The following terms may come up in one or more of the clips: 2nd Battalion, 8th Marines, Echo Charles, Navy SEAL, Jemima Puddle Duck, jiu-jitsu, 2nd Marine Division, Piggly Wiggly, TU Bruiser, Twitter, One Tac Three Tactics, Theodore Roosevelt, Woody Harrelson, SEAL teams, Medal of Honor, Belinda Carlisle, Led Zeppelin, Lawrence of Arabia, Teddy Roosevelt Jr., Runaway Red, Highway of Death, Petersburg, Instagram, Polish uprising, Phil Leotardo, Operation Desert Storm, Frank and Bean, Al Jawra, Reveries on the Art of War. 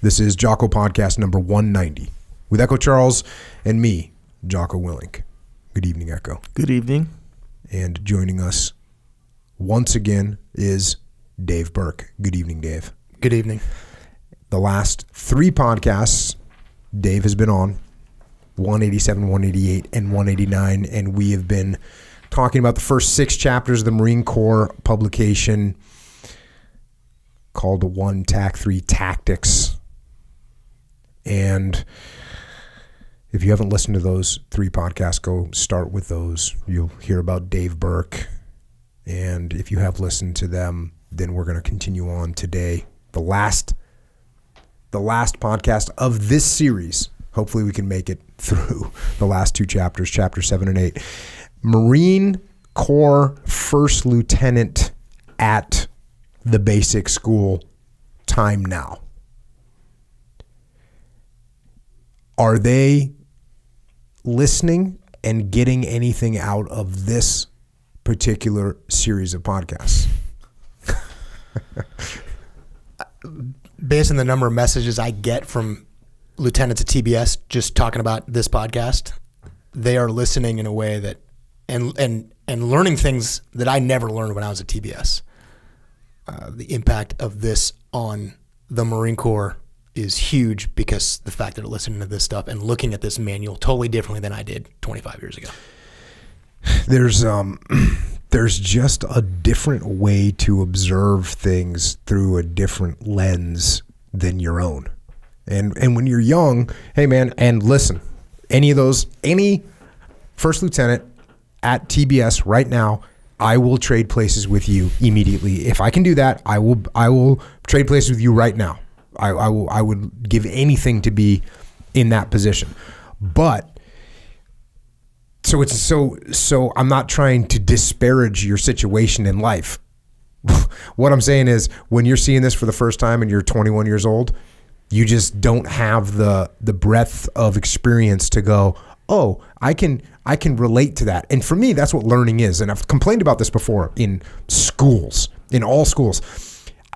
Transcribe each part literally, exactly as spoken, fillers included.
This is Jocko Podcast number one ninety with Echo Charles and me, Jocko Willink. Good evening, Echo. Good evening. And joining us once again is Dave Berke. Good evening, Dave. Good evening. The last three podcasts Dave has been on, one eighty-seven, one eighty-eight, and one eighty-nine, and we have been talking about the first six chapters of the Marine Corps publication called One Tac Three Tactics. And if you haven't listened to those three podcasts, go start with those. You'll hear about Dave Berke. And if you have listened to them, then we're going to continue on today. The last, the last podcast of this series. Hopefully we can make it through the last two chapters, chapter seven and eight. Marine Corps First Lieutenant at the Basic School, time now. Are they listening and getting anything out of this particular series of podcasts? Based on the number of messages I get from lieutenants at T B S just talking about this podcast, they are listening in a way that, and and and learning things that I never learned when I was at T B S. Uh, the impact of this on the Marine Corps is huge because the fact that they're listening to this stuff and looking at this manual totally differently than I did twenty-five years ago. There's um, there's just a different way to observe things through a different lens than your own. And and when you're young, hey man, and listen, any of those, any first lieutenant at T B S right now, I will trade places with you immediately. If I can do that, I will I will trade places with you right now. I, I, will, I would give anything to be in that position. But so it's so so I'm not trying to disparage your situation in life. What I'm saying is, when you're seeing this for the first time and you're twenty-one years old, you just don't have the the breadth of experience to go, oh, I can I can relate to that. And for me, that's what learning is. And I've complained about this before in schools, in all schools.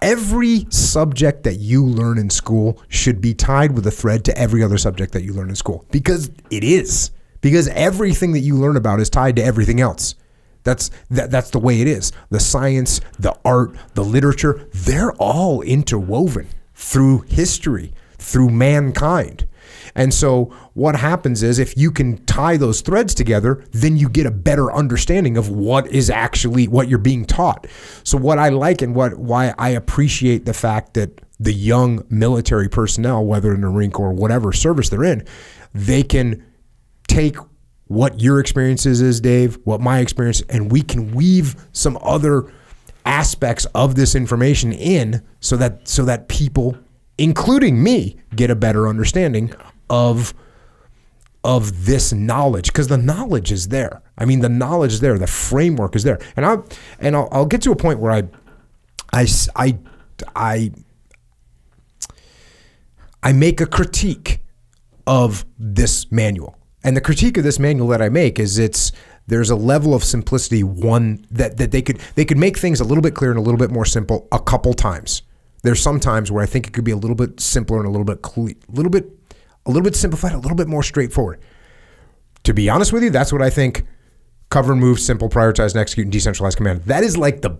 Every subject that you learn in school should be tied with a thread to every other subject that you learn in school, because it is, because everything that you learn about is tied to everything else. That's, that, that's the way it is. The science, the art, the literature, they're all interwoven through history, through mankind. And so what happens is, if you can tie those threads together, then you get a better understanding of what is actually what you're being taught. So what I like, and what why I appreciate the fact that the young military personnel, whether in the Marine Corps or whatever service they're in, they can take what your experiences is, Dave, what my experience, and we can weave some other aspects of this information in so that so that people, including me, get a better understanding of of this knowledge, because the knowledge is there. I mean, the knowledge is there, the framework is there, and I and I'll, I'll get to a point where I, I, I, I, I make a critique of this manual, and the critique of this manual that I make is it's there's a level of simplicity one that that they could they could make things a little bit clearer and a little bit more simple a couple times. There's some times where I think it could be a little bit simpler and a little bit cle little bit a little bit simplified, a little bit more straightforward. To be honest with you, that's what I think. Cover, move, simple, prioritize, and execute, and decentralized command. That is like the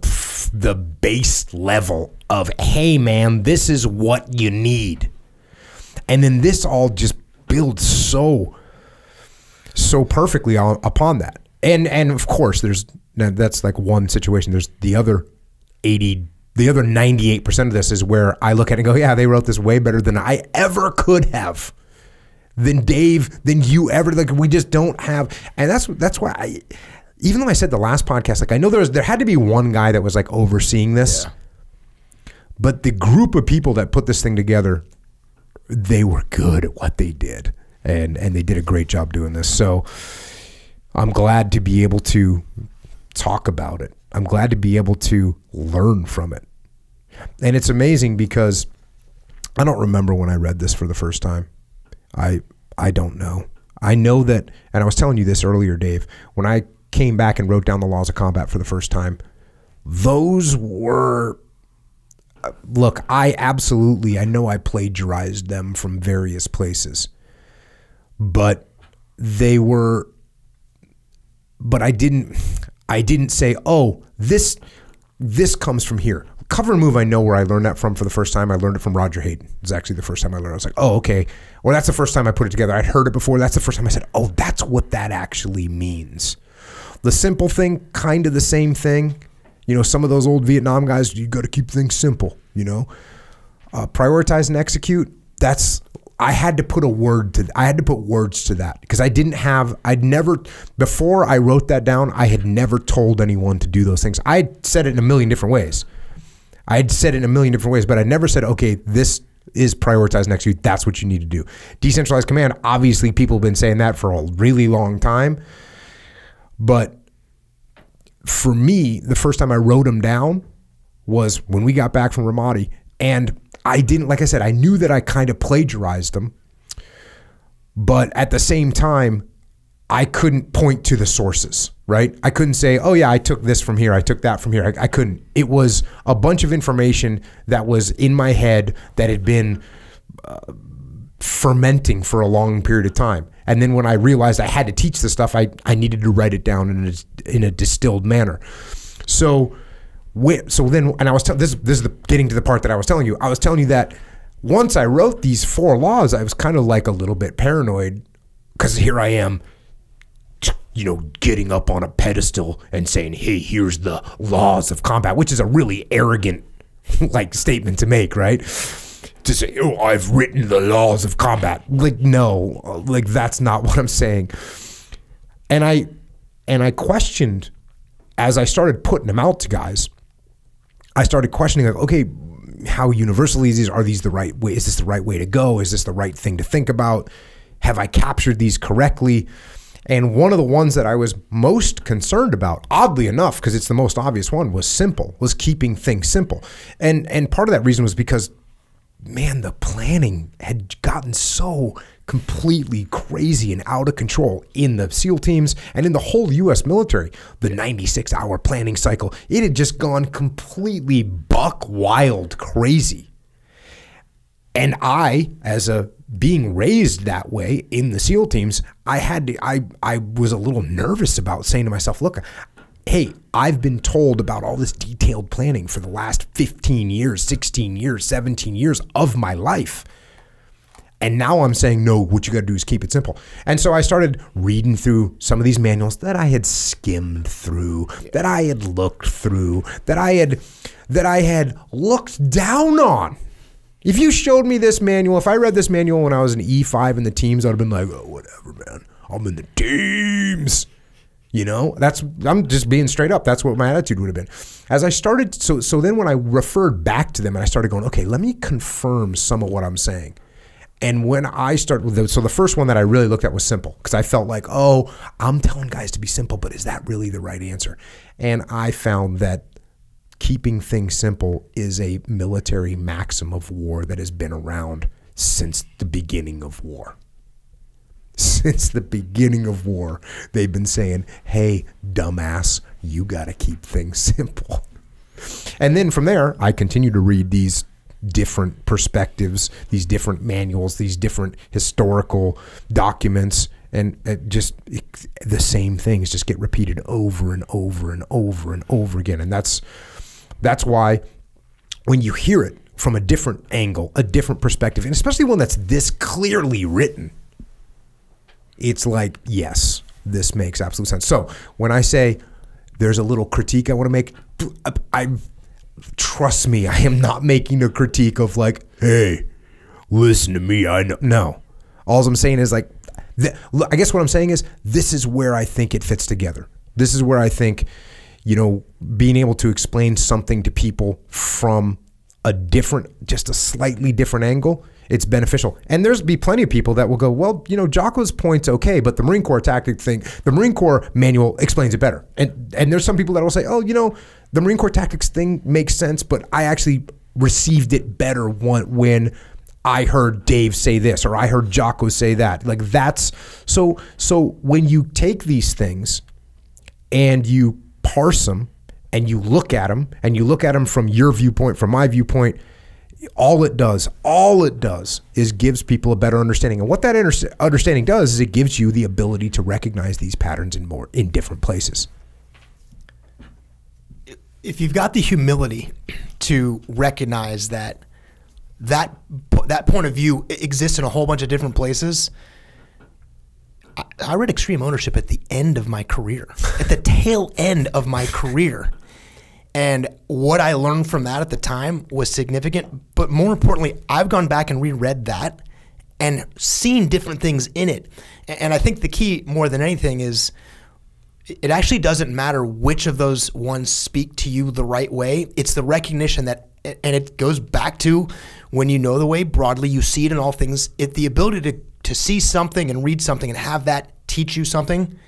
the base level of, hey man, this is what you need. And then this all just builds so so perfectly on, upon that. And and of course, there's that's like one situation. There's the other eighty. The other ninety-eight percent of this is where I look at it and go, yeah, they wrote this way better than I ever could have, than Dave, than you ever. Like, we just don't have, and that's that's why I, even though I said the last podcast, like, I know there was there had to be one guy that was like overseeing this, yeah. But the group of people that put this thing together, they were good at what they did, and and they did a great job doing this. So I'm glad to be able to talk about it. I'm glad to be able to learn from it. And it's amazing because I don't remember when I read this for the first time. I I don't know. I know that, and I was telling you this earlier, Dave, when I came back and wrote down the laws of combat for the first time, those were look, I absolutely, I know I plagiarized them from various places, but they were, but I didn't, I didn't say, oh, this, this comes from here. Cover move, I know where I learned that from for the first time. I learned it from Roger Hayden. It was actually the first time I learned it. I was like, oh, okay. Well, that's the first time I put it together. I'd heard it before. That's the first time I said, oh, that's what that actually means. The simple thing, kind of the same thing. You know, some of those old Vietnam guys, you got to keep things simple, you know. Uh, prioritize and execute, that's, I had to put a word to, I had to put words to that because I didn't have, I'd never, before I wrote that down, I had never told anyone to do those things. I said it in a million different ways. I'd said it in a million different ways, but I never said, okay, this is prioritize and execute, that's what you need to do. Decentralized command, obviously people have been saying that for a really long time, but for me, the first time I wrote them down was when we got back from Ramadi, and I didn't, like I said, I knew that I kind of plagiarized them, but at the same time, I couldn't point to the sources, right? I couldn't say, oh yeah, I took this from here, I took that from here, I, I couldn't. It was a bunch of information that was in my head that had been uh, fermenting for a long period of time. And then when I realized I had to teach this stuff, I, I needed to write it down in a, in a distilled manner. So so then, and I was telling, this, this is the, getting to the part that I was telling you. I was telling you that once I wrote these four laws, I was kind of like a little bit paranoid because here I am, you know, getting up on a pedestal and saying, hey, here's the laws of combat, which is a really arrogant like statement to make, right? To say, oh, I've written the laws of combat. Like, no, like that's not what I'm saying. And I, and I questioned, as I started putting them out to guys, I started questioning, like, okay, how universal is these? Are these the right way? Is this the right way to go? Is this the right thing to think about? Have I captured these correctly? And one of the ones that I was most concerned about, oddly enough, because it's the most obvious one, was simple, was keeping things simple. And, and part of that reason was because, man, the planning had gotten so completely crazy and out of control in the SEAL teams and in the whole U S military. The ninety-six hour planning cycle, it had just gone completely buck wild crazy. And I, as a being raised that way in the SEAL teams, I had to, I, I was a little nervous about saying to myself, look, hey, I've been told about all this detailed planning for the last fifteen years, sixteen years, seventeen years of my life. And now I'm saying, no, what you got to do is keep it simple. And so I started reading through some of these manuals that I had skimmed through, that I had looked through, that I had, that I had looked down on. If you showed me this manual, if I read this manual when I was an E five in the teams, I'd have been like, oh, whatever, man, I'm in the teams. You know, that's, I'm just being straight up. That's what my attitude would have been. As I started, so so then when I referred back to them and I started going, okay, let me confirm some of what I'm saying. And when I start with, the, so the first one that I really looked at was simple, because I felt like, oh, I'm telling guys to be simple, but is that really the right answer? And I found that keeping things simple is a military maxim of war that has been around since the beginning of war. Since the beginning of war, they've been saying, hey, dumbass, you got to keep things simple. And then from there, I continue to read these different perspectives, these different manuals, these different historical documents, and it just it, the same things just get repeated over and over and over and over again. And that's, that's why when you hear it from a different angle, a different perspective, and especially one that's this clearly written, it's like, yes, this makes absolute sense. So when I say there's a little critique I want to make, I, trust me, I am not making a critique of like, hey, listen to me, I know. No, all I'm saying is like, I guess what I'm saying is this is where I think it fits together. This is where I think, you know, being able to explain something to people from a different, just a slightly different angle, it's beneficial. And there's be plenty of people that will go, well, you know, Jocko's point's okay, but the Marine Corps tactic thing, the Marine Corps manual explains it better. And and there's some people that will say, oh, you know, the Marine Corps tactics thing makes sense, but I actually received it better when, when I heard Dave say this or I heard Jocko say that. Like that's, so, so when you take these things and you parse them and you look at them, and you look at them from your viewpoint, from my viewpoint, all it does, all it does is gives people a better understanding. And what that understanding does is it gives you the ability to recognize these patterns in more in different places. If you've got the humility to recognize that that that point of view exists in a whole bunch of different places. I, I read Extreme Ownership at the end of my career, at the tail end of my career. And what I learned from that at the time was significant. But more importantly, I've gone back and reread that and seen different things in it. And I think the key more than anything is it actually doesn't matter which of those ones speak to you the right way. It's the recognition that, and it goes back to when you know the way broadly, you see it in all things. It, the ability to, to see something and read something and have that teach you something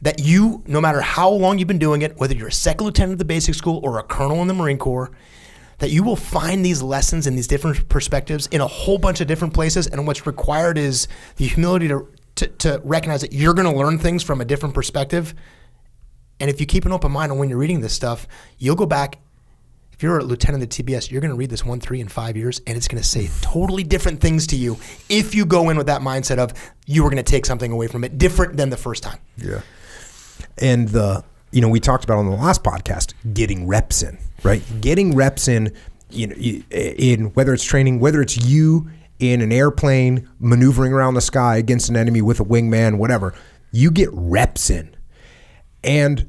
that you, no matter how long you've been doing it, whether you're a second lieutenant at the basic school or a colonel in the Marine Corps, that you will find these lessons and these different perspectives in a whole bunch of different places. And what's required is the humility to, to, to recognize that you're gonna learn things from a different perspective. And if you keep an open mind on when you're reading this stuff, you'll go back. If you're a lieutenant at the T B S, you're gonna read this one, three, and five years, and it's gonna say totally different things to you if you go in with that mindset of you were gonna take something away from it different than the first time. Yeah. And the, you know, we talked about on the last podcast, getting reps in, right? Getting reps in, you know, in whether it's training, whether it's you in an airplane maneuvering around the sky against an enemy with a wingman, whatever, you get reps in. And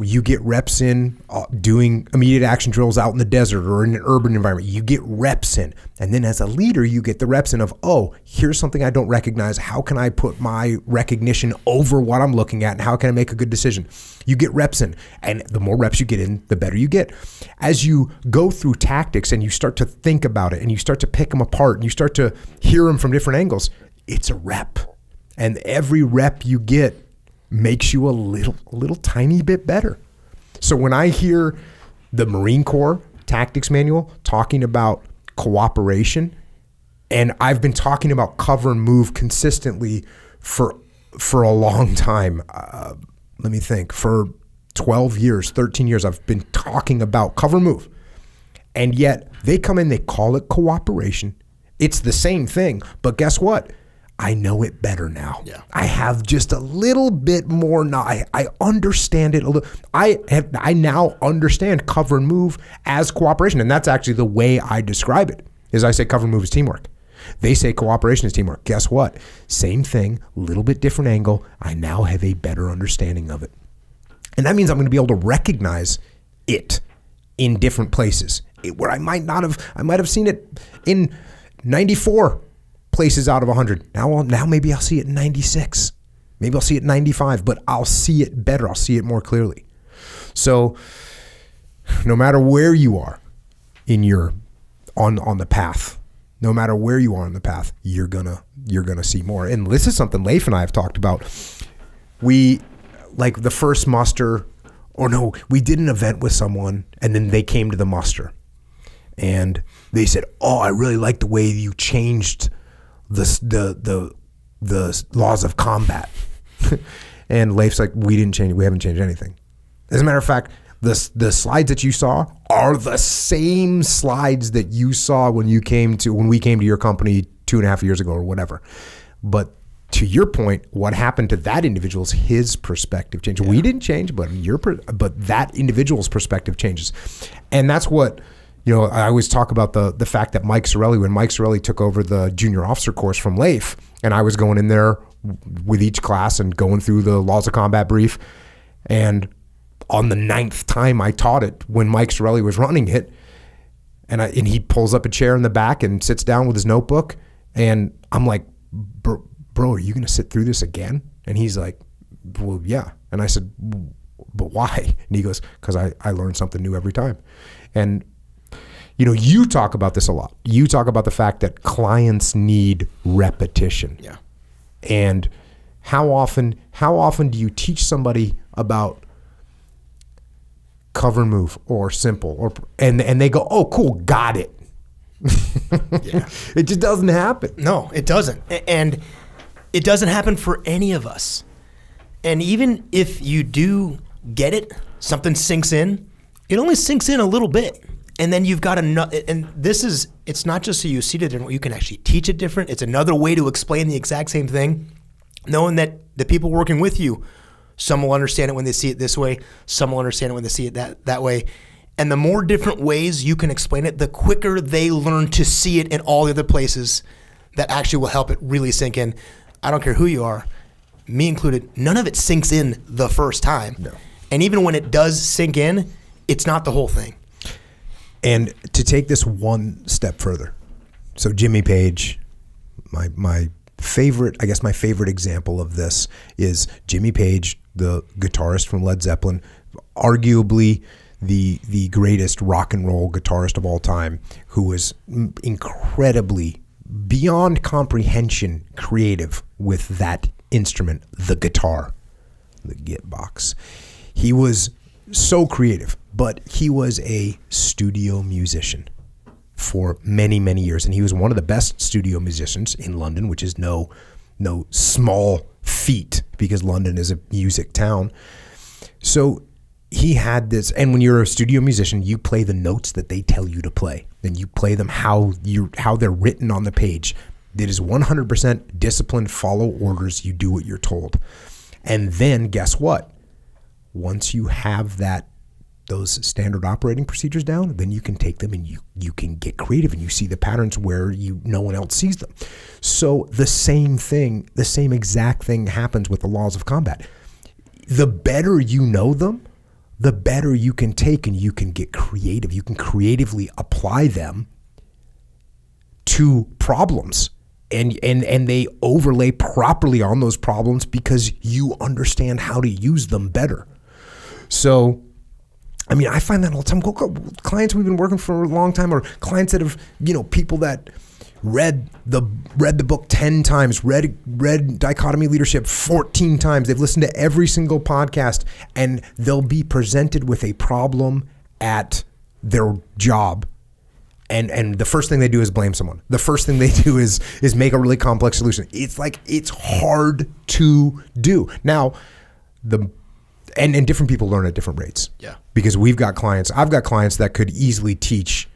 you get reps in doing immediate action drills out in the desert or in an urban environment. You get reps in. And then as a leader, you get the reps in of, oh, here's something I don't recognize. How can I put my recognition over what I'm looking at? And how can I make a good decision? You get reps in. And the more reps you get in, the better you get. As you go through tactics and you start to think about it and you start to pick them apart and you start to hear them from different angles, it's a rep. And every rep you get makes you a little, little tiny bit better. So when I hear the Marine Corps Tactics Manual talking about cooperation, and I've been talking about cover and move consistently for for a long time. Uh, let me think. For twelve years, thirteen years, I've been talking about cover and move, and yet they come in, they call it cooperation. It's the same thing, but guess what? I know it better now. Yeah. I have just a little bit more now. I, I understand it a little. I have, I now understand cover and move as cooperation. And that's actually the way I describe it, is I say cover and move is teamwork. They say cooperation is teamwork. Guess what? Same thing, a little bit different angle. I now have a better understanding of it. And that means I'm gonna be able to recognize it in different places where I might not have, I might have seen it in ninety-four places out of one hundred. Now, I'll, now maybe I'll see it in ninety-six. Maybe I'll see it in ninety-five, but I'll see it better. I'll see it more clearly. So no matter where you are in your, on, on the path, no matter where you are on the path, you're gonna, you're gonna see more. And this is something Leif and I have talked about. We, like the first muster, or no, we did an event with someone and then they came to the muster and they said, oh, I really like the way you changed The, the the the laws of combat. And Leif's like, we didn't change, we haven't changed anything. As a matter of fact, the, the slides that you saw are the same slides that you saw when you came to, when we came to your company two and a half years ago or whatever. But to your point, what happened to that individual is his perspective changed. Yeah. We didn't change, but your, but that individual's perspective changes. And that's what, you know, I always talk about the the fact that Mike Cirelli, when Mike Cirelli took over the junior officer course from Leif, and I was going in there with each class and going through the laws of combat brief, and on the ninth time I taught it, when Mike Cirelli was running it, and, I, and he pulls up a chair in the back and sits down with his notebook, and I'm like, bro, bro are you gonna sit through this again? And he's like, well, yeah. And I said, but why? And he goes, because I, I learn something new every time. And you know, you talk about this a lot. You talk about the fact that clients need repetition. Yeah. And how often, how often do you teach somebody about cover and move or simple, or and and they go, oh, cool, got it. Yeah. It just doesn't happen. No, it doesn't. And it doesn't happen for any of us. And even if you do get it, something sinks in, it only sinks in a little bit. And then you've got another, and this is, it's not just so you see it different, you can actually teach it different. It's another way to explain the exact same thing, knowing that the people working with you, some will understand it when they see it this way, some will understand it when they see it that, that way. And the more different ways you can explain it, the quicker they learn to see it in all the other places that actually will help it really sink in. I don't care who you are, me included, none of it sinks in the first time. No. And even when it does sink in, it's not the whole thing. And to take this one step further, so Jimmy Page, my my favorite, I guess my favorite example of this is Jimmy Page, the guitarist from Led Zeppelin, arguably the the greatest rock and roll guitarist of all time, who was incredibly, beyond comprehension, creative with that instrument, the guitar, the Gitbox. He was so creative, but he was a studio musician for many, many years. And he was one of the best studio musicians in London, which is no, no small feat because London is a music town. So he had this, and when you're a studio musician, you play the notes that they tell you to play. Then you play them how, you, how they're written on the page. It is one hundred percent discipline, follow orders, you do what you're told. And then guess what? Once you have that, those standard operating procedures down, then you can take them and you, you can get creative and you see the patterns where you no one else sees them. So the same thing, the same exact thing happens with the laws of combat. The better you know them, the better you can take and you can get creative. You can creatively apply them to problems. And, and, and they overlay properly on those problems because you understand how to use them better. So, I mean, I find that all the time. Go, go, clients we've been working for a long time, or clients that have, you know, people that read the read the book ten times, read read Dichotomy Leadership fourteen times. They've listened to every single podcast, and they'll be presented with a problem at their job, and and the first thing they do is blame someone. The first thing they do is is make a really complex solution. It's like it's hard to do now. The And, and different people learn at different rates. Yeah. Because we've got clients, I've got clients that could easily teach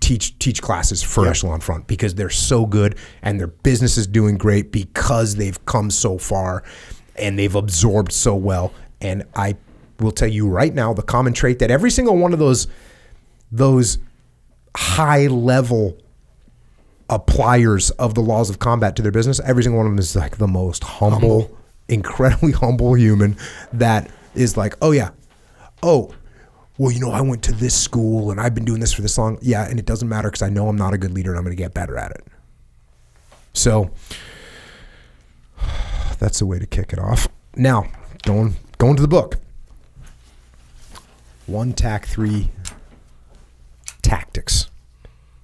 teach teach classes for yeah. Echelon Front because they're so good and their business is doing great because they've come so far and they've absorbed so well. And I will tell you right now, the common trait that every single one of those, those high level appliers of the laws of combat to their business, every single one of them is like the most humble, humble. incredibly humble human that is like, oh yeah, oh, well, you know, I went to this school and I've been doing this for this long. Yeah, and it doesn't matter because I know I'm not a good leader and I'm going to get better at it. So that's the way to kick it off. Now, going, going to the book. One Tac Three Tactics.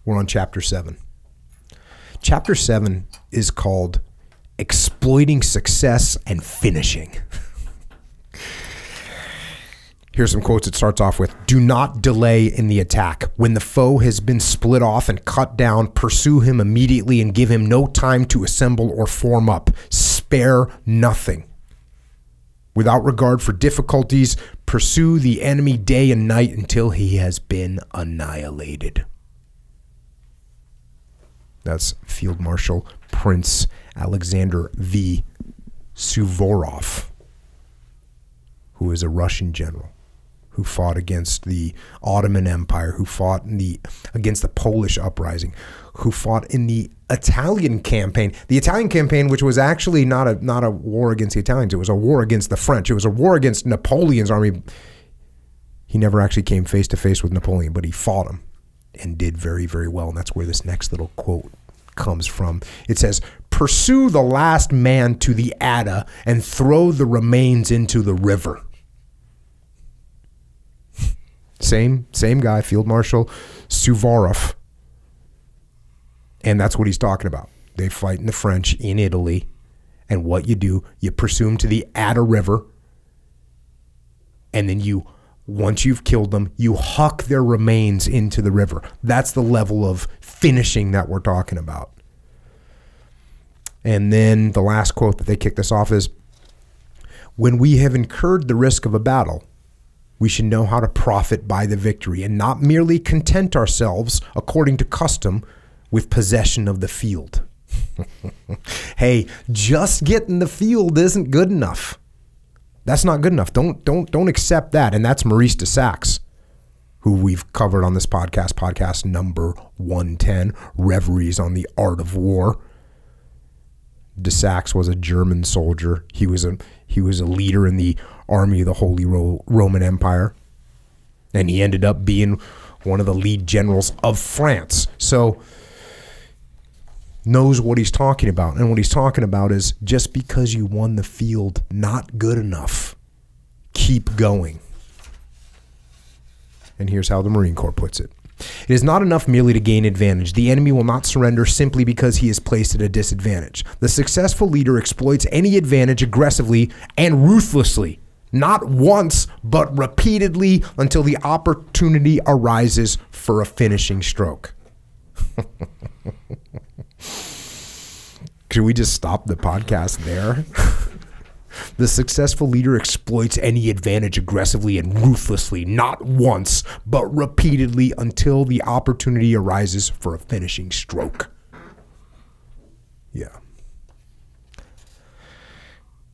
We're on chapter seven. Chapter seven is called Exploiting Success and Finishing. Here's some quotes. It starts off with, "Do not delay in the attack. When the foe has been split off and cut down, pursue him immediately and give him no time to assemble or form up. Spare nothing. Without regard for difficulties, pursue the enemy day and night until he has been annihilated." That's Field Marshal Prince Alexander the Suvorov, who is a Russian general who fought against the Ottoman Empire, who fought in the against the Polish uprising, who fought in the Italian campaign. The Italian campaign, which was actually not a not a war against the Italians, it was a war against the French. It was a war against Napoleon's army. He never actually came face to face with Napoleon, but he fought him and did very, very well. And that's where this next little quote comes from. It says, "Pursue the last man to the Adda and throw the remains into the river." Same, same guy, Field Marshal Suvorov. And that's what he's talking about. They fight in the French in Italy. And what you do, you pursue them to the Adda River. And then you, once you've killed them, you huck their remains into the river. That's the level of finishing that we're talking about. And then the last quote that they kick this off is, "When we have incurred the risk of a battle, We should know how to profit by the victory and not merely content ourselves, according to custom, with possession of the field. Hey, just getting the field isn't good enough. That's not good enough. Don't, don't, don't accept that. And that's Maurice de Saxe, who we've covered on this podcast, podcast number one ten, Reveries on the Art of War. De Saxe was a German soldier. He was a, he was a leader in the army of the Holy Ro- Roman Empire. And he ended up being one of the lead generals of France. So knows what he's talking about. And what he's talking about is just because you won the field, not good enough. Keep going. And here's how the Marine Corps puts it. It is not enough merely to gain advantage. The enemy will not surrender simply because he is placed at a disadvantage. The successful leader exploits any advantage aggressively and ruthlessly, not once, but repeatedly until the opportunity arises for a finishing stroke. Should we just stop the podcast there? The successful leader exploits any advantage aggressively and ruthlessly, not once, but repeatedly until the opportunity arises for a finishing stroke. Yeah.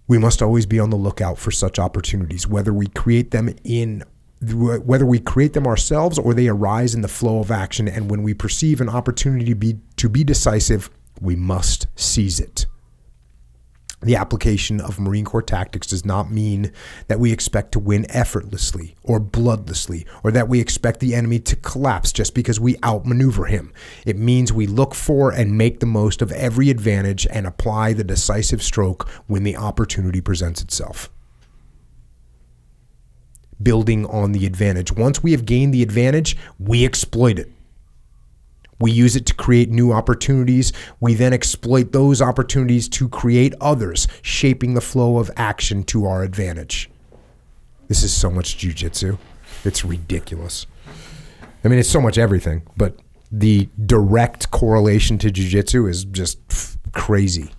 We must always be on the lookout for such opportunities, whether we create them in, whether we create them ourselves or they arise in the flow of action. And when we perceive an opportunity to be, to be decisive, we must seize it. The application of Marine Corps tactics does not mean that we expect to win effortlessly or bloodlessly, or that we expect the enemy to collapse just because we outmaneuver him. It means we look for and make the most of every advantage and apply the decisive stroke when the opportunity presents itself. Building on the advantage. Once we have gained the advantage, we exploit it. We use it to create new opportunities. We then exploit those opportunities to create others, shaping the flow of action to our advantage. This is so much jiu-jitsu. It's ridiculous. I mean, it's so much everything, but the direct correlation to jiu-jitsu is just crazy.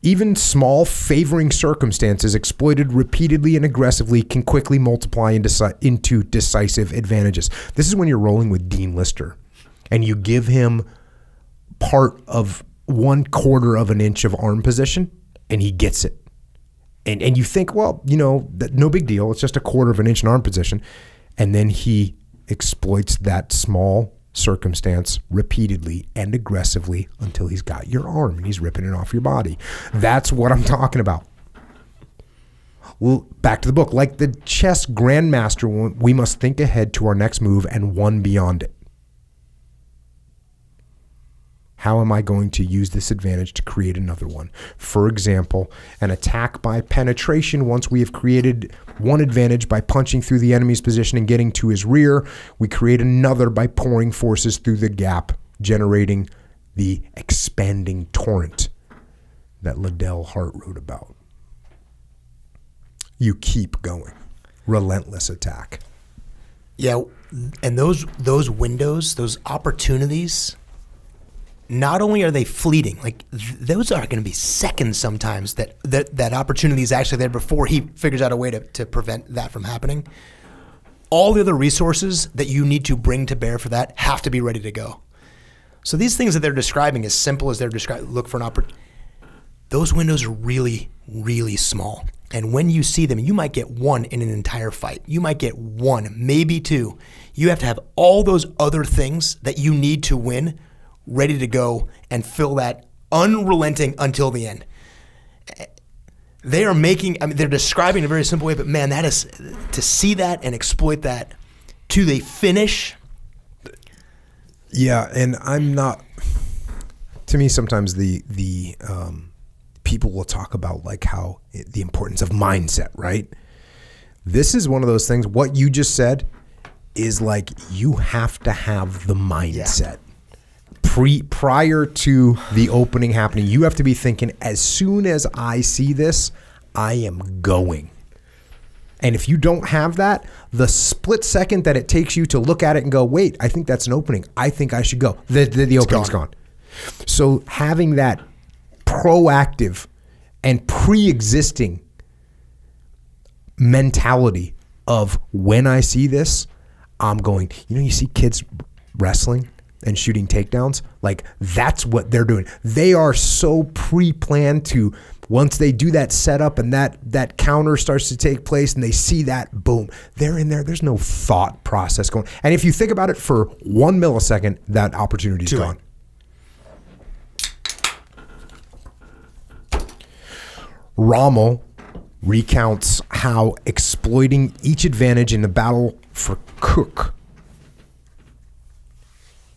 Even small favoring circumstances exploited repeatedly and aggressively can quickly multiply into decisive advantages. This is when you're rolling with Dean Lister, and you give him part of one quarter of an inch of arm position, and he gets it. And and you think, well, you know, that no big deal. It's just a quarter of an inch in arm position. And then he exploits that small circumstance repeatedly and aggressively until he's got your arm and he's ripping it off your body. That's what I'm talking about. Well, back to the book. Like the chess grandmaster, we must think ahead to our next move and one beyond it. How am I going to use this advantage to create another one? For example, an attack by penetration. Once we have created one advantage by punching through the enemy's position and getting to his rear, we create another by pouring forces through the gap, generating the expanding torrent that Liddell Hart wrote about. You keep going. Relentless attack. Yeah, and those those windows, those opportunities, not only are they fleeting, like th those are going to be seconds sometimes that, that that opportunity is actually there before he figures out a way to, to prevent that from happening. All the other resources that you need to bring to bear for that have to be ready to go. So these things that they're describing, as simple as they're describing, look for an opportunity. Those windows are really, really small. And when you see them, you might get one in an entire fight. You might get one, maybe two. You have to have all those other things that you need to win ready to go and fill that unrelenting until the end. They are making, I mean, they're describing in a very simple way, but man, that is, to see that and exploit that to the finish. Yeah, and I'm not, to me sometimes the, the um, people will talk about like how it, the importance of mindset, right? This is one of those things, what you just said is like, you have to have the mindset. Yeah. Pre, prior to the opening happening, you have to be thinking, as soon as I see this, I am going. And if you don't have that, the split second that it takes you to look at it and go, wait, I think that's an opening. I think I should go. The, the, the opening's gone. gone. So having that proactive and pre-existing mentality of when I see this, I'm going, you know, you see kids wrestling and shooting takedowns, like that's what they're doing. They are so pre-planned to, once they do that setup and that that counter starts to take place and they see that, boom, they're in there. There's no thought process going. And if you think about it for one millisecond, that opportunity's gone. Rommel recounts how exploiting each advantage in the battle for Kirk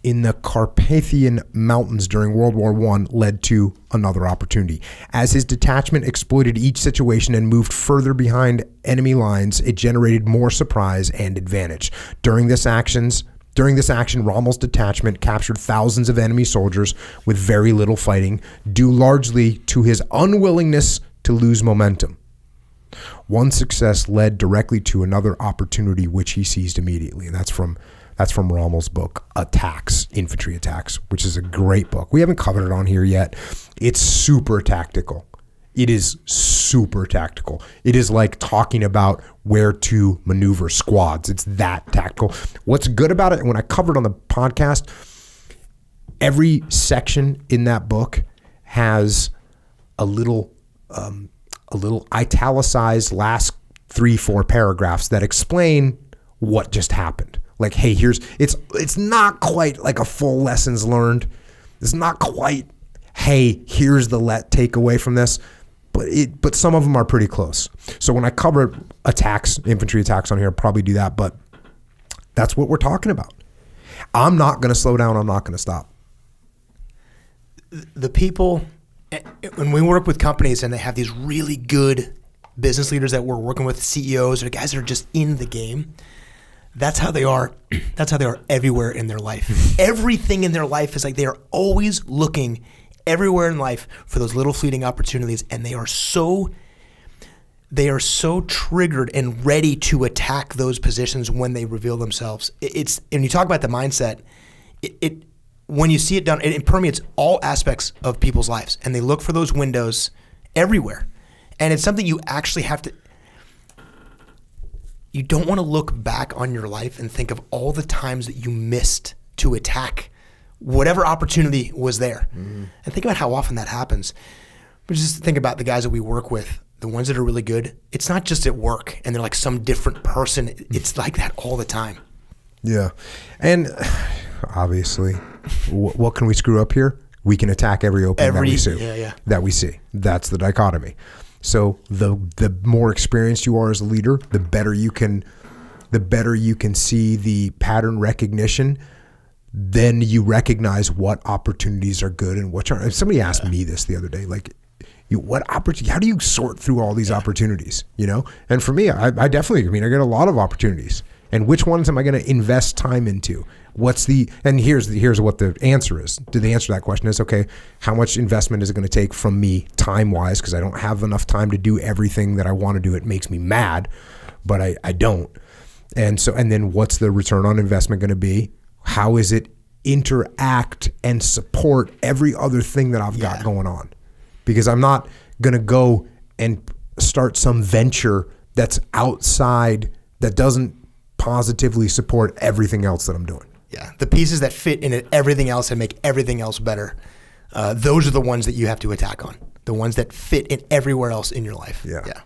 in the Carpathian Mountains during World War One led to another opportunity. As his detachment exploited each situation and moved further behind enemy lines, it generated more surprise and advantage. During this actions, during this action, Rommel's detachment captured thousands of enemy soldiers with very little fighting, due largely to his unwillingness to lose momentum. One success led directly to another opportunity, which he seized immediately, and that's from That's from Rommel's book, Attacks, Infantry Attacks, which is a great book. We haven't covered it on here yet. It's super tactical. It is super tactical. It is like talking about where to maneuver squads. It's that tactical. What's good about it, and when I covered on the podcast, every section in that book has a little, um, a little italicized last three, four paragraphs that explain what just happened. Like, hey, here's, it's it's not quite like a full lessons learned. It's not quite, hey, here's the let takeaway from this, but it but some of them are pretty close. So when I cover attacks, infantry attacks on here, I'll probably do that, but that's what we're talking about. I'm not gonna slow down, I'm not gonna stop. The people, when we work with companies and they have these really good business leaders that we're working with, C E Os or guys that are just in the game, that's how they are. That's how they are everywhere in their life. Everything in their life is like they are always looking everywhere in life for those little fleeting opportunities, and they are so they are so triggered and ready to attack those positions when they reveal themselves. It, it's and you talk about the mindset. It, it when you see it done, it, it permeates all aspects of people's lives, and they look for those windows everywhere. And it's something you actually have to. You don't want to look back on your life and think of all the times that you missed to attack whatever opportunity was there. Mm. And think about how often that happens. But just think about the guys that we work with, the ones that are really good. It's not just at work and they're like some different person. It's like that all the time. Yeah. And obviously, what can we screw up here? We can attack every opening every, that we see. Yeah, yeah. That we see. That's the dichotomy. So the the more experienced you are as a leader, the better you can, the better you can see the pattern recognition. Then you recognize what opportunities are good and what aren't. Somebody asked me this the other day, like, you what opportunity? How do you sort through all these opportunities? You know, and for me, I, I definitely, I mean, I get a lot of opportunities, and which ones am I going to invest time into? What's the and here's the, here's what the answer is. Do the answer to that question is okay? How much investment is it going to take from me time wise? Because I don't have enough time to do everything that I want to do. It makes me mad, but I I don't. And so and then what's the return on investment going to be? How is it interact and support every other thing that I've yeah. got going on? Because I'm not going to go and start some venture that's outside that doesn't positively support everything else that I'm doing. Yeah, the pieces that fit in everything else and make everything else better, uh, those are the ones that you have to attack on. The ones that fit in everywhere else in your life. Yeah. yeah.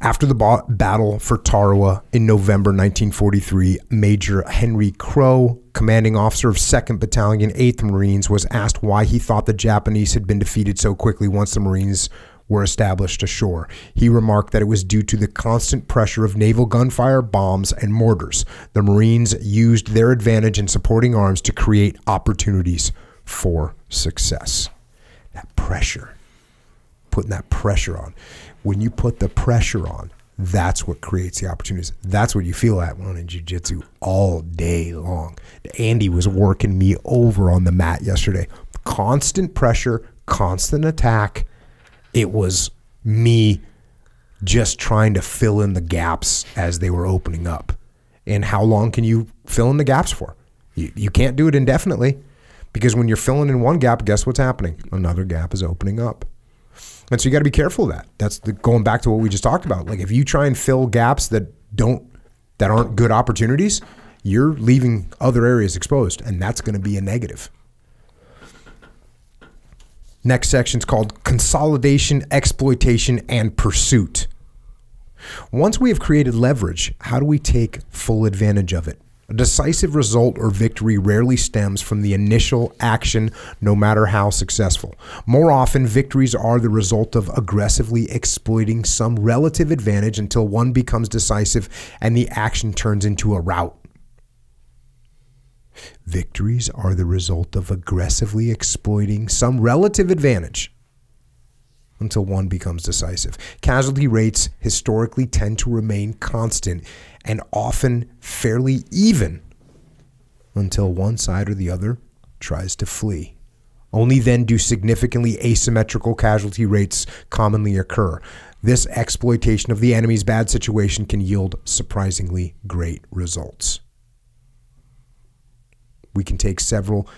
After the battle for Tarawa in November nineteen forty-three, Major Henry Crow, commanding officer of second Battalion, eighth Marines, was asked why he thought the Japanese had been defeated so quickly once the Marines were established ashore. He remarked that it was due to the constant pressure of naval gunfire, bombs, and mortars. The Marines used their advantage in supporting arms to create opportunities for success. That pressure, putting that pressure on. When you put the pressure on, that's what creates the opportunities. That's what you feel at one in jiu-jitsu all day long. Andy was working me over on the mat yesterday. Constant pressure, constant attack. It was me just trying to fill in the gaps as they were opening up. And how long can you fill in the gaps for? You, you can't do it indefinitely, because when you're filling in one gap, guess what's happening? Another gap is opening up. And so you got to be careful of that. That's the, going back to what we just talked about. Like if you try and fill gaps that don't, that aren't good opportunities, you're leaving other areas exposed, and that's going to be a negative. Next section's called Consolidation, Exploitation, and Pursuit. Once we have created leverage, how do we take full advantage of it? A decisive result or victory rarely stems from the initial action, no matter how successful. More often, victories are the result of aggressively exploiting some relative advantage until one becomes decisive and the action turns into a rout. Victories are the result of aggressively exploiting some relative advantage until one becomes decisive. Casualty rates historically tend to remain constant and often fairly even until one side or the other tries to flee. Only then do significantly asymmetrical casualty rates commonly occur. This exploitation of the enemy's bad situation can yield surprisingly great results. We can take several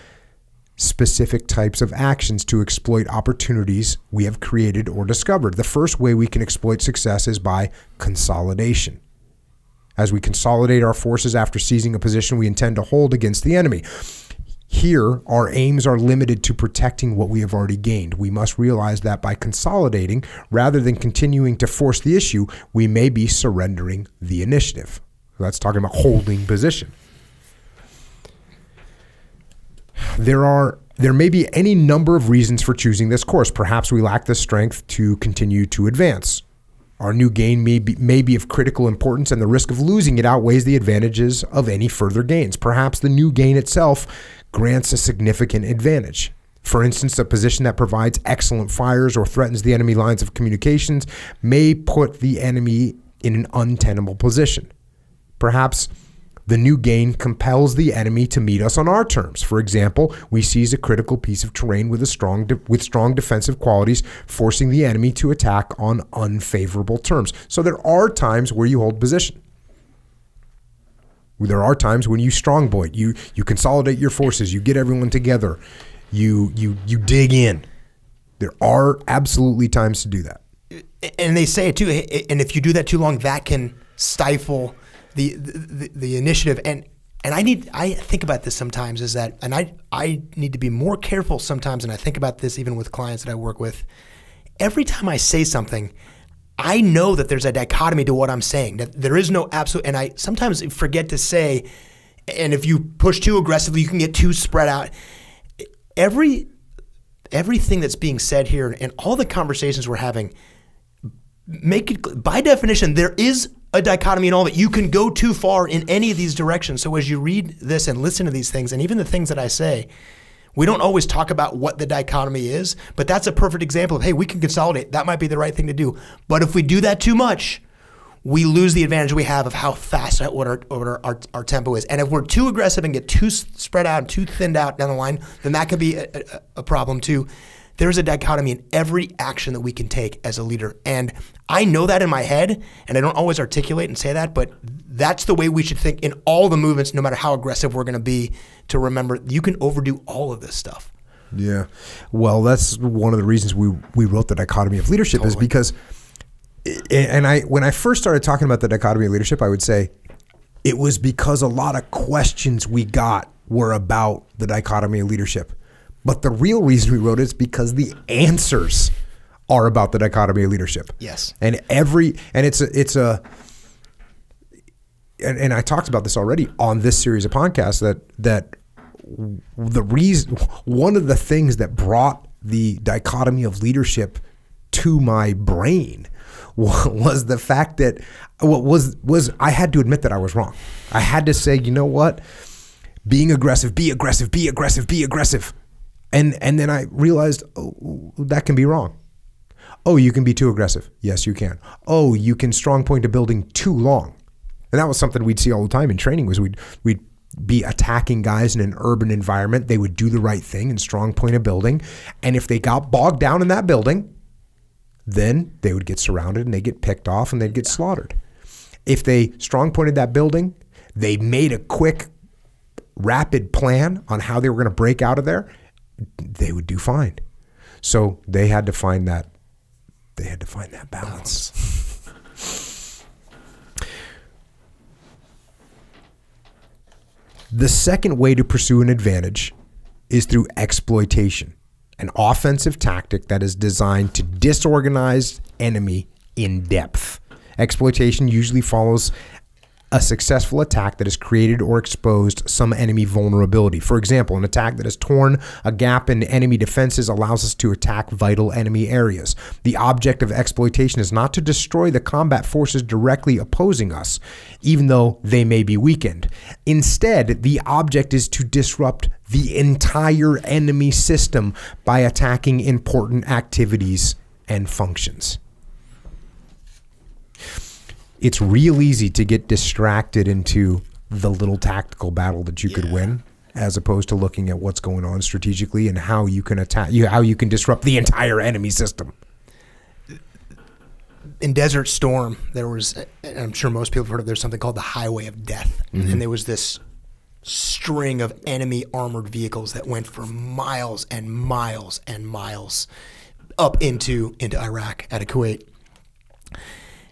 specific types of actions to exploit opportunities we have created or discovered. The first way we can exploit success is by consolidation. As we consolidate our forces after seizing a position we intend to hold against the enemy. Here, our aims are limited to protecting what we have already gained. We must realize that by consolidating, rather than continuing to force the issue, we may be surrendering the initiative. That's talking about holding position. There are there may be any number of reasons for choosing this course. Perhaps we lack the strength to continue to advance. Our new gain may be, may be of critical importance, and the risk of losing it outweighs the advantages of any further gains. Perhaps the new gain itself grants a significant advantage. For instance, a position that provides excellent fires or threatens the enemy lines of communications may put the enemy in an untenable position. Perhaps the new gain compels the enemy to meet us on our terms. For example, we seize a critical piece of terrain with a strong de with strong defensive qualities, forcing the enemy to attack on unfavorable terms. So there are times where you hold position. There are times when you strongboy, you you consolidate your forces, you get everyone together, you you you dig in. There are absolutely times to do that. And they say it too. And if you do that too long, that can stifle The, the the initiative. And and I need I think about this sometimes is that and I I need to be more careful sometimes, and I think about this even with clients that I work with. Every time I say something, I know that there's a dichotomy to what I'm saying, that there is no absolute, and I sometimes forget to say, and if you push too aggressively, you can get too spread out. Every everything that's being said here and all the conversations we're having, make it by definition there is a dichotomy and all that. You can go too far in any of these directions. So as you read this and listen to these things, and even the things that I say, we don't always talk about what the dichotomy is, but that's a perfect example of, hey, we can consolidate. That might be the right thing to do. But if we do that too much, we lose the advantage we have of how fast what our, what our, our, our tempo is. And if we're too aggressive and get too spread out and too thinned out down the line, then that could be a, a, a problem too. There's a dichotomy in every action that we can take as a leader. And I know that in my head, and I don't always articulate and say that, but that's the way we should think in all the movements, no matter how aggressive we're gonna be, to remember you can overdo all of this stuff. Yeah, well, that's one of the reasons we, we wrote the dichotomy of leadership. Totally. Is because, and I when I first started talking about the dichotomy of leadership, I would say it was because a lot of questions we got were about the dichotomy of leadership. But the real reason we wrote it is because the answers are about the dichotomy of leadership. Yes. And every, and it's a, it's a, and, and I talked about this already on this series of podcasts, that, that the reason, one of the things that brought the dichotomy of leadership to my brain was the fact that, what was, was I had to admit that I was wrong. I had to say, you know what, being aggressive, be aggressive, be aggressive, be aggressive. And and then I realized, oh, that can be wrong. Oh, you can be too aggressive. Yes, you can. Oh, you can strong point a building too long. And that was something we'd see all the time in training, was we'd, we'd be attacking guys in an urban environment. They would do the right thing and strong point a building. And if they got bogged down in that building, then they would get surrounded and they'd get picked off and they'd get slaughtered. If they strong pointed that building, they made a quick, rapid plan on how they were gonna break out of there, they would do fine. So they had to find that they had to find that balance. balance. The second way to pursue an advantage is through exploitation, an offensive tactic that is designed to disorganize enemy in depth. Exploitation usually follows a successful attack that has created or exposed some enemy vulnerability. For example, an attack that has torn a gap in enemy defenses allows us to attack vital enemy areas. The object of exploitation is not to destroy the combat forces directly opposing us, even though they may be weakened. Instead, the object is to disrupt the entire enemy system by attacking important activities and functions. It's real easy to get distracted into the little tactical battle that you yeah. could win, as opposed to looking at what's going on strategically and how you can attack, you, how you can disrupt the entire enemy system. In Desert Storm, there was, and I'm sure most people have heard of, there's something called the Highway of Death, mm-hmm. and there was this string of enemy armored vehicles that went for miles and miles and miles up into into Iraq, out of Kuwait.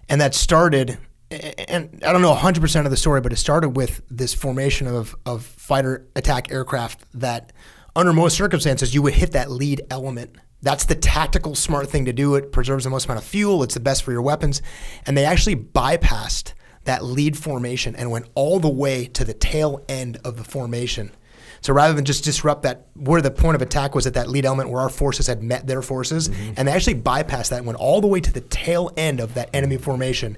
And that started, and I don't know one hundred percent of the story, but it started with this formation of, of fighter attack aircraft that under most circumstances, you would hit that lead element. That's the tactical smart thing to do. It preserves the most amount of fuel. It's the best for your weapons. And they actually bypassed that lead formation and went all the way to the tail end of the formation. So rather than just disrupt that, where the point of attack was at that lead element where our forces had met their forces, mm-hmm. and they actually bypassed that and went all the way to the tail end of that enemy formation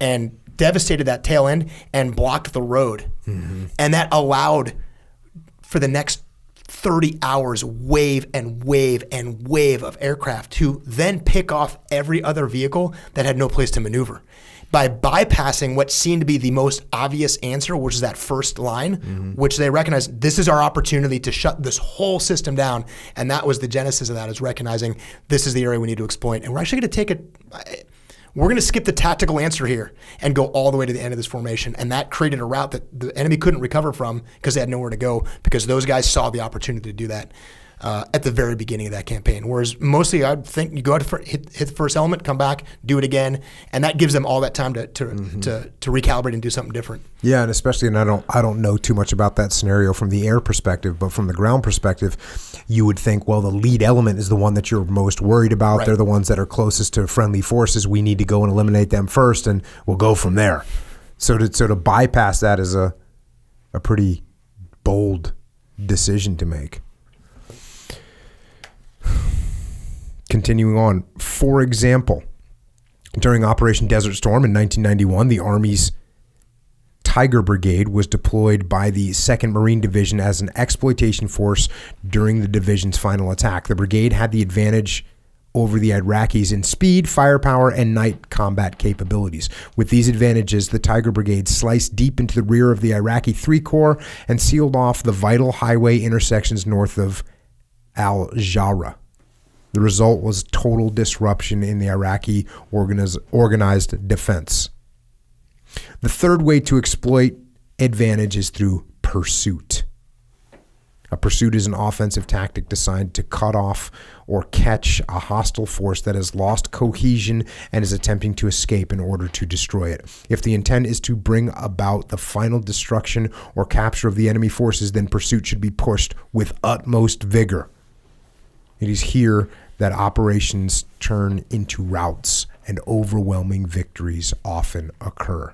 and devastated that tail end and blocked the road. Mm-hmm. And that allowed for the next thirty hours wave and wave and wave of aircraft to then pick off every other vehicle that had no place to maneuver. By bypassing what seemed to be the most obvious answer, which is that first line, mm-hmm. which they recognized, this is our opportunity to shut this whole system down. And that was the genesis of that, is recognizing this is the area we need to exploit. And we're actually going to take it, we're going to skip the tactical answer here and go all the way to the end of this formation. And that created a route that the enemy couldn't recover from because they had nowhere to go, because those guys saw the opportunity to do that uh, at the very beginning of that campaign. Whereas mostly I'd think you go out to hit, hit the first element, come back, do it again. And that gives them all that time to, to, mm-hmm. to, to recalibrate and do something different. Yeah. And especially, and I don't, I don't know too much about that scenario from the air perspective, but from the ground perspective, you would think, well, the lead element is the one that you're most worried about. Right. They're the ones that are closest to friendly forces. We need to go and eliminate them first and we'll go from there. So to, so to bypass that is a, a pretty bold decision to make. Continuing on, for example, during Operation Desert Storm in nineteen ninety-one, the Army's Tiger Brigade was deployed by the second Marine Division as an exploitation force during the division's final attack. The brigade had the advantage over the Iraqis in speed, firepower, and night combat capabilities. With these advantages, the Tiger Brigade sliced deep into the rear of the Iraqi Three Corps and sealed off the vital highway intersections north of Al Jawra. The result was total disruption in the Iraqi organiz organized defense. The third way to exploit advantage is through pursuit. A pursuit is an offensive tactic designed to cut off or catch a hostile force that has lost cohesion and is attempting to escape in order to destroy it. If the intent is to bring about the final destruction or capture of the enemy forces, then pursuit should be pushed with utmost vigor. It is here that operations turn into routes and overwhelming victories often occur.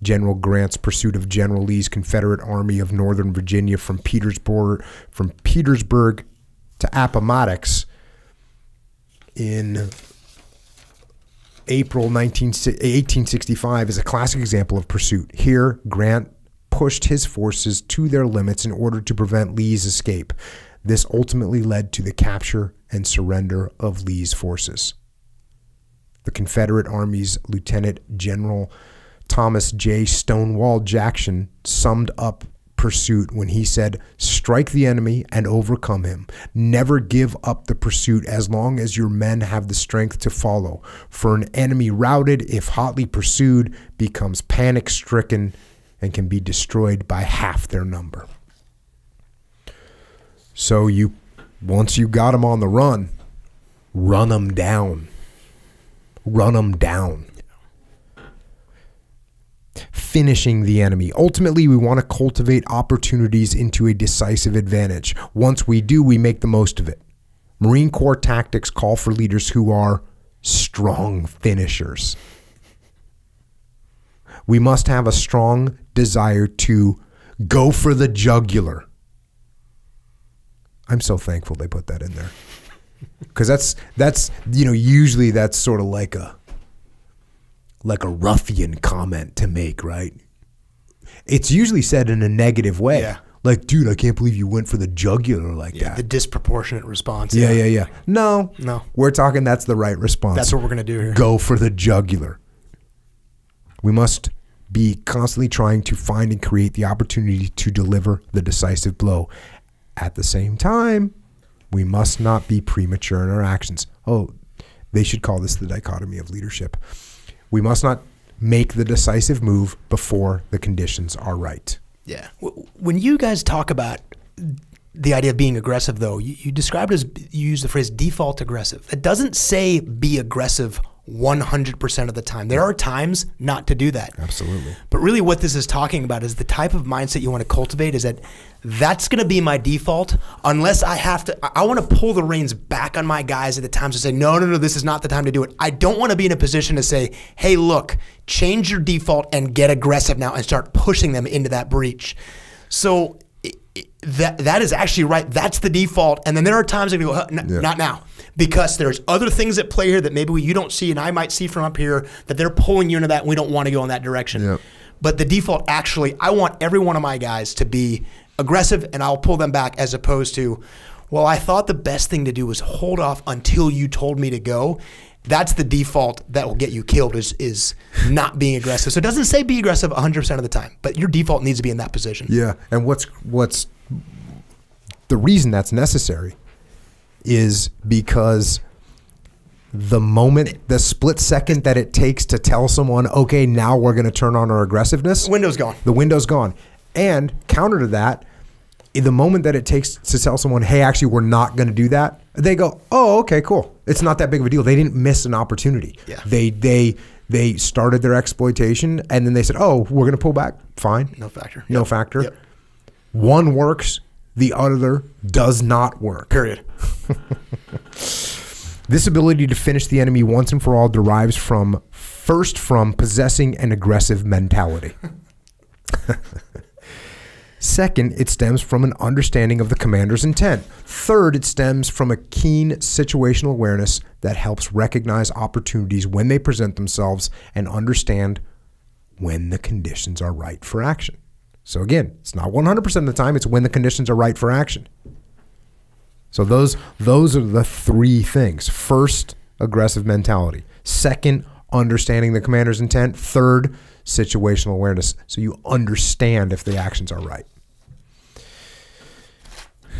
General Grant's pursuit of General Lee's Confederate Army of Northern Virginia from Petersburg, from Petersburg to Appomattox in April eighteen sixty-five is a classic example of pursuit. Here, Grant pushed his forces to their limits in order to prevent Lee's escape. This ultimately led to the capture and surrender of Lee's forces. The Confederate Army's Lieutenant General Thomas J. Stonewall Jackson summed up pursuit when he said, "Strike the enemy and overcome him. Never give up the pursuit as long as your men have the strength to follow. For an enemy routed, if hotly pursued, becomes panic-stricken and can be destroyed by half their number." So you, once you got them on the run, run them down. Run them down. Finishing the enemy. Ultimately, we want to cultivate opportunities into a decisive advantage. Once we do, we make the most of it. Marine Corps tactics call for leaders who are strong finishers. We must have a strong desire to go for the jugular. I'm so thankful they put that in there. Because that's, that's, you know, usually that's sort of like a, like a ruffian comment to make, right? It's usually said in a negative way. Yeah. Like, dude, I can't believe you went for the jugular like yeah, that. The disproportionate response. Yeah, yeah, yeah, yeah. No. No. We're talking that's the right response. That's what we're going to do here. Go for the jugular. We must be constantly trying to find and create the opportunity to deliver the decisive blow. At the same time, we must not be premature in our actions. Oh, they should call this the dichotomy of leadership. We must not make the decisive move before the conditions are right. Yeah. When you guys talk about the idea of being aggressive, though, you, you described it as, you use the phrase default aggressive. It doesn't say be aggressive one hundred percent of the time. There are times not to do that. Absolutely. But really what this is talking about is the type of mindset you want to cultivate is that that's going to be my default unless I have to, I want to pull the reins back on my guys at the times to say, no, no, no, this is not the time to do it. I don't want to be in a position to say, hey, look, change your default and get aggressive now and start pushing them into that breach. So it, it, that that is actually right. That's the default. And then there are times I go, huh, yeah. not now. Because there's other things at play here that maybe you don't see and I might see from up here that they're pulling you into that and we don't want to go in that direction. Yep. But the default actually, I want every one of my guys to be aggressive and I'll pull them back as opposed to, well, I thought the best thing to do was hold off until you told me to go. That's the default that will get you killed is, is not being aggressive. So it doesn't say be aggressive one hundred percent of the time, but your default needs to be in that position. Yeah, and what's, what's the reason that's necessary is because the moment, the split second that it takes to tell someone, okay, now we're going to turn on our aggressiveness. Window's gone. The window's gone. And counter to that, the moment that it takes to tell someone, hey, actually, we're not going to do that, they go, oh, okay, cool. It's not that big of a deal. They didn't miss an opportunity. Yeah. They, they, they started their exploitation and then they said, oh, we're going to pull back. Fine. No factor. No yep. factor. Yep. One works. The other does not work. Period. This ability to finish the enemy once and for all derives from, first from possessing an aggressive mentality. Second, it stems from an understanding of the commander's intent. Third, it stems from a keen situational awareness that helps recognize opportunities when they present themselves and understand when the conditions are right for action. So again, it's not one hundred percent of the time, it's when the conditions are right for action. So those, those are the three things. First, aggressive mentality. Second, understanding the commander's intent. Third, situational awareness. So you understand if the actions are right.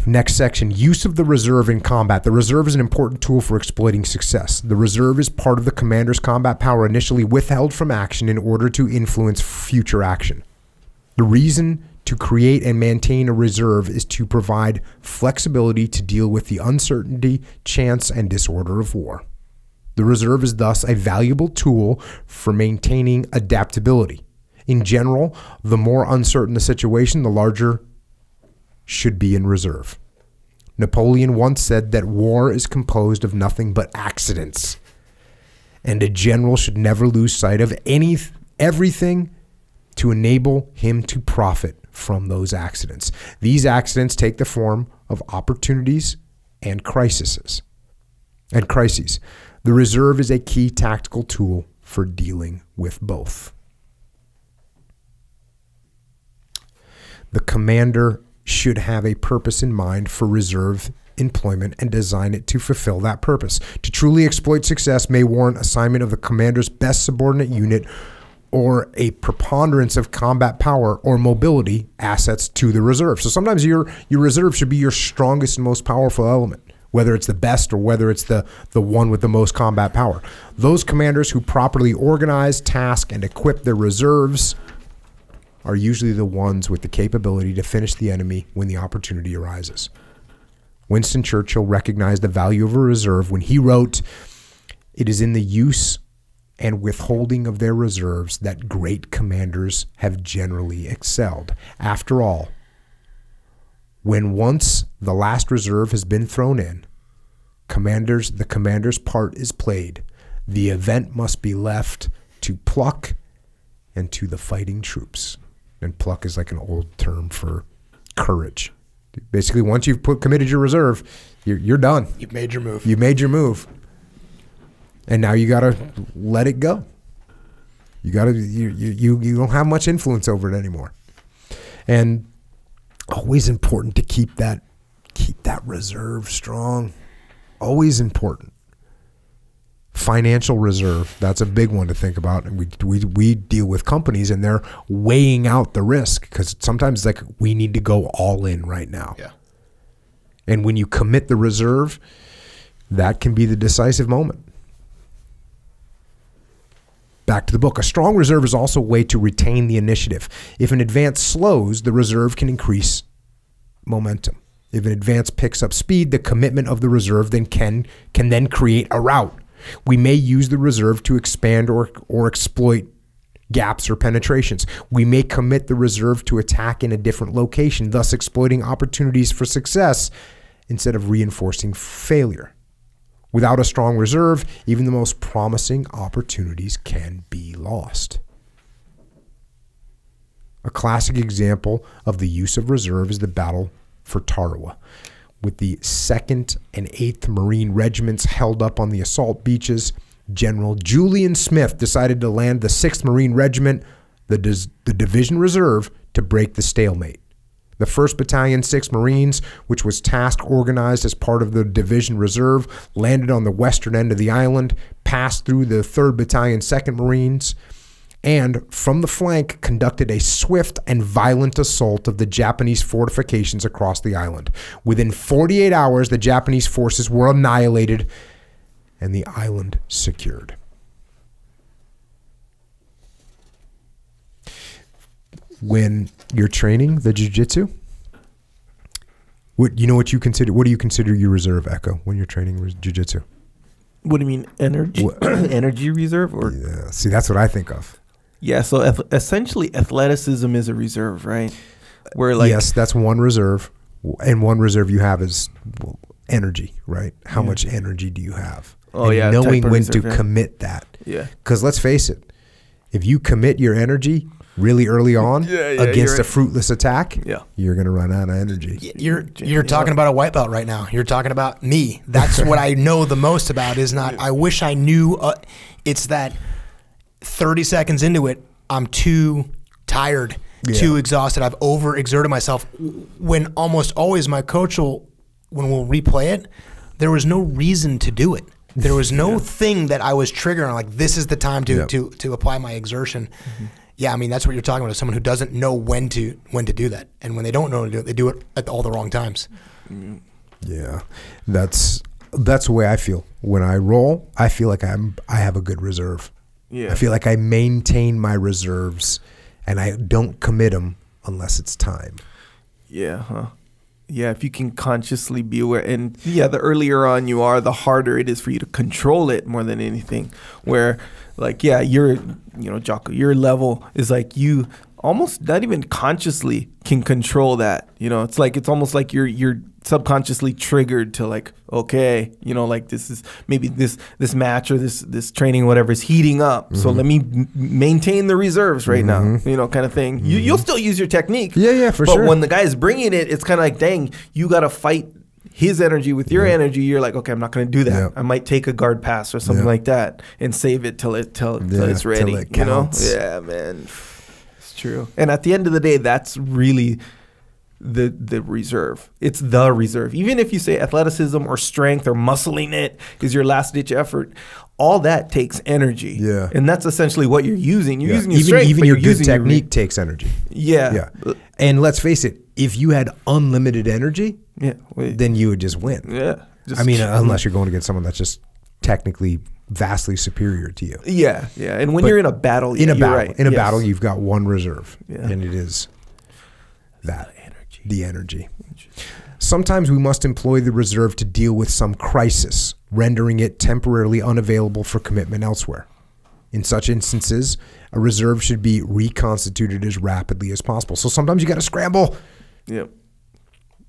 Next section, use of the reserve in combat. The reserve is an important tool for exploiting success. The reserve is part of the commander's combat power initially withheld from action in order to influence future action. The reason to create and maintain a reserve is to provide flexibility to deal with the uncertainty, chance, and disorder of war. The reserve is thus a valuable tool for maintaining adaptability. In general, the more uncertain the situation, the larger should be in reserve. Napoleon once said that war is composed of nothing but accidents, and a general should never lose sight of any, everything to enable him to profit from those accidents. These accidents take the form of opportunities and crises. And crises. The reserve is a key tactical tool for dealing with both. The commander should have a purpose in mind for reserve employment and design it to fulfill that purpose. To truly exploit success may warrant assignment of the commander's best subordinate unit or a preponderance of combat power or mobility assets to the reserve. So sometimes your, your reserve should be your strongest and most powerful element, whether it's the best or whether it's the, the one with the most combat power. Those commanders who properly organize, task, and equip their reserves are usually the ones with the capability to finish the enemy when the opportunity arises. Winston Churchill recognized the value of a reserve when he wrote, "It is in the use and withholding of their reserves that great commanders have generally excelled. After all, when once the last reserve has been thrown in, commanders, the commander's part is played. The event must be left to pluck and to the fighting troops." And pluck is like an old term for courage. Basically, once you've put, committed your reserve, you're, you're done. You've made your move. You've made your move. And now you gotta let it go. You gotta you you you don't have much influence over it anymore. And always important to keep that keep that reserve strong. Always important. Financial reserve, that's a big one to think about. And we we we deal with companies and they're weighing out the risk because sometimes it's like we need to go all in right now. Yeah. And when you commit the reserve, that can be the decisive moment. Back to the book. A strong reserve is also a way to retain the initiative. If an advance slows, the reserve can increase momentum. If an advance picks up speed, the commitment of the reserve then can can then create a rout. We may use the reserve to expand or or exploit gaps or penetrations. We may commit the reserve to attack in a different location, thus exploiting opportunities for success instead of reinforcing failure. Without a strong reserve, even the most promising opportunities can be lost. A classic example of the use of reserve is the battle for Tarawa, with the second and eighth Marine Regiments held up on the assault beaches. General Julian Smith decided to land the sixth Marine Regiment, the, the Division Reserve, to break the stalemate. The first Battalion, six Marines, which was task organized as part of the Division Reserve, landed on the western end of the island, passed through the third Battalion, second Marines, and from the flank conducted a swift and violent assault of the Japanese fortifications across the island. Within forty-eight hours, the Japanese forces were annihilated and the island secured. When you're training the jiu-jitsu, what you know what you consider what do you consider your reserve, Echo, when you're training jiu-jitsu? What do you mean, energy energy reserve? Or yeah, see, that's what I think of. Yeah, so essentially athleticism is a reserve, right? Where like yes, that's one reserve, and one reserve you have is well, energy, right? How yeah. much energy do you have? Oh and yeah, knowing when reserve, to yeah. commit that. Yeah, because let's face it, if you commit your energy really early on yeah, yeah, against a fruitless attack, yeah. you're going to run out of energy. You're you're talking about a white belt right now. You're talking about me. That's what I know the most about is not, I wish I knew. Uh, it's that thirty seconds into it, I'm too tired, yeah. too exhausted. I've overexerted myself. When almost always my coach will, when we'll replay it, there was no reason to do it. There was no yeah. thing that I was triggering. Like, this is the time to, yep. to, to apply my exertion. Mm-hmm. Yeah, I mean, that's what you're talking about, is someone who doesn't know when to when to do that. And when they don't know when to do it, they do it at all the wrong times. Yeah, that's that's the way I feel. When I roll, I feel like I'm I have a good reserve. Yeah. I feel like I maintain my reserves and I don't commit them unless it's time. Yeah, huh? Yeah, if you can consciously be aware. And yeah, the earlier on you are, the harder it is for you to control it more than anything. Where like, yeah, you're, you know, Jocko, your level is like you almost not even consciously can control that. You know, it's like, it's almost like you're, you're subconsciously triggered to like, okay, you know, like this is maybe this, this match or this, this training, whatever is heating up. Mm-hmm. So let me maintain the reserves right mm-hmm. now, you know, kind of thing. Mm-hmm. You, you'll still use your technique. Yeah, yeah, for but sure. But when the guy is bringing it, it's kind of like, dang, you got to fight his energy with your yeah. energy. You're like, okay, I'm not going to do that. Yeah. I might take a guard pass or something yeah. like that and save it till it till, till yeah, it's ready. Till it you know? Yeah, man, it's true. And at the end of the day, that's really the the reserve. It's the reserve. Even if you say athleticism or strength or muscling it is your last ditch effort, all that takes energy. Yeah, and that's essentially what you're using. You're yeah. using your even, strength, even your good using technique your takes energy. Yeah, yeah. And let's face it, if you had unlimited energy, yeah, wait. then you would just win. Yeah, just I mean, uh, unless you're going against someone that's just technically vastly superior to you. Yeah, yeah. And when but you're in a battle, in a battle, right. in a yes. battle, you've got one reserve, yeah. and it is that energy, the energy. Sometimes we must employ the reserve to deal with some crisis, rendering it temporarily unavailable for commitment elsewhere. In such instances, a reserve should be reconstituted as rapidly as possible. So sometimes you got to scramble, yep,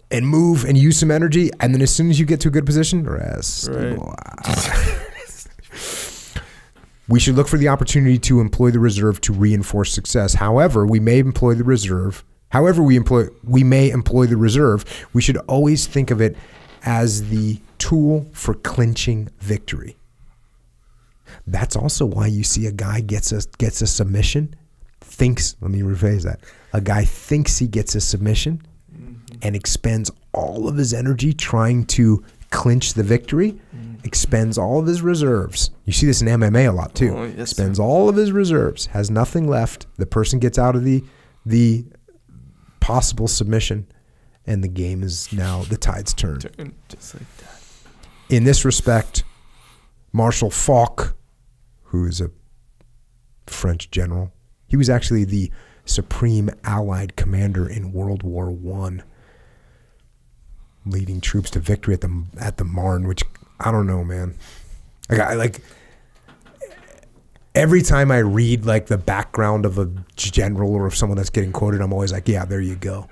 and move and use some energy, and then as soon as you get to a good position, rest. Right. We should look for the opportunity to employ the reserve to reinforce success. However, we may employ the reserve. However, we employ we may employ the reserve. We should always think of it as the tool for clinching victory. That's also why you see a guy gets a, gets a submission, thinks, let me rephrase that, a guy thinks he gets a submission mm-hmm. and expends all of his energy trying to clinch the victory, mm-hmm. expends all of his reserves. You see this in M M A a lot too. Oh, yes, expends sir. all of his reserves, has nothing left. The person gets out of the, the possible submission, and the game is now, the tide's turned. Turn, just like that. In this respect, Marshal Foch, who is a French general. He was actually the supreme Allied commander in World War One, leading troops to victory at the at the Marne. Which I don't know, man. Like, I, like every time I read like the background of a general or of someone that's getting quoted, I'm always like, yeah, there you go.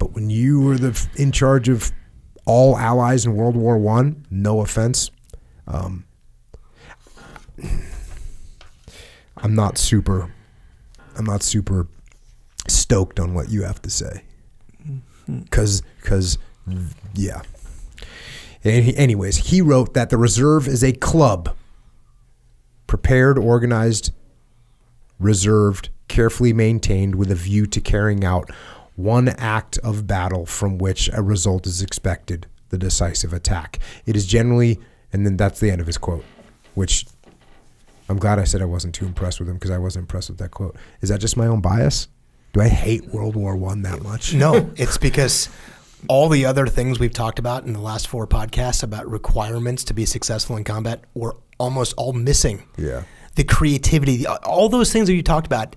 But when you were the in charge of all allies in World War One, no offense. Um, I'm not super I'm not super stoked on what you have to say, cause cause yeah. Anyways, he wrote that the reserve is a club, prepared, organized, reserved, carefully maintained with a view to carrying out one act of battle from which a result is expected, the decisive attack. It is generally. And then that's the end of his quote, which I'm glad I said I wasn't too impressed with him, because I wasn't impressed with that quote. Is that just my own bias? Do I hate World War One that much? No, it's because all the other things we've talked about in the last four podcasts about requirements to be successful in combat were almost all missing. Yeah. The creativity, the, all those things that you talked about,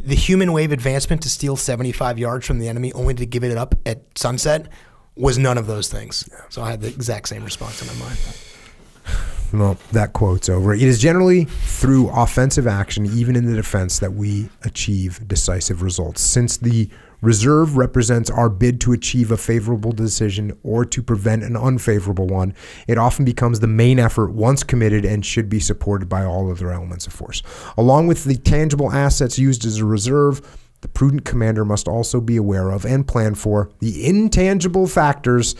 the human wave advancement to steal seventy-five yards from the enemy only to give it up at sunset was none of those things. Yeah. So I had the exact same response in my mind. Well, that quote's over. It is generally through offensive action, even in the defense, that we achieve decisive results. Since the reserve represents our bid to achieve a favorable decision or to prevent an unfavorable one, it often becomes the main effort once committed and should be supported by all other elements of force. Along with the tangible assets used as a reserve, the prudent commander must also be aware of and plan for the intangible factors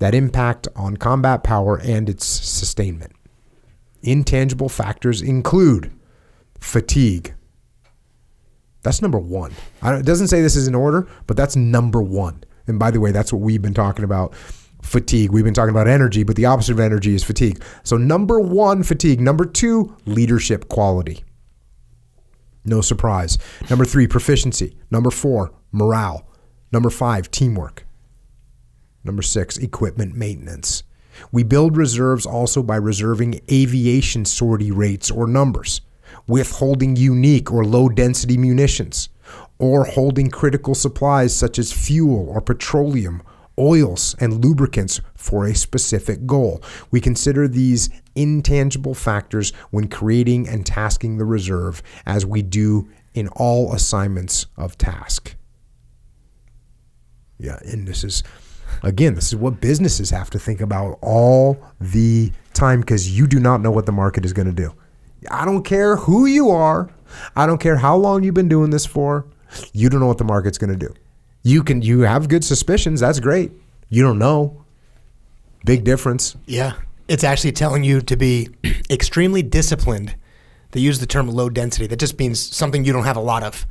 that impact on combat power and its sustainment. Intangible factors include fatigue. That's number one. I don't, it doesn't say this is in order, but that's number one. And by the way, that's what we've been talking about, fatigue. We've been talking about energy, but the opposite of energy is fatigue. So number one, fatigue. Number two, leadership quality. No surprise. Number three, proficiency. Number four, morale. Number five, teamwork. Number six, equipment maintenance. We build reserves also by reserving aviation sortie rates or numbers, withholding unique or low-density munitions, or holding critical supplies such as fuel or petroleum, oils, and lubricants for a specific goal. We consider these intangible factors when creating and tasking the reserve, as we do in all assignments of task. Yeah, and this is... Again, this is what businesses have to think about all the time, because you do not know what the market is going to do. I don't care who you are. I don't care how long you've been doing this for. You don't know what the market's going to do. You can you have good suspicions. That's great. You don't know. Big difference. Yeah. It's actually telling you to be extremely disciplined. They use the term low density. That just means something you don't have a lot of.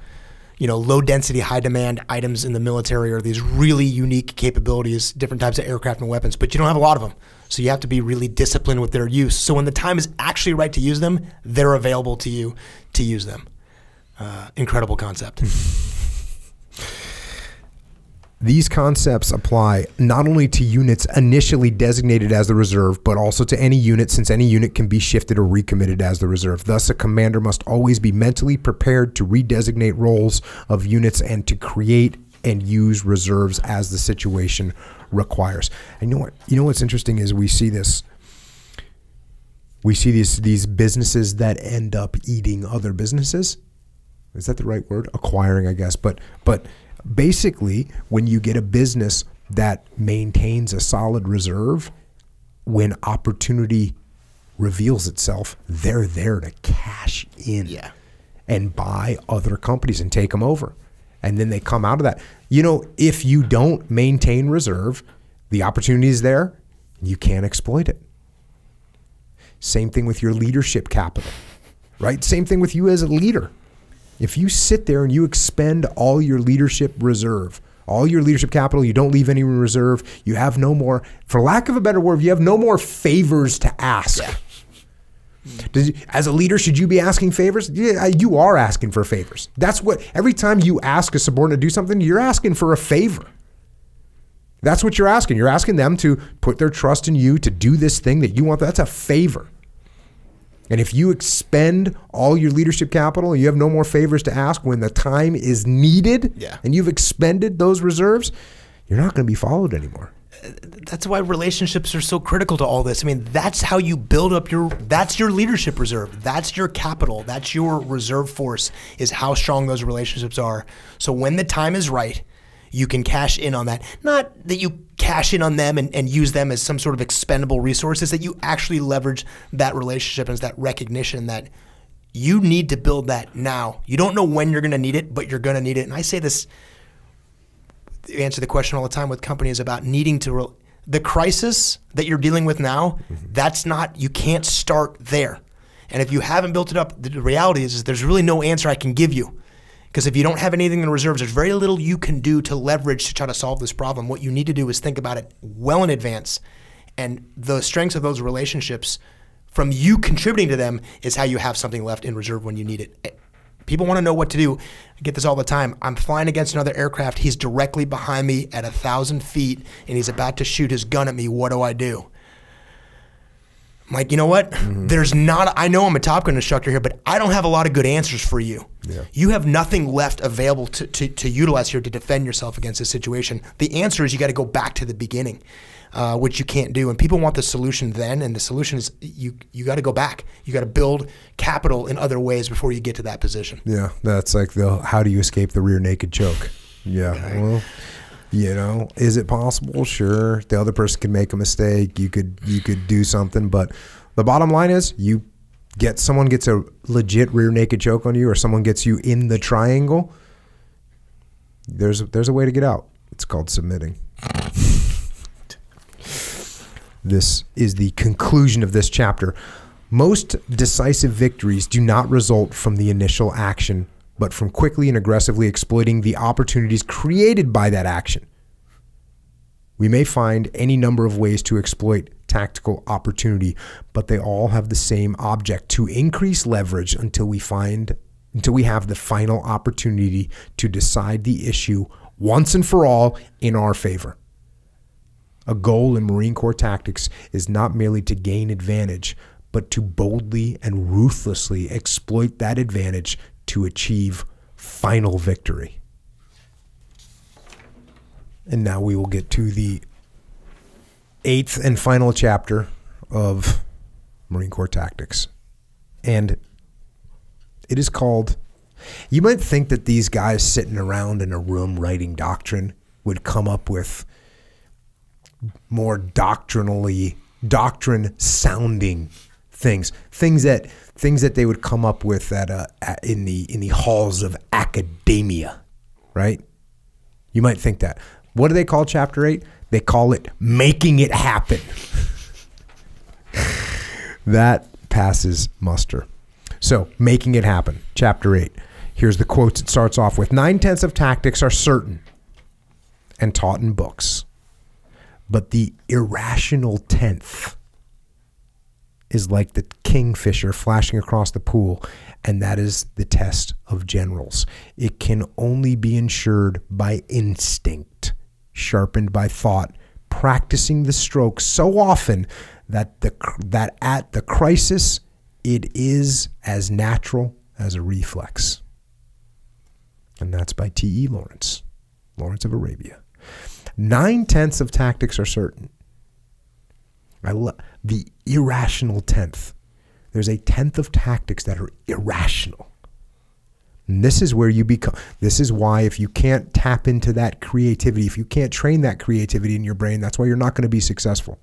You know, low density, high demand items in the military are these really unique capabilities, different types of aircraft and weapons, but you don't have a lot of them. So you have to be really disciplined with their use. So when the time is actually right to use them, they're available to you to use them. Uh, incredible concept. These concepts apply not only to units initially designated as the reserve, but also to any unit, since any unit can be shifted or recommitted as the reserve. Thus, a commander must always be mentally prepared to redesignate roles of units and to create and use reserves as the situation requires. And you know what? You know what's interesting is we see this. We see these these businesses that end up eating other businesses. Is that the right word? Acquiring, I guess. But but basically, when you get a business that maintains a solid reserve, when opportunity reveals itself, they're there to cash in yeah. and buy other companies and take them over. And then they come out of that. You know, if you don't maintain reserve, the opportunity is there. You can't exploit it. Same thing with your leadership capital, right? Same thing with you as a leader. If you sit there and you expend all your leadership reserve, all your leadership capital, you don't leave any reserve, you have no more, for lack of a better word, you have no more favors to ask. Yeah. Does, as a leader, should you be asking favors? Yeah, you are asking for favors. That's what, every time you ask a subordinate to do something, you're asking for a favor. That's what you're asking. You're asking them to put their trust in you to do this thing that you want. That's a favor. And if you expend all your leadership capital, you have no more favors to ask when the time is needed, yeah. and you've expended those reserves, you're not going to be followed anymore. That's why relationships are so critical to all this. I mean, that's how you build up your, that's your leadership reserve. That's your capital. That's your reserve force, is how strong those relationships are. So when the time is right, you can cash in on that. Not that you cash in on them and, and use them as some sort of expendable resource, is that you actually leverage that relationship as that recognition that you need to build that now. You don't know when you're going to need it, but you're going to need it. And I say this, answer the question all the time with companies about needing to, re the crisis that you're dealing with now, mm-hmm. that's not, you can't start there. And if you haven't built it up, the reality is, is there's really no answer I can give you. Because if you don't have anything in reserves, there's very little you can do to leverage to try to solve this problem. What you need to do is think about it well in advance. And the strengths of those relationships, from you contributing to them, is how you have something left in reserve when you need it. People want to know what to do. I get this all the time. I'm flying against another aircraft. He's directly behind me at a thousand feet, and he's about to shoot his gun at me. What do I do? I'm like, you know what? Mm-hmm. There's not, I know I'm a Top Gun instructor here, but I don't have a lot of good answers for you. Yeah. You have nothing left available to, to, to utilize here to defend yourself against this situation. The answer is you got to go back to the beginning, uh, which you can't do. And people want the solution then, and the solution is you, you got to go back. You got to build capital in other ways before you get to that position. Yeah, that's like the how do you escape the rear naked choke? Yeah, okay. Well... You know, is it possible? Sure. The other person can make a mistake. You could you could do something. But the bottom line is you get someone gets a legit rear naked choke on you, or someone gets you in the triangle. There's a, there's a way to get out. It's called submitting. This is the conclusion of this chapter. Most decisive victories do not result from the initial action, but from quickly and aggressively exploiting the opportunities created by that action. We may find any number of ways to exploit tactical opportunity, but they all have the same object: to increase leverage until we find, until we have the final opportunity to decide the issue once and for all in our favor. A goal in Marine Corps tactics is not merely to gain advantage, but to boldly and ruthlessly exploit that advantage to achieve final victory. And now we will get to the eighth and final chapter of Marine Corps Tactics. And it is called, you might think that these guys sitting around in a room writing doctrine would come up with more doctrinally, doctrine sounding things, things that things that they would come up with at, uh, at in the in the halls of academia, right? You might think that. What do they call chapter eight? They call it making it happen. That passes muster. So, making it happen, chapter eight. Here's the quotes it starts off with. Nine-tenths of tactics are certain and taught in books, but the irrational tenth is like the kingfisher flashing across the pool, and that is the test of generals. It can only be ensured by instinct, sharpened by thought, practicing the stroke so often that the that at the crisis it is as natural as a reflex. And that's by T E Lawrence. Lawrence of Arabia. Nine-tenths of tactics are certain. I love the irrational tenth. There's a tenth of tactics that are irrational. And this is where you become, this is why if you can't tap into that creativity, if you can't train that creativity in your brain, that's why you're not going to be successful.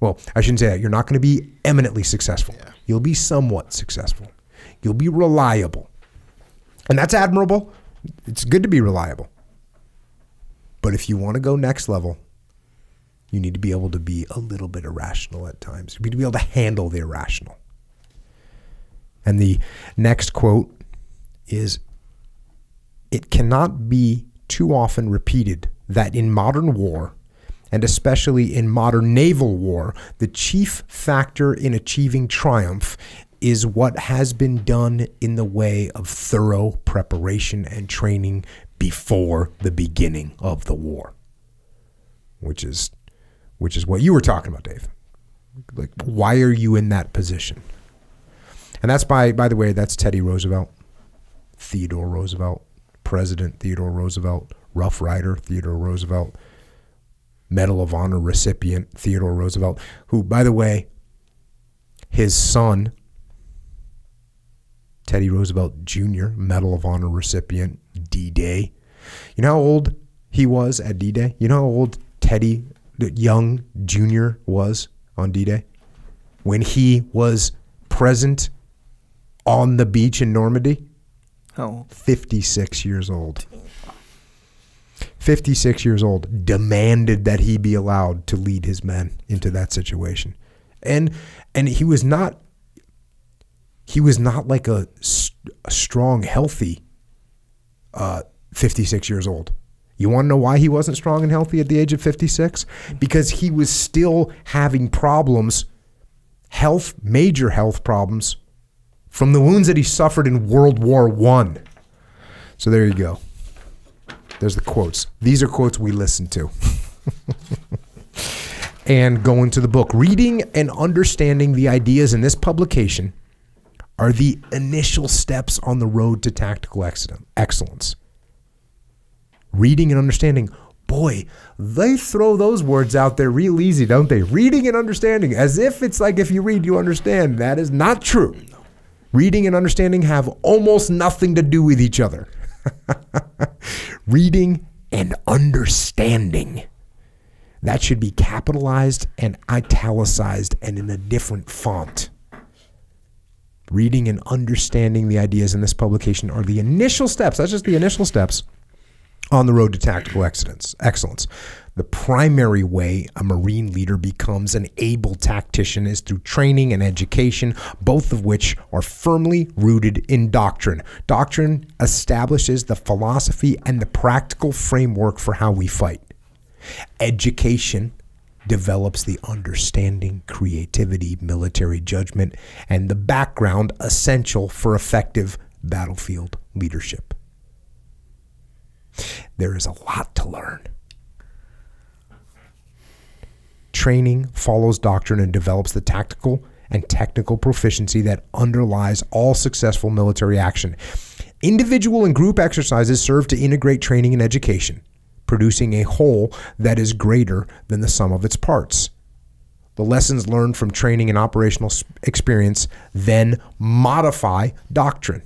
Well, I shouldn't say that. You're not going to be eminently successful. Yeah. You'll be somewhat successful. You'll be reliable. And that's admirable. It's good to be reliable. But if you want to go next level, you need to be able to be a little bit irrational at times. You need to be able to handle the irrational. And the next quote is, it cannot be too often repeated that in modern war, and especially in modern naval war, the chief factor in achieving triumph is what has been done in the way of thorough preparation and training before the beginning of the war. Which is, which is what you were talking about, Dave. Like, why are you in that position? And that's by, by the way, that's Teddy Roosevelt. Theodore Roosevelt, President Theodore Roosevelt, Rough Rider Theodore Roosevelt, Medal of Honor recipient Theodore Roosevelt, who, by the way, his son, Teddy Roosevelt Junior, Medal of Honor recipient, D Day. You know how old he was at D Day? You know how old Teddy Young Junior was on D Day? When he was present on the beach in Normandy? Oh. fifty-six years old. fifty-six years old, demanded that he be allowed to lead his men into that situation. And and he was not he was not like a, a strong, healthy uh, fifty-six years old. You want to know why he wasn't strong and healthy at the age of fifty-six? Because he was still having problems, health, major health problems, from the wounds that he suffered in World War One. So there you go. There's the quotes. These are quotes we listen to. And going to the book. Reading and understanding the ideas in this publication are the initial steps on the road to tactical excellence. Reading and understanding. Boy, they throw those words out there real easy, don't they? Reading and understanding. As if it's like if you read, you understand. That is not true. Reading and understanding have almost nothing to do with each other. Reading and understanding. That should be capitalized and italicized and in a different font. Reading and understanding the ideas in this publication are the initial steps. That's just the initial steps on the road to tactical excellence. The primary way a Marine leader becomes an able tactician is through training and education, both of which are firmly rooted in doctrine. Doctrine establishes the philosophy and the practical framework for how we fight. Education develops the understanding, creativity, military judgment, and the background essential for effective battlefield leadership. There is a lot to learn. Training follows doctrine and develops the tactical and technical proficiency that underlies all successful military action. Individual and group exercises serve to integrate training and education, producing a whole that is greater than the sum of its parts. The lessons learned from training and operational experience then modify doctrine.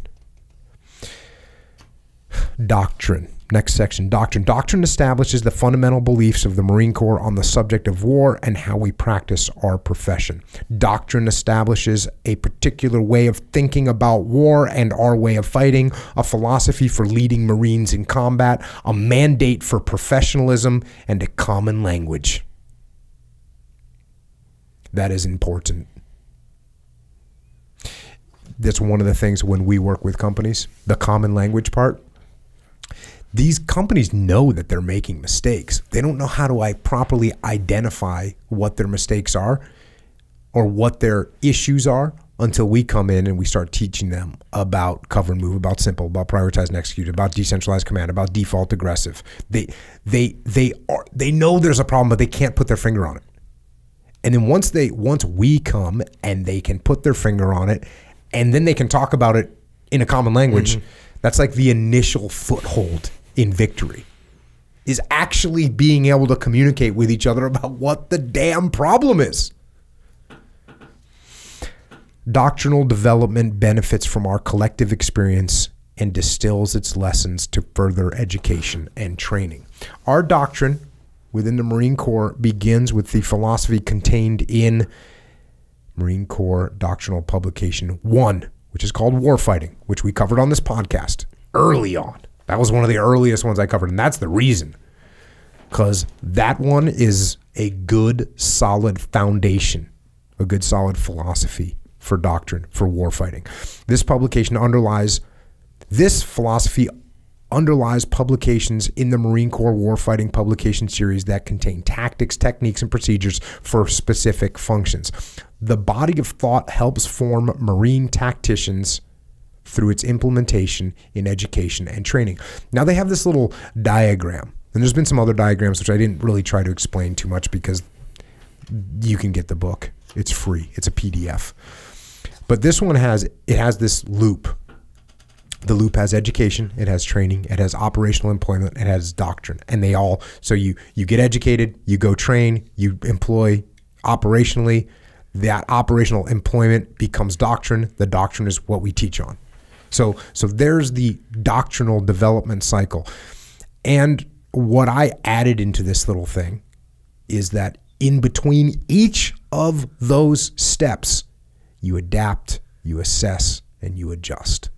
Doctrine. Next section, doctrine. Doctrine establishes the fundamental beliefs of the Marine Corps on the subject of war and how we practice our profession. Doctrine establishes a particular way of thinking about war and our way of fighting, a philosophy for leading Marines in combat, a mandate for professionalism, and a common language. That is important. That's one of the things when we work with companies, the common language part. These companies know that they're making mistakes. They don't know how to I properly identify what their mistakes are or what their issues are until we come in and we start teaching them about cover and move, about simple, about prioritize and execute, about decentralized command, about default aggressive. They, they, they, are, they know there's a problem, but they can't put their finger on it. And then once, they, once we come and they can put their finger on it, and then they can talk about it in a common language, mm-hmm. That's like the initial foothold in victory. is actually being able to communicate with each other about what the damn problem is. Doctrinal development benefits from our collective experience and distills its lessons to further education and training. Our doctrine within the Marine Corps begins with the philosophy contained in Marine Corps Doctrinal Publication one, which is called Warfighting, which we covered on this podcast early on. That was one of the earliest ones I covered, and that's the reason, because that one is a good, solid foundation, a good, solid philosophy for doctrine, for warfighting. This publication underlies, this philosophy underlies publications in the Marine Corps Warfighting publication series that contain tactics, techniques, and procedures for specific functions. The body of thought helps form Marine tacticians through its implementation in education and training. Now they have this little diagram, and there's been some other diagrams which I didn't really try to explain too much because you can get the book. It's free, it's a P D F. But this one has, it has this loop. The loop has education, it has training, it has operational employment, it has doctrine, and they all, so you, you get educated, you go train, you employ operationally, that operational employment becomes doctrine, the doctrine is what we teach on. So, so there's the doctrinal development cycle. And what I added into this little thing is that in between each of those steps, you adapt, you assess, and you adjust.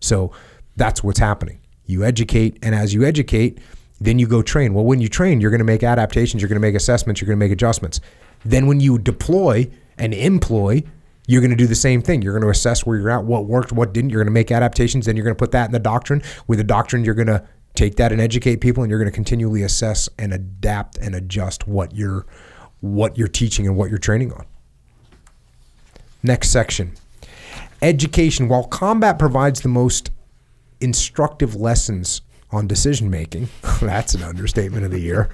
So that's what's happening. You educate, and as you educate, then you go train. Well, when you train, you're gonna make adaptations, you're gonna make assessments, you're gonna make adjustments. Then when you deploy and employ, you're gonna do the same thing. You're gonna assess where you're at, what worked, what didn't, you're gonna make adaptations, then you're gonna put that in the doctrine. With the doctrine, you're gonna take that and educate people, and you're gonna continually assess and adapt and adjust what you're, what you're teaching and what you're training on. Next section. Education. While combat provides the most instructive lessons on decision-making, that's an understatement of the year.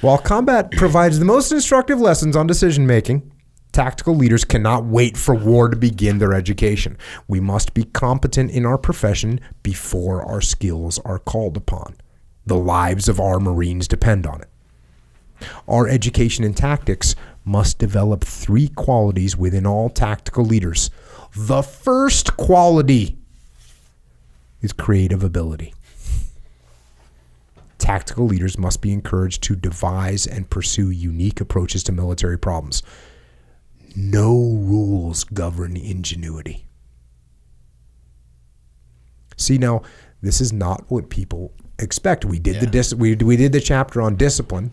While combat provides the most instructive lessons on decision-making, tactical leaders cannot wait for war to begin their education. We must be competent in our profession before our skills are called upon. The lives of our Marines depend on it. Our education in tactics must develop three qualities within all tactical leaders. The first quality is creative ability. Tactical leaders must be encouraged to devise and pursue unique approaches to military problems. No rules govern ingenuity. See, now, this is not what people expect. We did, yeah. the dis we, we did the chapter on discipline,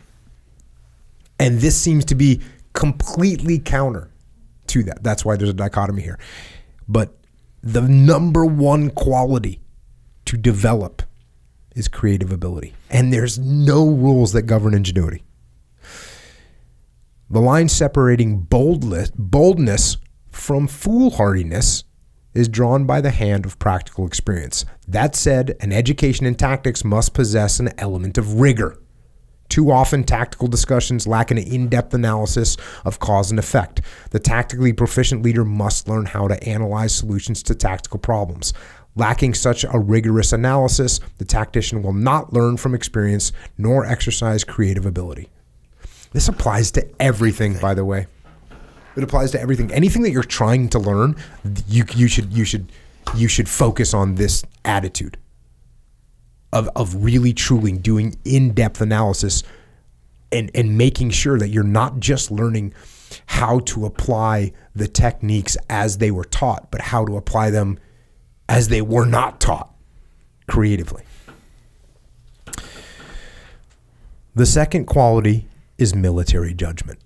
and this seems to be completely counter to that. That's why there's a dichotomy here. But the number one quality to develop is creative ability. And there's no rules that govern ingenuity. The line separating boldness, boldness from foolhardiness is drawn by the hand of practical experience. That said, an education in tactics must possess an element of rigor. Too often, tactical discussions lack an in-depth analysis of cause and effect. The tactically proficient leader must learn how to analyze solutions to tactical problems. Lacking such a rigorous analysis, the tactician will not learn from experience nor exercise creative ability. This applies to everything, by the way. It applies to everything. Anything that you're trying to learn, you, you should, you should, you should focus on this attitude. Of, of really truly doing in-depth analysis and, and making sure that you're not just learning how to apply the techniques as they were taught, but how to apply them as they were not taught creatively. The second quality is military judgment,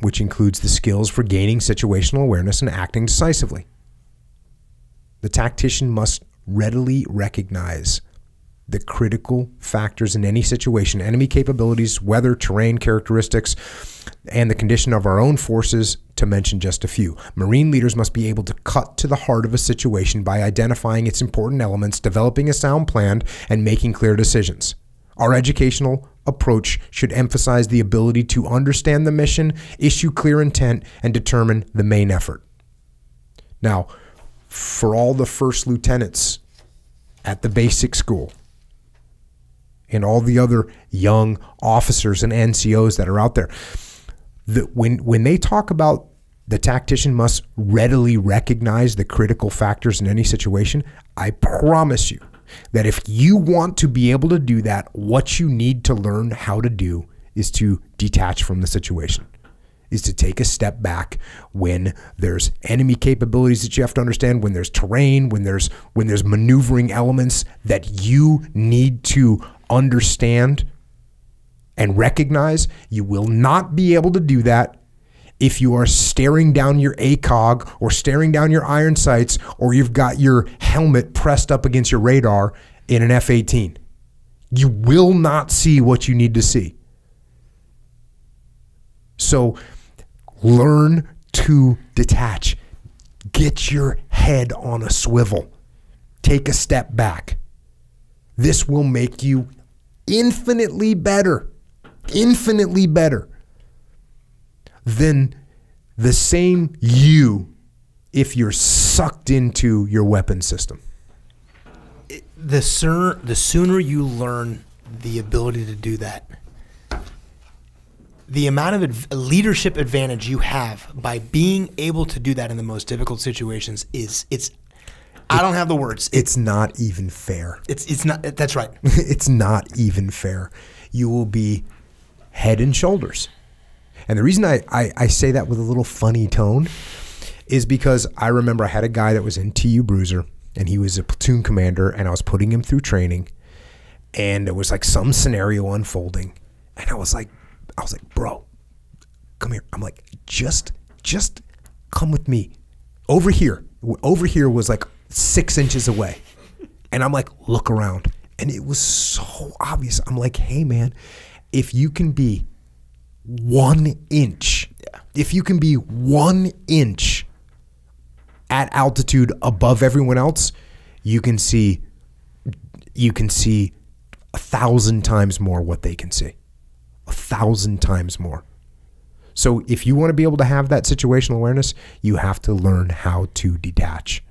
which includes the skills for gaining situational awareness and acting decisively. The tactician must readily recognize the critical factors in any situation, enemy capabilities, weather, terrain characteristics, and the condition of our own forces, to mention just a few. Marine leaders must be able to cut to the heart of a situation by identifying its important elements, developing a sound plan, and making clear decisions. Our educational approach should emphasize the ability to understand the mission, issue clear intent, and determine the main effort. Now, for all the first lieutenants at the basic school, and all the other young officers and N C Os that are out there. The, when, when they talk about the tactician must readily recognize the critical factors in any situation, I promise you that if you want to be able to do that, what you need to learn how to do is to detach from the situation, is to take a step back when there's enemy capabilities that you have to understand, when there's terrain, when there's when there's maneuvering elements that you need to understand and recognize. You will not be able to do that if you are staring down your ACOG or staring down your iron sights, or you've got your helmet pressed up against your radar in an F eighteen. You will not see what you need to see. So learn to detach. Get your head on a swivel. Take a step back. This will make you infinitely better, infinitely better than the same you if you're sucked into your weapon system. The sooner, the sooner you learn the ability to do that, the amount of leadership advantage you have by being able to do that in the most difficult situations is, it's, I don't have the words. It, it's not even fair. It's, it's not, that's right. It's not even fair. You will be head and shoulders. And the reason I, I, I say that with a little funny tone is because I remember I had a guy that was in T U Bruiser, and he was a platoon commander, and I was putting him through training, and there was like some scenario unfolding, and I was like, I was like, bro, come here. I'm like, just, just come with me. Over here, over here was like six inches away. And I'm like, look around. And it was so obvious. I'm like, hey man, if you can be one inch, if you can be one inch at altitude above everyone else, you can see, you can see a thousand times more what they can see, a thousand times more. So if you want to be able to have that situational awareness, you have to learn how to detach.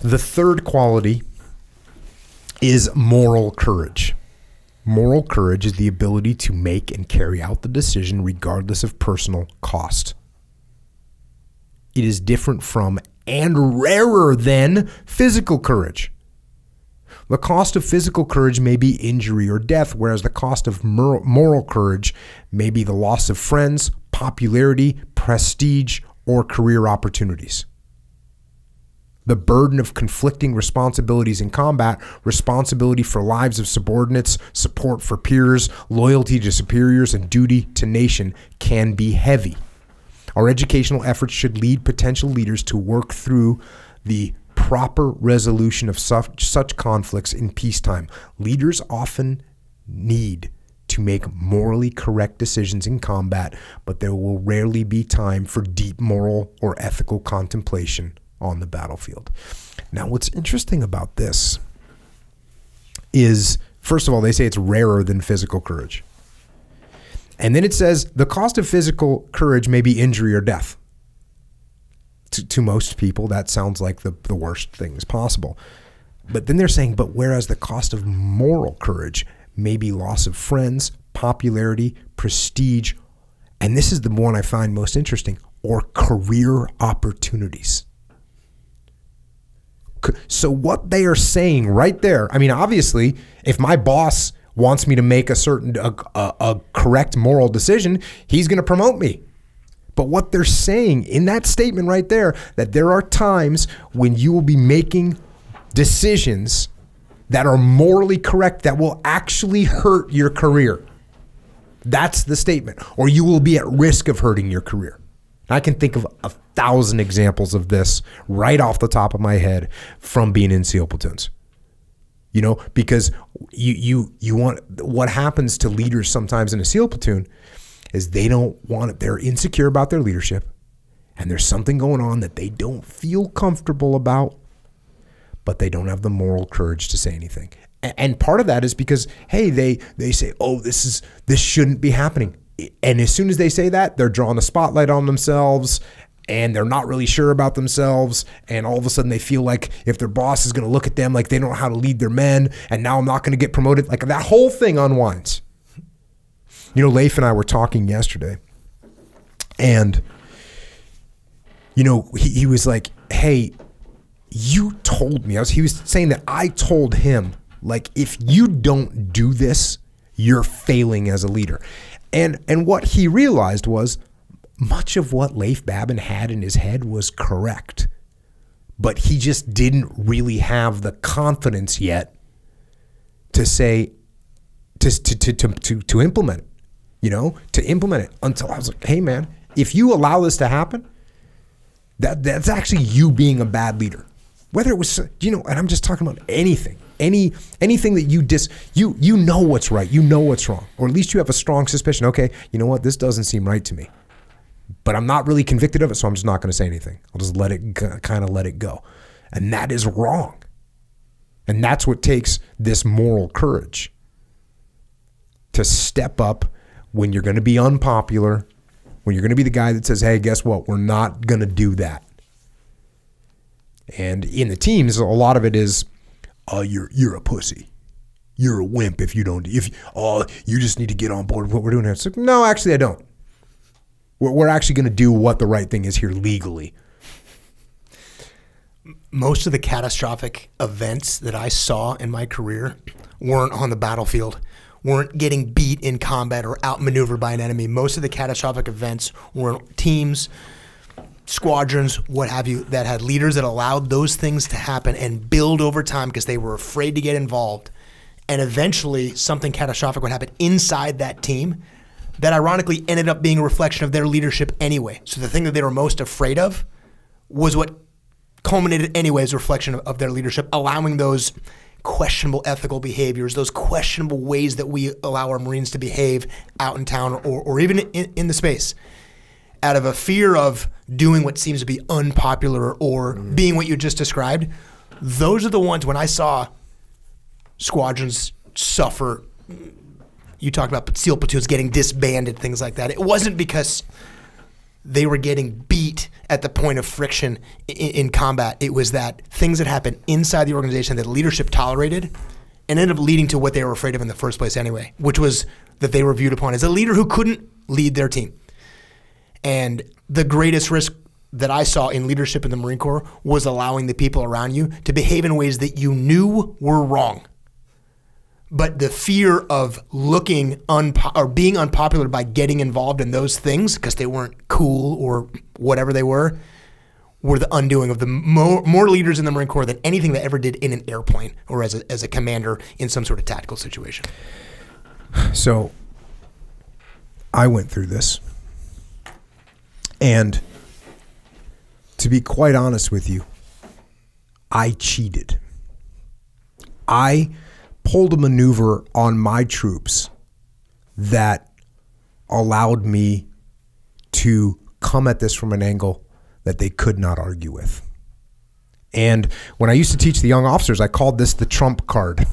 The third quality is moral courage. Moral courage is the ability to make and carry out the decision regardless of personal cost. It is different from and rarer than physical courage. The cost of physical courage may be injury or death, whereas the cost of moral courage may be the loss of friends, popularity, prestige, or career opportunities. The burden of conflicting responsibilities in combat, responsibility for lives of subordinates, support for peers, loyalty to superiors, and duty to nation can be heavy. Our educational efforts should lead potential leaders to work through the proper resolution of such, such conflicts in peacetime. Leaders often need to make morally correct decisions in combat, but there will rarely be time for deep moral or ethical contemplation on the battlefield. Now, what's interesting about this is, first of all, they say it's rarer than physical courage. And then it says the cost of physical courage may be injury or death. To, to most people, that sounds like the, the worst things possible. But then they're saying, but whereas the cost of moral courage may be loss of friends, popularity, prestige, and this is the one I find most interesting, or career opportunities. So what they are saying right there, I mean, obviously, if my boss wants me to make a certain, a, a, a correct moral decision, he's going to promote me. But what they're saying in that statement right there, that there are times when you will be making decisions that are morally correct that will actually hurt your career. That's the statement. Or you will be at risk of hurting your career. I can think of a thousand examples of this right off the top of my head from being in SEAL platoons. You know, because you you you want, what happens to leaders sometimes in a SEAL platoon is they don't want it. They're insecure about their leadership, and there's something going on that they don't feel comfortable about, but they don't have the moral courage to say anything. And part of that is because, hey, they they say, oh, this is this shouldn't be happening. And as soon as they say that, they're drawing the spotlight on themselves, and they're not really sure about themselves, and all of a sudden they feel like if their boss is going to look at them like they don't know how to lead their men, and now I'm not going to get promoted. Like, that whole thing unwinds. You know, Leif and I were talking yesterday, and, you know, he, he was like, hey, you told me. I was, he was saying that I told him, like, if you don't do this, you're failing as a leader. And, and what he realized was much of what Leif Babin had in his head was correct, but he just didn't really have the confidence yet to say, to, to, to, to, to, to implement it, you know, to implement it, until I was like, hey man, if you allow this to happen, that, that's actually you being a bad leader. Whether it was, you know, and I'm just talking about anything, any, anything that you dis, you, you know what's right, you know what's wrong, or at least you have a strong suspicion. Okay, you know what, this doesn't seem right to me, but I'm not really convicted of it, so I'm just not going to say anything. I'll just let it, kind of let it go. And that is wrong. And that's what takes this moral courage to step up when you're going to be unpopular, when you're going to be the guy that says, hey, guess what? We're not going to do that. And in the teams, a lot of it is, oh, you're, you're a pussy. You're a wimp if you don't, if, oh, you just need to get on board with what we're doing here. It's like, no, actually I don't. We're actually going to do what the right thing is here legally. Most of the catastrophic events that I saw in my career weren't on the battlefield, weren't getting beat in combat or outmaneuvered by an enemy. Most of the catastrophic events were teams, squadrons, what have you, that had leaders that allowed those things to happen and build over time because they were afraid to get involved. And eventually something catastrophic would happen inside that team that ironically ended up being a reflection of their leadership anyway. So the thing that they were most afraid of was what culminated anyway as a reflection of, of their leadership, allowing those questionable ethical behaviors, those questionable ways that we allow our Marines to behave out in town or, or even in, in the space, out of a fear of doing what seems to be unpopular or mm. being what you just described. Those are the ones when I saw squadrons suffer. You talked about SEAL platoons getting disbanded, things like that. It wasn't because they were getting beat at the point of friction in, in combat. It was that things that happened inside the organization that leadership tolerated and ended up leading to what they were afraid of in the first place anyway, which was that they were viewed upon as a leader who couldn't lead their team. And the greatest risk that I saw in leadership in the Marine Corps was allowing the people around you to behave in ways that you knew were wrong. But the fear of looking unpo- or being unpopular by getting involved in those things because they weren't cool or whatever they were, were the undoing of the more, more leaders in the Marine Corps than anything they ever did in an airplane or as a, as a commander in some sort of tactical situation. So I went through this, and to be quite honest with you, I cheated. I pulled a maneuver on my troops that allowed me to come at this from an angle that they could not argue with. And when I used to teach the young officers, I called this the trump card.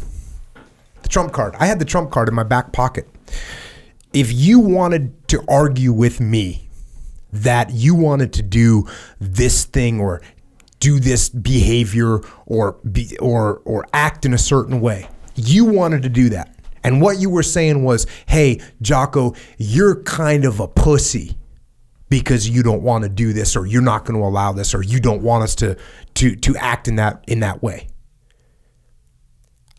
The trump card. I had the trump card in my back pocket. If you wanted to argue with me that you wanted to do this thing or do this behavior or be, or or act in a certain way, you wanted to do that. And what you were saying was, hey, Jocko, you're kind of a pussy because you don't want to do this, or you're not going to allow this, or you don't want us to, to, to act in that, in that way.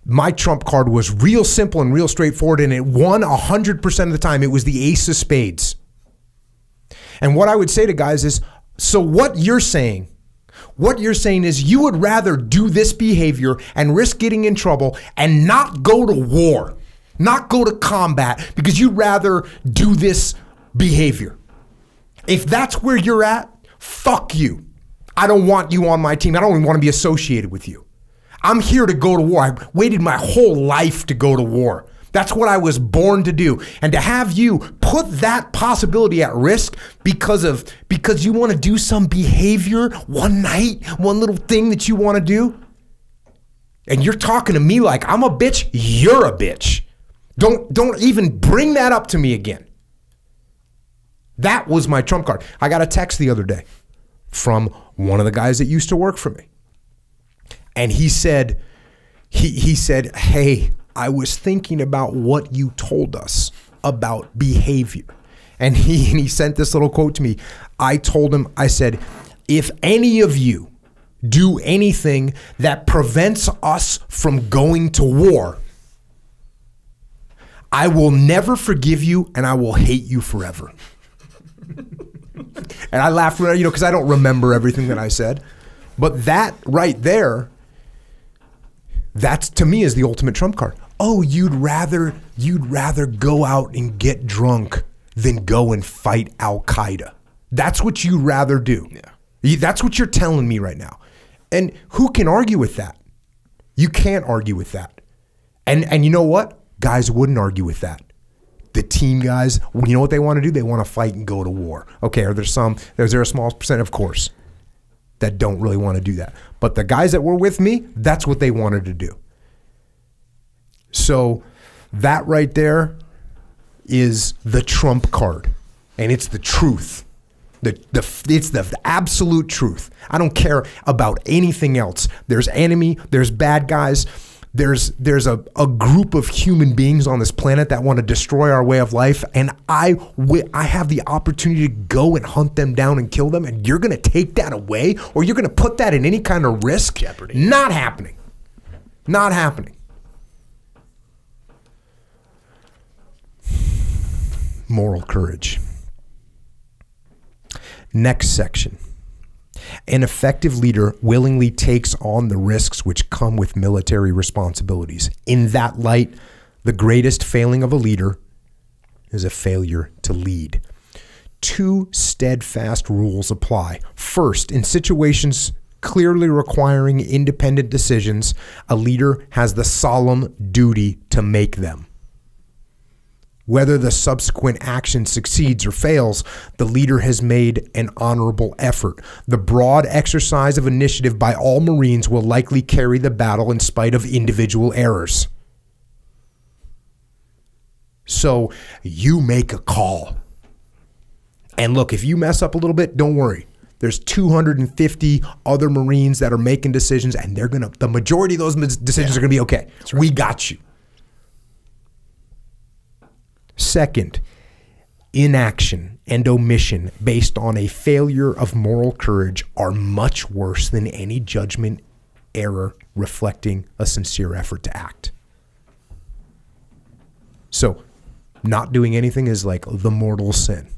My trump card was real simple and real straightforward, and it won one hundred percent of the time. It was the ace of spades. And what I would say to guys is, so what you're saying What you're saying is you would rather do this behavior and risk getting in trouble and not go to war, not go to combat, because you'd rather do this behavior. If that's where you're at, fuck you. I don't want you on my team. I don't even want to be associated with you. I'm here to go to war. I waited my whole life to go to war. That's what I was born to do. And to have you put that possibility at risk because of because you want to do some behavior one night, one little thing that you want to do, and you're talking to me like I'm a bitch, you're a bitch. Don't, don't even bring that up to me again. That was my trump card. I got a text the other day from one of the guys that used to work for me. And he said, he, he said, hey, I was thinking about what you told us about behavior. And he, and he sent this little quote to me. I told him, I said, if any of you do anything that prevents us from going to war, I will never forgive you and I will hate you forever. And I laughed, you know, because I don't remember everything that I said. But that right there, that's to me is the ultimate trump card. Oh, you'd rather, you'd rather go out and get drunk than go and fight Al-Qaeda. That's what you'd rather do. Yeah. That's what you're telling me right now. And who can argue with that? You can't argue with that. And, and you know what? Guys wouldn't argue with that. The team guys, you know what they want to do? They want to fight and go to war. Okay, are there some, is there a small percent? Of course, that don't really want to do that. But the guys that were with me, that's what they wanted to do. So that right there is the trump card. And it's the truth. The, the, it's the, the absolute truth. I don't care about anything else. There's enemy, there's bad guys. There's, there's a, a group of human beings on this planet that want to destroy our way of life, and I, I have the opportunity to go and hunt them down and kill them, and you're going to take that away, or you're going to put that in any kind of risk? Jeopardy. Not happening. Not happening. Moral courage. Next section. An effective leader willingly takes on the risks which come with military responsibilities. In that light, the greatest failing of a leader is a failure to lead. Two steadfast rules apply. First, in situations clearly requiring independent decisions, a leader has the solemn duty to make them. Whether the subsequent action succeeds or fails, the leader has made an honorable effort. The broad exercise of initiative by all Marines will likely carry the battle in spite of individual errors. So you make a call. And look, if you mess up a little bit, don't worry. There's two hundred fifty other Marines that are making decisions, and they're gonna, the majority of those decisions yeah. are gonna be okay. That's right. We got you. Second, inaction and omission based on a failure of moral courage are much worse than any judgment error reflecting a sincere effort to act. So, not doing anything is like the mortal sin.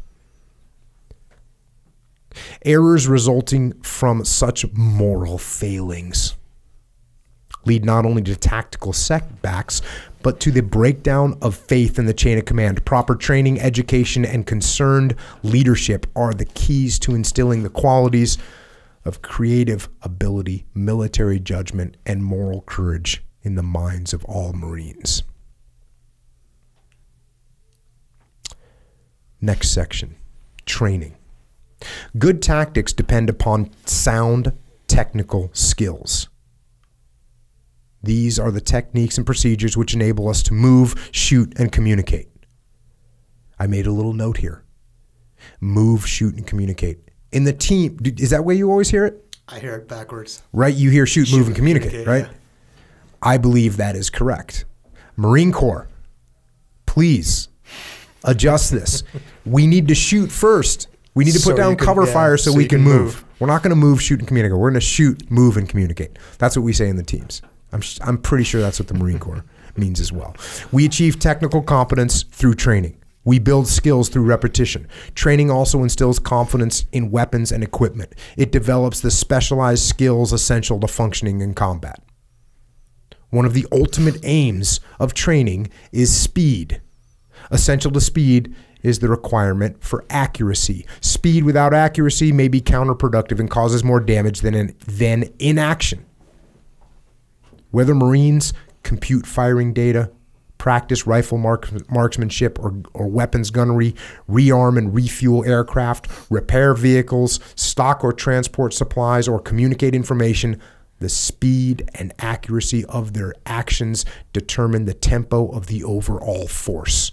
Errors resulting from such moral failings lead not only to tactical setbacks, but to the breakdown of faith in the chain of command. Proper training, education, and concerned leadership are the keys to instilling the qualities of creative ability, military judgment, and moral courage in the minds of all Marines. Next section, training. Good tactics depend upon sound technical skills. These are the techniques and procedures which enable us to move, shoot, and communicate. I made a little note here. Move, shoot, and communicate. In the team, is that way you always hear it? I hear it backwards. Right, you hear shoot, shoot move, and communicate, communicate right? Yeah. I believe that is correct. Marine Corps, please adjust this. We need to shoot first. We need to put so down can, cover yeah, fire so, so we can, can move. move. We're not going to move, shoot, and communicate. We're going to shoot, move, and communicate. That's what we say in the teams. I'm, I'm pretty sure that's what the Marine Corps means as well. We achieve technical competence through training. We build skills through repetition. Training also instills confidence in weapons and equipment. It develops the specialized skills essential to functioning in combat. One of the ultimate aims of training is speed. Essential to speed is the requirement for accuracy. Speed without accuracy may be counterproductive and causes more damage than, in, than inaction. Whether Marines compute firing data, practice rifle mark, marksmanship or, or weapons gunnery, rearm and refuel aircraft, repair vehicles, stock or transport supplies, or communicate information, the speed and accuracy of their actions determine the tempo of the overall force.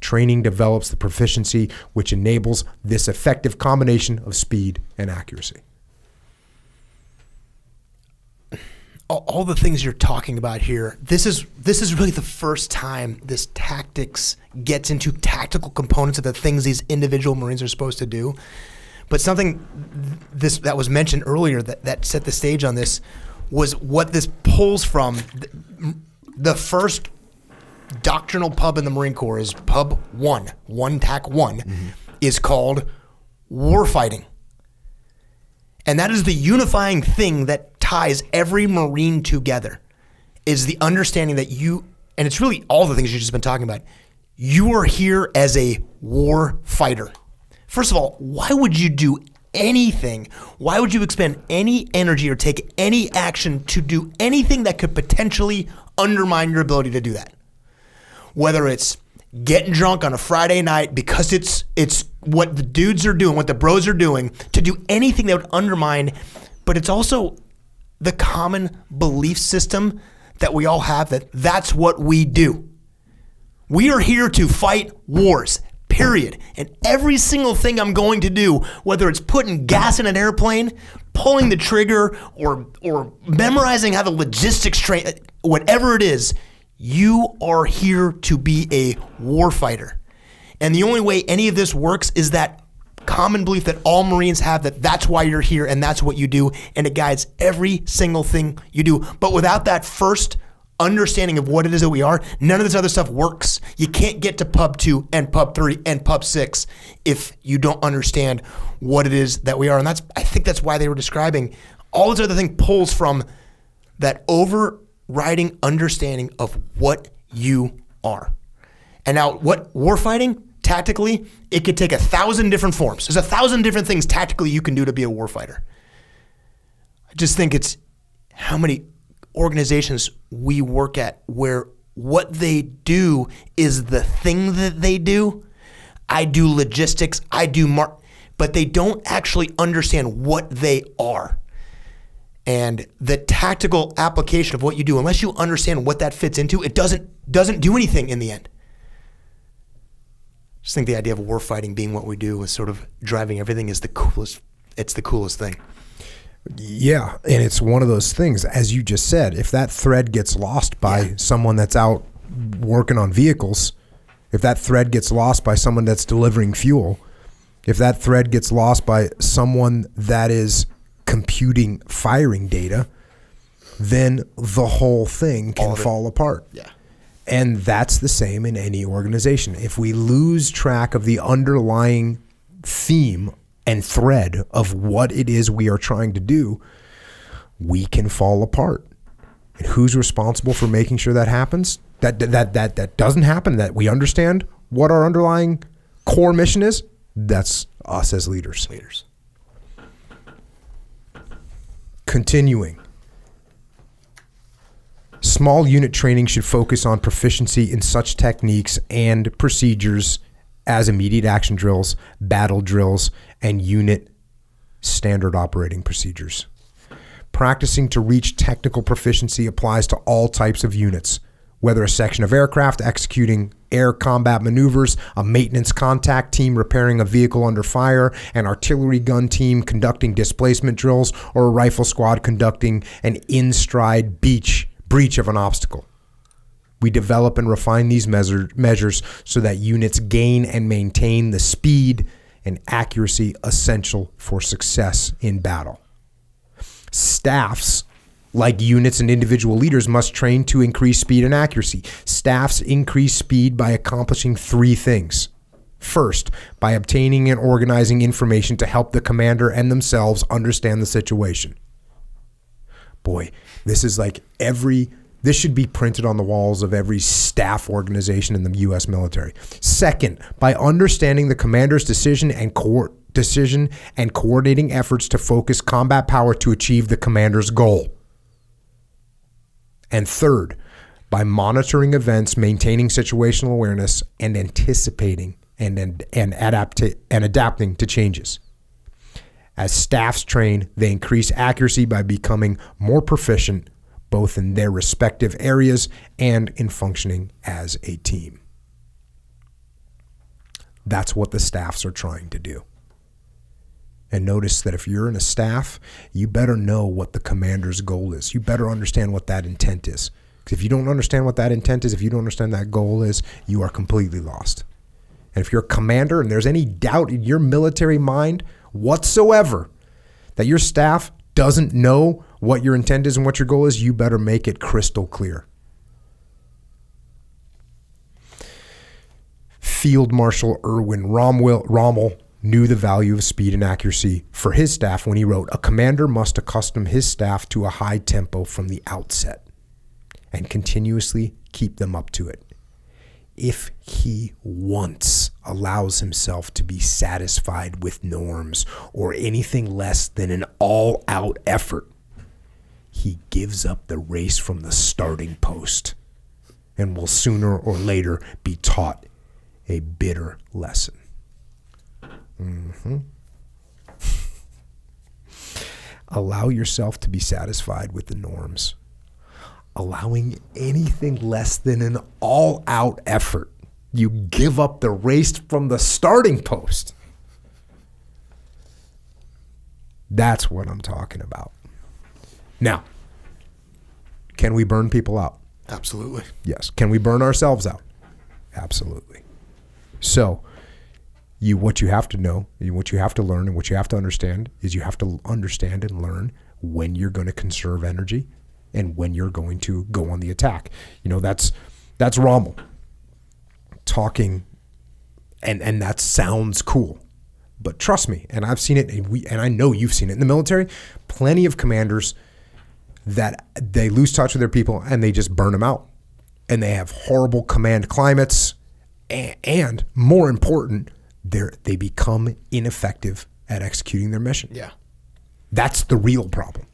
Training develops the proficiency which enables this effective combination of speed and accuracy. All the things you're talking about here, this is this is really the first time this tactics gets into tactical components of the things these individual Marines are supposed to do. But something this that was mentioned earlier that, that set the stage on this was what this pulls from. The first doctrinal pub in the Marine Corps is Pub One, One Tac One, mm-hmm. is called Warfighting. And that is the unifying thing that ties every Marine together, is the understanding that you, and it's really all the things you've just been talking about, you are here as a war fighter. First of all, why would you do anything? Why would you expend any energy or take any action to do anything that could potentially undermine your ability to do that? Whether it's getting drunk on a Friday night because it's it's what the dudes are doing, what the bros are doing, to do anything that would undermine, but it's also the common belief system that we all have that that's what we do. We are here to fight wars, period. And every single thing I'm going to do, whether it's putting gas in an airplane, pulling the trigger, or, or memorizing how the logistics train, whatever it is, you are here to be a warfighter. And the only way any of this works is that common belief that all Marines have, that that's why you're here and that's what you do, and it guides every single thing you do. But without that first understanding of what it is that we are, none of this other stuff works. You can't get to Pub Two and Pub Three and Pub Six if you don't understand what it is that we are. And that's, I think that's why they were describing all this other thing pulls from that overriding understanding of what you are. And now what warfighting, tactically, it could take a thousand different forms. There's a thousand different things tactically you can do to be a warfighter. I just think it's how many organizations we work at where what they do is the thing that they do. I do logistics, I do mar- but they don't actually understand what they are. And the tactical application of what you do, unless you understand what that fits into, it doesn't doesn't do anything in the end. I just think the idea of warfighting being what we do is sort of driving everything is the coolest. It's the coolest thing. Yeah, and it's one of those things, as you just said, if that thread gets lost by yeah. someone that's out working on vehicles, if that thread gets lost by someone that's delivering fuel, if that thread gets lost by someone that is computing firing data, then the whole thing can fall apart. Yeah. And that's the same in any organization. If we lose track of the underlying theme and thread of what it is we are trying to do, we can fall apart. And who's responsible for making sure that happens? That that that that doesn't happen, that we understand what our underlying core mission is? That's us as leaders. Leaders. Continuing. Small unit training should focus on proficiency in such techniques and procedures as immediate action drills, battle drills, and unit standard operating procedures. Practicing to reach technical proficiency applies to all types of units, whether a section of aircraft executing air combat maneuvers, a maintenance contact team repairing a vehicle under fire, an artillery gun team conducting displacement drills, or a rifle squad conducting an in-stride beach breach of an obstacle. We develop and refine these measure, measures so that units gain and maintain the speed and accuracy essential for success in battle. Staffs, like units and individual leaders, must train to increase speed and accuracy. Staffs increase speed by accomplishing three things. First, by obtaining and organizing information to help the commander and themselves understand the situation. Boy, this is like every, this should be printed on the walls of every staff organization in the U S military. Second, by understanding the commander's decision and co- decision and coordinating efforts to focus combat power to achieve the commander's goal. And third, by monitoring events, maintaining situational awareness, and anticipating and, and, and, adapt and adapting to changes. As staffs train, they increase accuracy by becoming more proficient both in their respective areas and in functioning as a team. That's what the staffs are trying to do. And notice that if you're in a staff, you better know what the commander's goal is. You better understand what that intent is. Because if you don't understand what that intent is, if you don't understand that goal is, you are completely lost. And if you're a commander and there's any doubt in your military mind whatsoever that your staff doesn't know what your intent is and what your goal is, you better make it crystal clear. Field Marshal Erwin Rommel knew the value of speed and accuracy for his staff when he wrote, "A commander must accustom his staff to a high tempo from the outset and continuously keep them up to it. If he once allows himself to be satisfied with norms or anything less than an all-out effort, he gives up the race from the starting post and will sooner or later be taught a bitter lesson." Mm-hmm. Allow yourself to be satisfied with the norms. Allowing anything less than an all-out effort. You give up the race from the starting post. That's what I'm talking about. Now, can we burn people out? Absolutely. Yes. Can we burn ourselves out? Absolutely. So, you what you have to know, what you have to learn, and what you have to understand is you have to understand and learn when you're going to conserve energy and when you're going to go on the attack. You know, that's that's Rommel talking, and and that sounds cool. But trust me, and I've seen it, and we and I know you've seen it in the military, plenty of commanders that they lose touch with their people and they just burn them out. And they have horrible command climates, and, and more important, they're they become ineffective at executing their mission. Yeah. That's the real problem.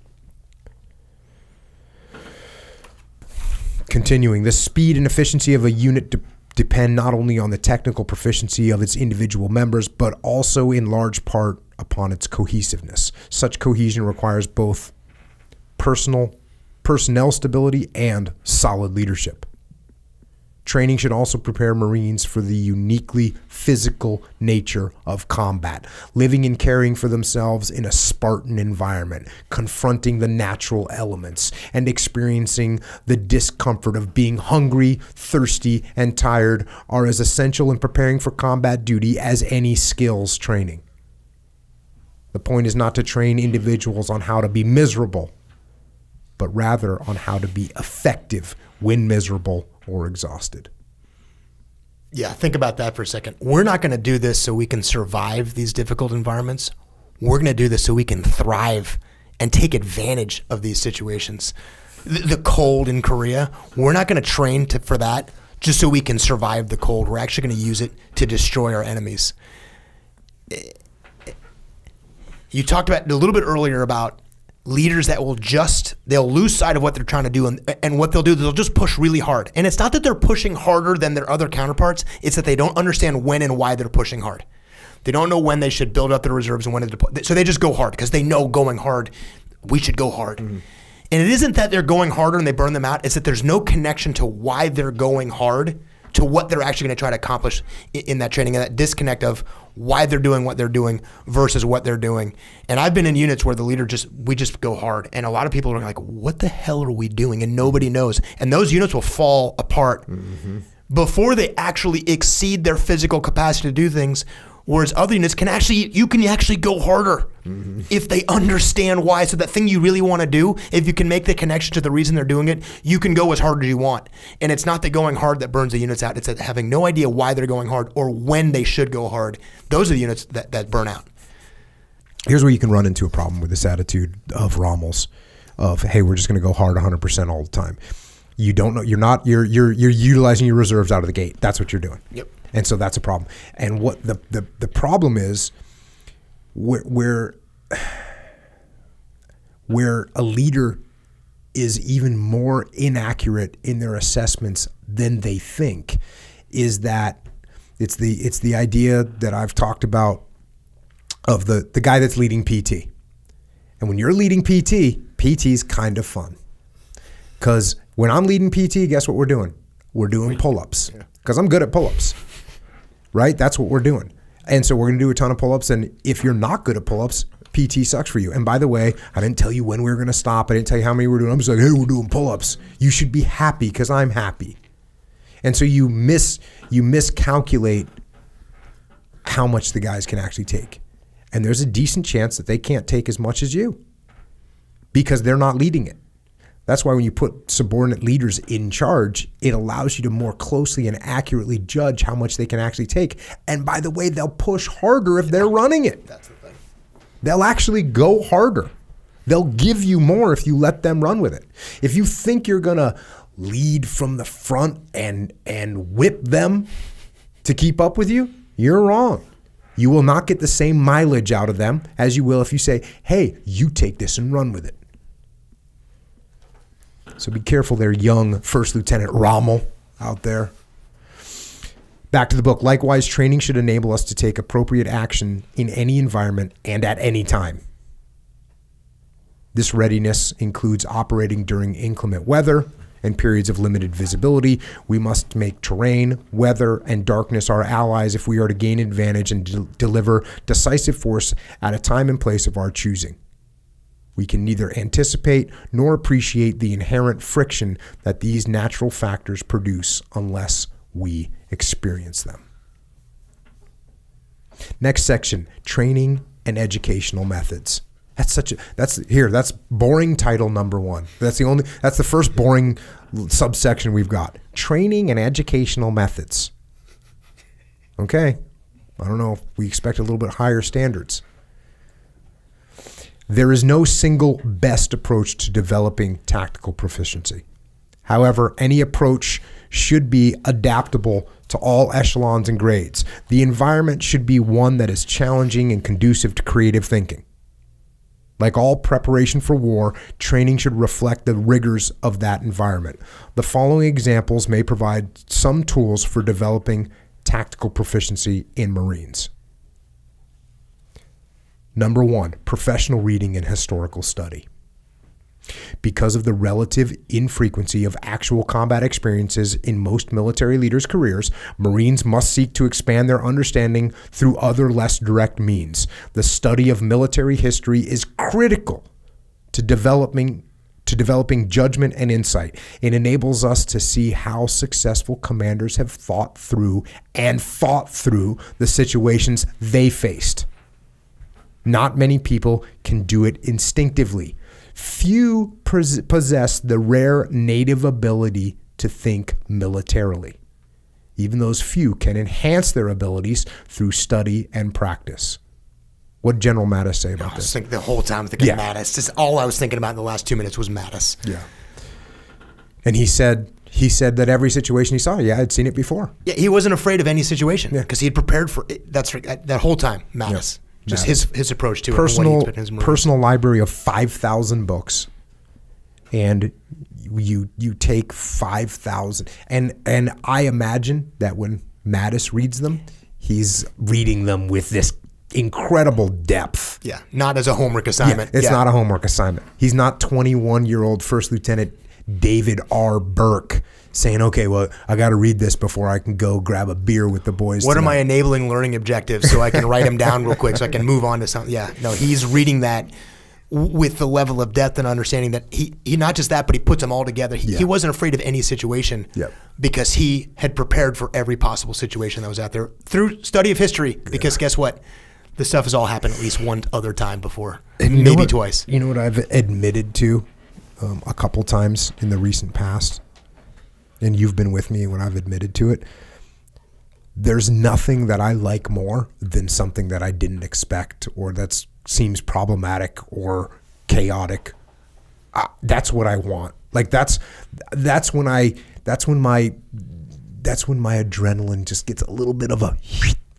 Continuing, the speed and efficiency of a unit de depend not only on the technical proficiency of its individual members, but also in large part upon its cohesiveness. Such cohesion requires both personal, personnel stability and solid leadership. Training should also prepare Marines for the uniquely physical nature of combat, living and caring for themselves in a Spartan environment, confronting the natural elements, and experiencing the discomfort of being hungry, thirsty, and tired are as essential in preparing for combat duty as any skills training. The point is not to train individuals on how to be miserable, but rather on how to be effective when miserable or exhausted. Yeah, think about that for a second. We're not going to do this so we can survive these difficult environments. We're going to do this so we can thrive and take advantage of these situations. The, the cold in Korea, we're not going to train to, for that just so we can survive the cold. We're actually going to use it to destroy our enemies. You talked about a little bit earlier about leaders that will just, they'll lose sight of what they're trying to do, and, and what they'll do, they'll just push really hard. And it's not that they're pushing harder than their other counterparts, it's that they don't understand when and why they're pushing hard. They don't know when they should build up their reserves and when to deploy. So they just go hard because they know going hard, we should go hard. Mm-hmm. And it isn't that they're going harder and they burn them out, it's that there's no connection to why they're going hard to what they're actually going to try to accomplish in that training, and that disconnect of why they're doing what they're doing versus what they're doing. And I've been in units where the leader just, we just go hard. And a lot of people are like, what the hell are we doing? And nobody knows. And those units will fall apart mm-hmm. before they actually exceed their physical capacity to do things. Whereas other units can actually, you can actually go harder mm-hmm. if they understand why. So that thing you really want to do, if you can make the connection to the reason they're doing it, you can go as hard as you want. And it's not the going hard that burns the units out. It's that having no idea why they're going hard or when they should go hard. Those are the units that, that burn out. Here's where you can run into a problem with this attitude of Rommel's, of, hey, we're just going to go hard one hundred percent all the time. You don't know, you're not, you're, you're, you're utilizing your reserves out of the gate. That's what you're doing. Yep. And so that's a problem. And what the, the, the problem is where, where, where a leader is even more inaccurate in their assessments than they think is that it's the, it's the idea that I've talked about of the, the guy that's leading P T. And when you're leading P T, P T's kind of fun. Because when I'm leading P T, guess what we're doing? We're doing pull-ups. Because I'm good at pull-ups. right? That's what we're doing. And so we're going to do a ton of pull-ups. And if you're not good at pull-ups, P T sucks for you. And by the way, I didn't tell you when we were going to stop. I didn't tell you how many we're doing. I'm just like, hey, we're doing pull-ups. You should be happy because I'm happy. And so you miss, you miscalculate how much the guys can actually take. And there's a decent chance that they can't take as much as you because they're not leading it. That's why when you put subordinate leaders in charge, it allows you to more closely and accurately judge how much they can actually take. And by the way, they'll push harder if they're running it. That's the thing. They'll actually go harder. They'll give you more if you let them run with it. If you think you're going to lead from the front and, and whip them to keep up with you, you're wrong. You will not get the same mileage out of them as you will if you say, hey, you take this and run with it. So be careful there, young First Lieutenant Rommel out there. Back to the book. Likewise, training should enable us to take appropriate action in any environment and at any time. This readiness includes operating during inclement weather and periods of limited visibility. We must make terrain, weather, and darkness our allies if we are to gain advantage and de- deliver decisive force at a time and place of our choosing. We can neither anticipate nor appreciate the inherent friction that these natural factors produce unless we experience them. Next section, training and educational methods. That's such a, that's here, that's boring title number one. That's the only, that's the first boring subsection we've got. Training and educational methods. Okay. I don't know if we expect a little bit higher standards. There is no single best approach to developing tactical proficiency. However, any approach should be adaptable to all echelons and grades. The environment should be one that is challenging and conducive to creative thinking. Like all preparation for war, training should reflect the rigors of that environment. The following examples may provide some tools for developing tactical proficiency in Marines. Number one, professional reading and historical study. Because of the relative infrequency of actual combat experiences in most military leaders' careers, Marines must seek to expand their understanding through other less direct means. The study of military history is critical to developing, to developing judgment and insight. It enables us to see how successful commanders have thought through and fought through the situations they faced. Not many people can do it instinctively. Few possess the rare native ability to think militarily. Even those few can enhance their abilities through study and practice. What did General Mattis say about this? I was thinking the whole time thinking yeah. Mattis. This, all I was thinking about in the last two minutes was Mattis. Yeah. And he said, he said that every situation he saw, yeah, I'd seen it before. Yeah, he wasn't afraid of any situation because yeah. he had prepared for it. That's that whole time, Mattis. Yeah. Just his, his approach to personal, it. Personal personal library of five thousand books, and you you take five thousand. And, and I imagine that when Mattis reads them, he's reading them with this incredible depth. Yeah, not as a homework assignment. Yeah, it's yeah. not a homework assignment. He's not twenty-one-year-old First Lieutenant David R. Burke saying, okay, well, I got to read this before I can go grab a beer with the boys. What tonight. Are my enabling learning objectives so I can write them down real quick so I can move on to something? Yeah, no, he's reading that with the level of depth and understanding that he, he not just that, but he puts them all together. He, yeah. he wasn't afraid of any situation yep. because he had prepared for every possible situation that was out there through study of history because yeah. guess what? This stuff has all happened at least one other time before, and maybe what, twice. You know what I've admitted to? Um, a couple times in the recent past, and you've been with me when I've admitted to it, there's nothing that I like more than something that I didn't expect or that seems problematic or chaotic. Uh, that's what I want. Like that's that's when I that's when my that's when my adrenaline just gets a little bit of a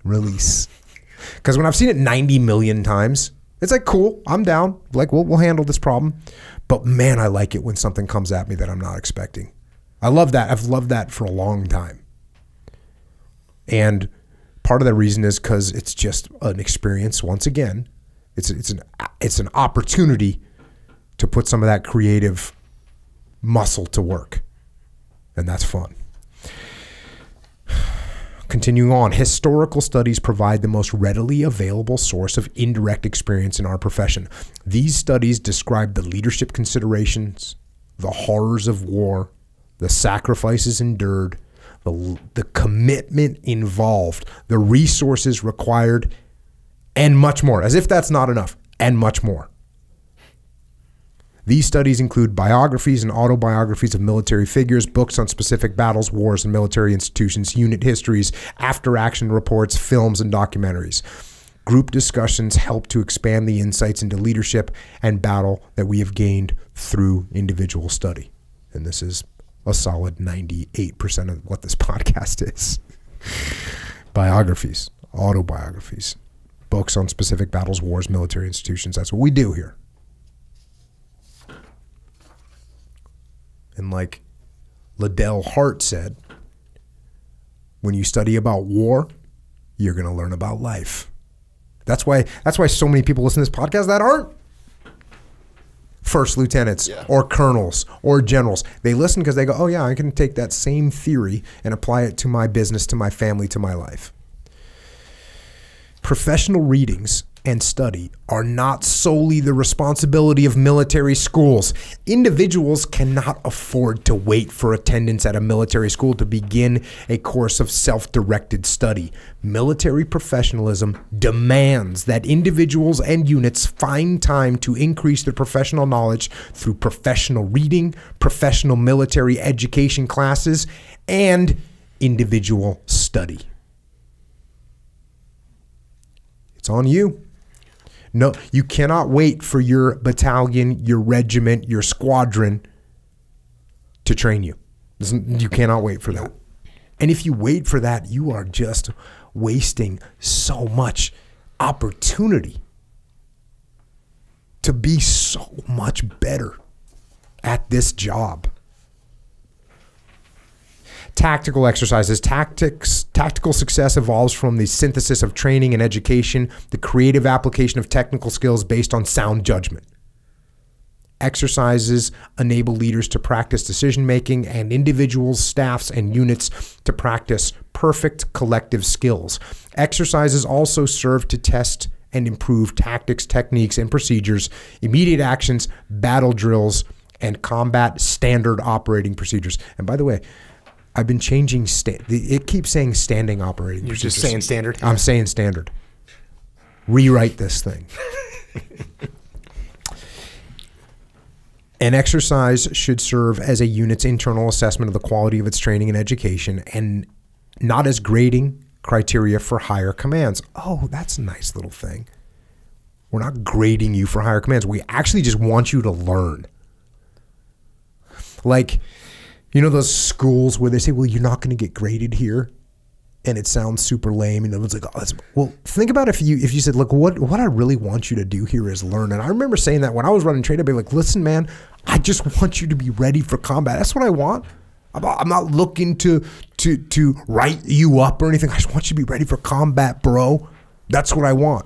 release. Because when I've seen it ninety million times, it's like, cool, I'm down. Like, we'll, we'll handle this problem. But man, I like it when something comes at me that I'm not expecting. I love that. I've loved that for a long time. And part of the reason is because it's just an experience. Once again, it's, it's, an, it's an opportunity to put some of that creative muscle to work. And that's fun. continuing on, historical studies provide the most readily available source of indirect experience in our profession. These studies describe the leadership considerations, the horrors of war, the sacrifices endured, the, the commitment involved, the resources required, and much more. As if that's not enough, and much more. These studies include biographies and autobiographies of military figures, books on specific battles, wars, and military institutions, unit histories, after-action reports, films, and documentaries. Group discussions help to expand the insights into leadership and battle that we have gained through individual study. And this is a solid ninety-eight percent of what this podcast is. Biographies, autobiographies, books on specific battles, wars, military institutions. That's what we do here. And like Liddell Hart said, when you study about war, you're going to learn about life. That's why, that's why so many people listen to this podcast that aren't first lieutenants yeah. or colonels or generals. They listen because they go, oh yeah, I can take that same theory and apply it to my business, to my family, to my life. Professional readings and study are not solely the responsibility of military schools. Individuals cannot afford to wait for attendance at a military school to begin a course of self-directed study. Military professionalism demands that individuals and units find time to increase their professional knowledge through professional reading, professional military education classes, and individual study. It's on you. No, you cannot wait for your battalion, your regiment, your squadron to train you. You cannot wait for that. And if you wait for that, you are just wasting so much opportunity to be so much better at this job. Tactical exercises. Tactics, tactical success evolves from the synthesis of training and education, the creative application of technical skills based on sound judgment. Exercises enable leaders to practice decision-making and individuals, staffs, and units to practice perfect collective skills. Exercises also serve to test and improve tactics, techniques, and procedures, immediate actions, battle drills, and combat standard operating procedures. And by the way, I've been changing, sta it keeps saying standing operating procedures. You're just saying standard? I'm saying standard. Rewrite this thing. An exercise should serve as a unit's internal assessment of the quality of its training and education and not as grading criteria for higher commands. Oh, that's a nice little thing. We're not grading you for higher commands. We actually just want you to learn. Like, you know those schools where they say, well, you're not going to get graded here? And it sounds super lame. And everyone's like, oh, that's... Well, think about if you if you said, look, what, what I really want you to do here is learn. And I remember saying that when I was running trade, I'd be like, listen, man, I just want you to be ready for combat. That's what I want. I'm not looking to, to, to write you up or anything. I just want you to be ready for combat, bro. That's what I want.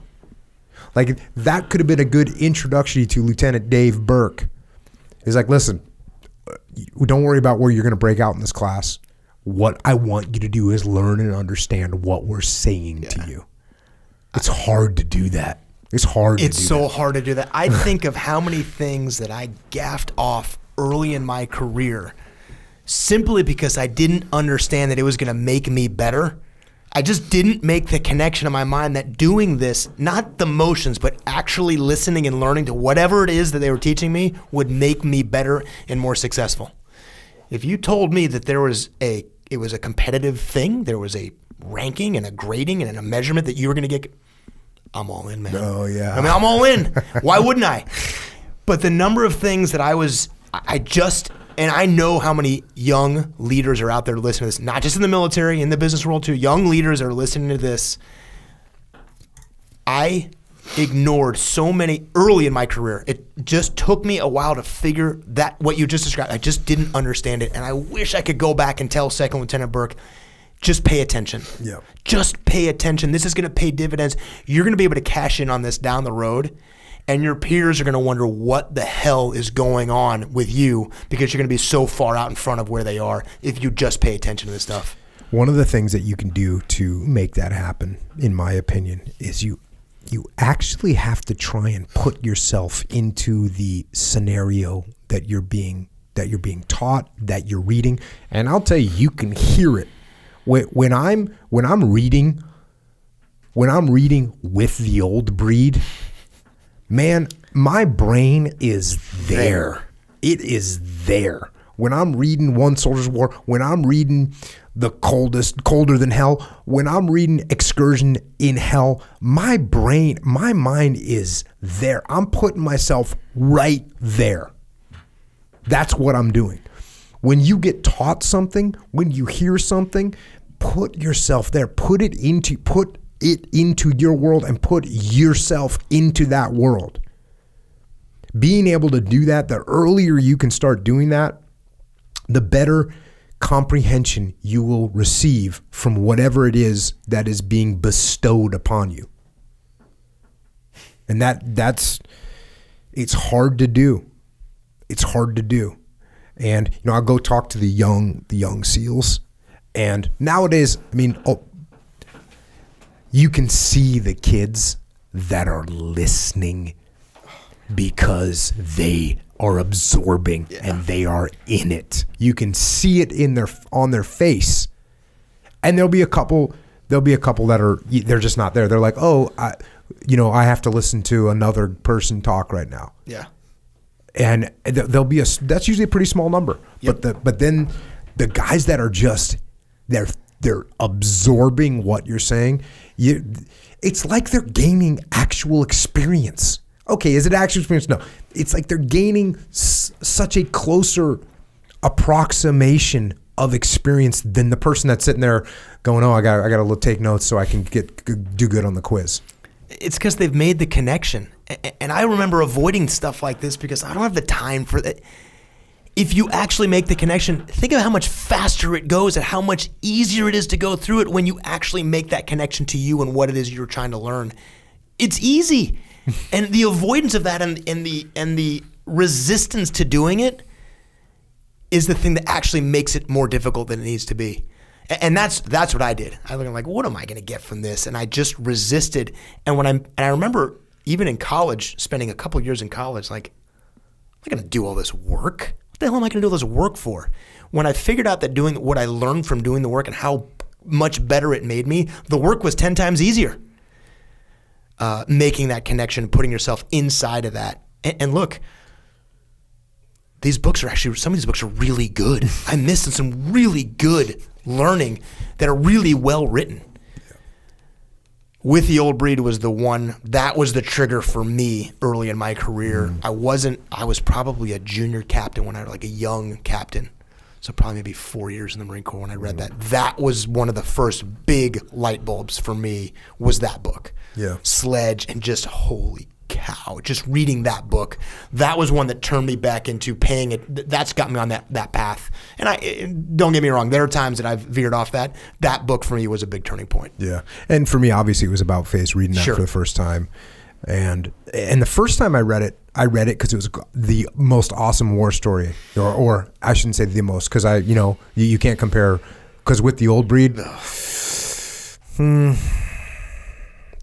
Like, that could have been a good introduction to Lieutenant Dave Berke. He's like, listen, don't worry about where you're going to break out in this class. What I want you to do is learn and understand what we're saying yeah. to you. It's hard to do that. It's hard it's to do so that. hard to do that. I think of how many things that I gaffed off early in my career simply because I didn't understand that it was going to make me better. I just didn't make the connection in my mind that doing this, not the motions, but actually listening and learning to whatever it is that they were teaching me would make me better and more successful. If you told me that there was a, it was a competitive thing, there was a ranking and a grading and a measurement that you were going to get, I'm all in, man. Oh, yeah. I mean, I'm all in. Why wouldn't I? But the number of things that I was, I just... And I know how many young leaders are out there listening to this, not just in the military, in the business world too. Young leaders are listening to this. I ignored so many early in my career. It just took me a while to figure that what you just described. I just didn't understand it. And I wish I could go back and tell Second Lieutenant Berke, just pay attention. Yeah. Just pay attention. This is going to pay dividends. You're going to be able to cash in on this down the road. And your peers are going to wonder what the hell is going on with you because you're going to be so far out in front of where they are if you just pay attention to this stuff. One of the things that you can do to make that happen, in my opinion, is you you actually have to try and put yourself into the scenario that you're being that you're being taught, that you're reading. And I'll tell you, you can hear it when, when I'm when I'm reading when I'm reading with the old breed, man, my brain is there. It is there. When I'm reading One Soldier's War, when I'm reading The Coldest, Colder Than Hell, when I'm reading Excursion in Hell, my brain, my mind is there. I'm putting myself right there. That's what I'm doing. When you get taught something, when you hear something, put yourself there. Put it into, put it into your world and put yourself into that world. Being able to do that, the earlier you can start doing that, the better comprehension you will receive from whatever it is that is being bestowed upon you. And that that's, it's hard to do. It's hard to do. And, you know, I'll go talk to the young, the young SEALs. And nowadays, I mean, oh, you can see the kids that are listening because they are absorbing yeah. and they are in it. You can see it in their on their face, and there'll be a couple. There'll be a couple that are they're just not there. They're like, oh, I, you know, I have to listen to another person talk right now. Yeah, and th there'll be a that's usually a pretty small number. Yep. But the but then the guys that are just they're they're absorbing what you're saying. You, it's like they're gaining actual experience. Okay, is it actual experience? No. It's like they're gaining s such a closer approximation of experience than the person that's sitting there going, oh, I got I got to take notes so I can get do good on the quiz. It's because they've made the connection. And I remember avoiding stuff like this because I don't have the time for that. If you actually make the connection, think of how much faster it goes and how much easier it is to go through it when you actually make that connection to you and what it is you're trying to learn. It's easy. And the avoidance of that and, and the and the resistance to doing it is the thing that actually makes it more difficult than it needs to be. And, and that's that's what I did. I was like, what am I going to get from this? And I just resisted. And when I'm and I remember even in college, spending a couple years in college, like, I'm not going to do all this work. What the hell am I going to do all this work for? When I figured out that doing what I learned from doing the work and how much better it made me, the work was ten times easier. Uh, making that connection, putting yourself inside of that. And, and look, these books are actually, some of these books are really good. I'm missing some really good learning that are really well written. Yeah. With the Old Breed was the one, that was the trigger for me early in my career. Mm. I wasn't, I was probably a junior captain when I was like a young captain. So probably maybe four years in the Marine Corps when I read mm. that. That was one of the first big light bulbs for me was that book. Yeah. Sledge and just holy cow, just reading that book, that was one that turned me back into paying it. That's got me on that that path. And I don't get me wrong, there are times that I've veered off that. That book for me was a big turning point. Yeah, and for me, obviously, it was About Face. Reading that sure. for the first time, and and the first time I read it, I read it because it was the most awesome war story, or or I shouldn't say the most, because I you know you, you can't compare, because with the Old Breed. hmm.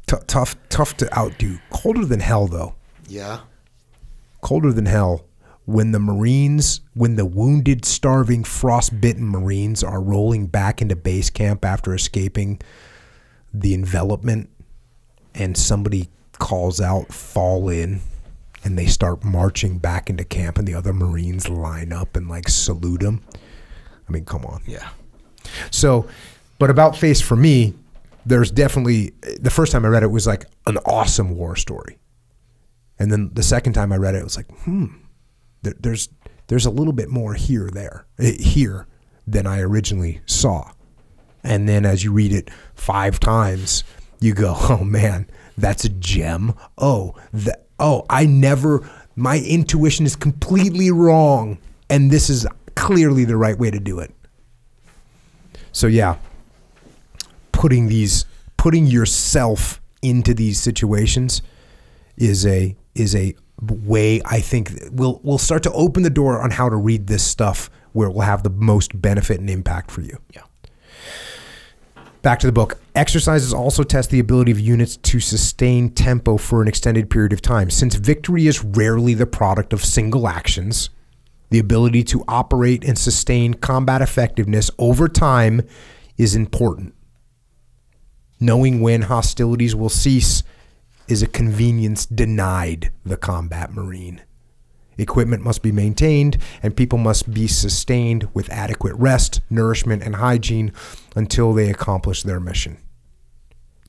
T tough, tough to outdo. Colder Than Hell, though. Yeah. Colder Than Hell. When the Marines, when the wounded, starving, frostbitten Marines are rolling back into base camp after escaping the envelopment, and somebody calls out, fall in, and they start marching back into camp, and the other Marines line up and, like, salute them. I mean, come on. Yeah. So, but About Face for me, there's definitely, the first time I read it was like an awesome war story. And then the second time I read it, it was like, hmm, there, there's there's a little bit more here there, here than I originally saw. And then as you read it five times, you go, oh man, that's a gem. Oh, that, oh, I never, my intuition is completely wrong, and this is clearly the right way to do it. So yeah. Putting these, putting yourself into these situations, is a is a way I think will will start to open the door on how to read this stuff where it will have the most benefit and impact for you. Yeah. Back to the book. Exercises also test the ability of units to sustain tempo for an extended period of time. Since victory is rarely the product of single actions, the ability to operate and sustain combat effectiveness over time is important. Knowing when hostilities will cease is a convenience denied the combat Marine. Equipment must be maintained, and people must be sustained with adequate rest, nourishment, and hygiene until they accomplish their mission.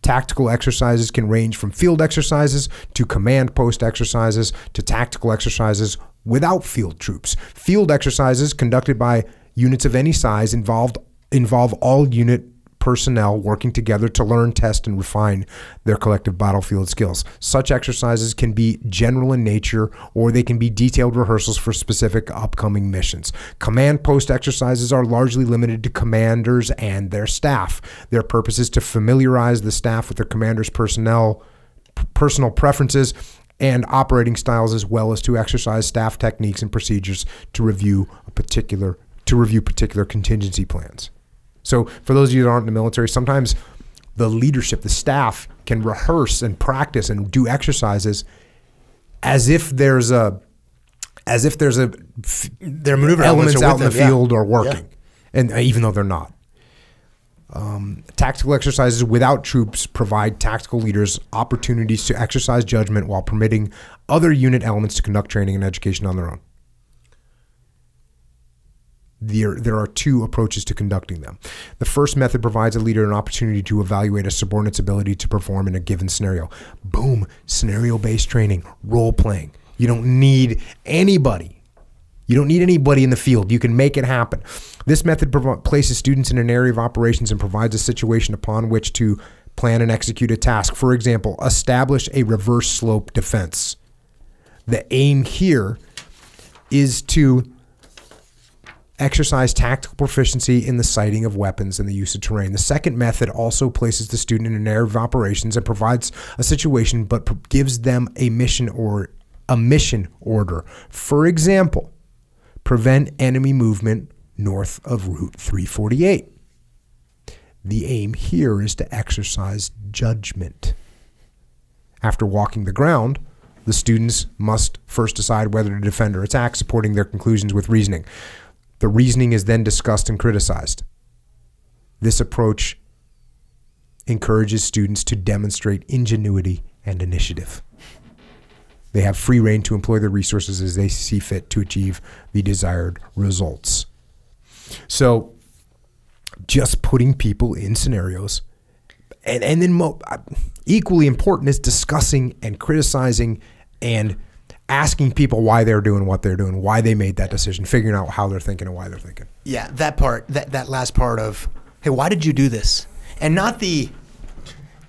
Tactical exercises can range from field exercises to command post exercises to tactical exercises without field troops. Field exercises conducted by units of any size involved involve all unit personnel working together to learn, test, and refine their collective battlefield skills. Such exercises can be general in nature, or they can be detailed rehearsals for specific upcoming missions. Command post exercises are largely limited to commanders and their staff. Their purpose is to familiarize the staff with their commander's personnel, personal preferences, and operating styles, as well as to exercise staff techniques and procedures to review a particular to review particular contingency plans. So for those of you that aren't in the military, sometimes the leadership, the staff, can rehearse and practice and do exercises as if there's a, as if there's a, their maneuver elements out in the field are working, and even though they're not. Um, tactical exercises without troops provide tactical leaders opportunities to exercise judgment while permitting other unit elements to conduct training and education on their own. There, there are two approaches to conducting them. The first method provides a leader an opportunity to evaluate a subordinate's ability to perform in a given scenario. Boom, scenario-based training, role-playing. You don't need anybody. You don't need anybody in the field. You can make it happen. This method places students in an area of operations and provides a situation upon which to plan and execute a task. For example, establish a reverse slope defense. The aim here is to exercise tactical proficiency in the sighting of weapons and the use of terrain. The second method also places the student in an area of operations and provides a situation, but gives them a mission or a mission order. For example, prevent enemy movement north of Route three forty-eight. The aim here is to exercise judgment. After walking the ground, the students must first decide whether to defend or attack, supporting their conclusions with reasoning. The reasoning is then discussed and criticized. This approach encourages students to demonstrate ingenuity and initiative. They have free rein to employ their resources as they see fit to achieve the desired results. So just putting people in scenarios, and, and then mo equally important is discussing and criticizing and asking people why they're doing what they're doing, why they made that decision, figuring out how they're thinking and why they're thinking. Yeah, that part, that, that last part of, hey, why did you do this? And not the,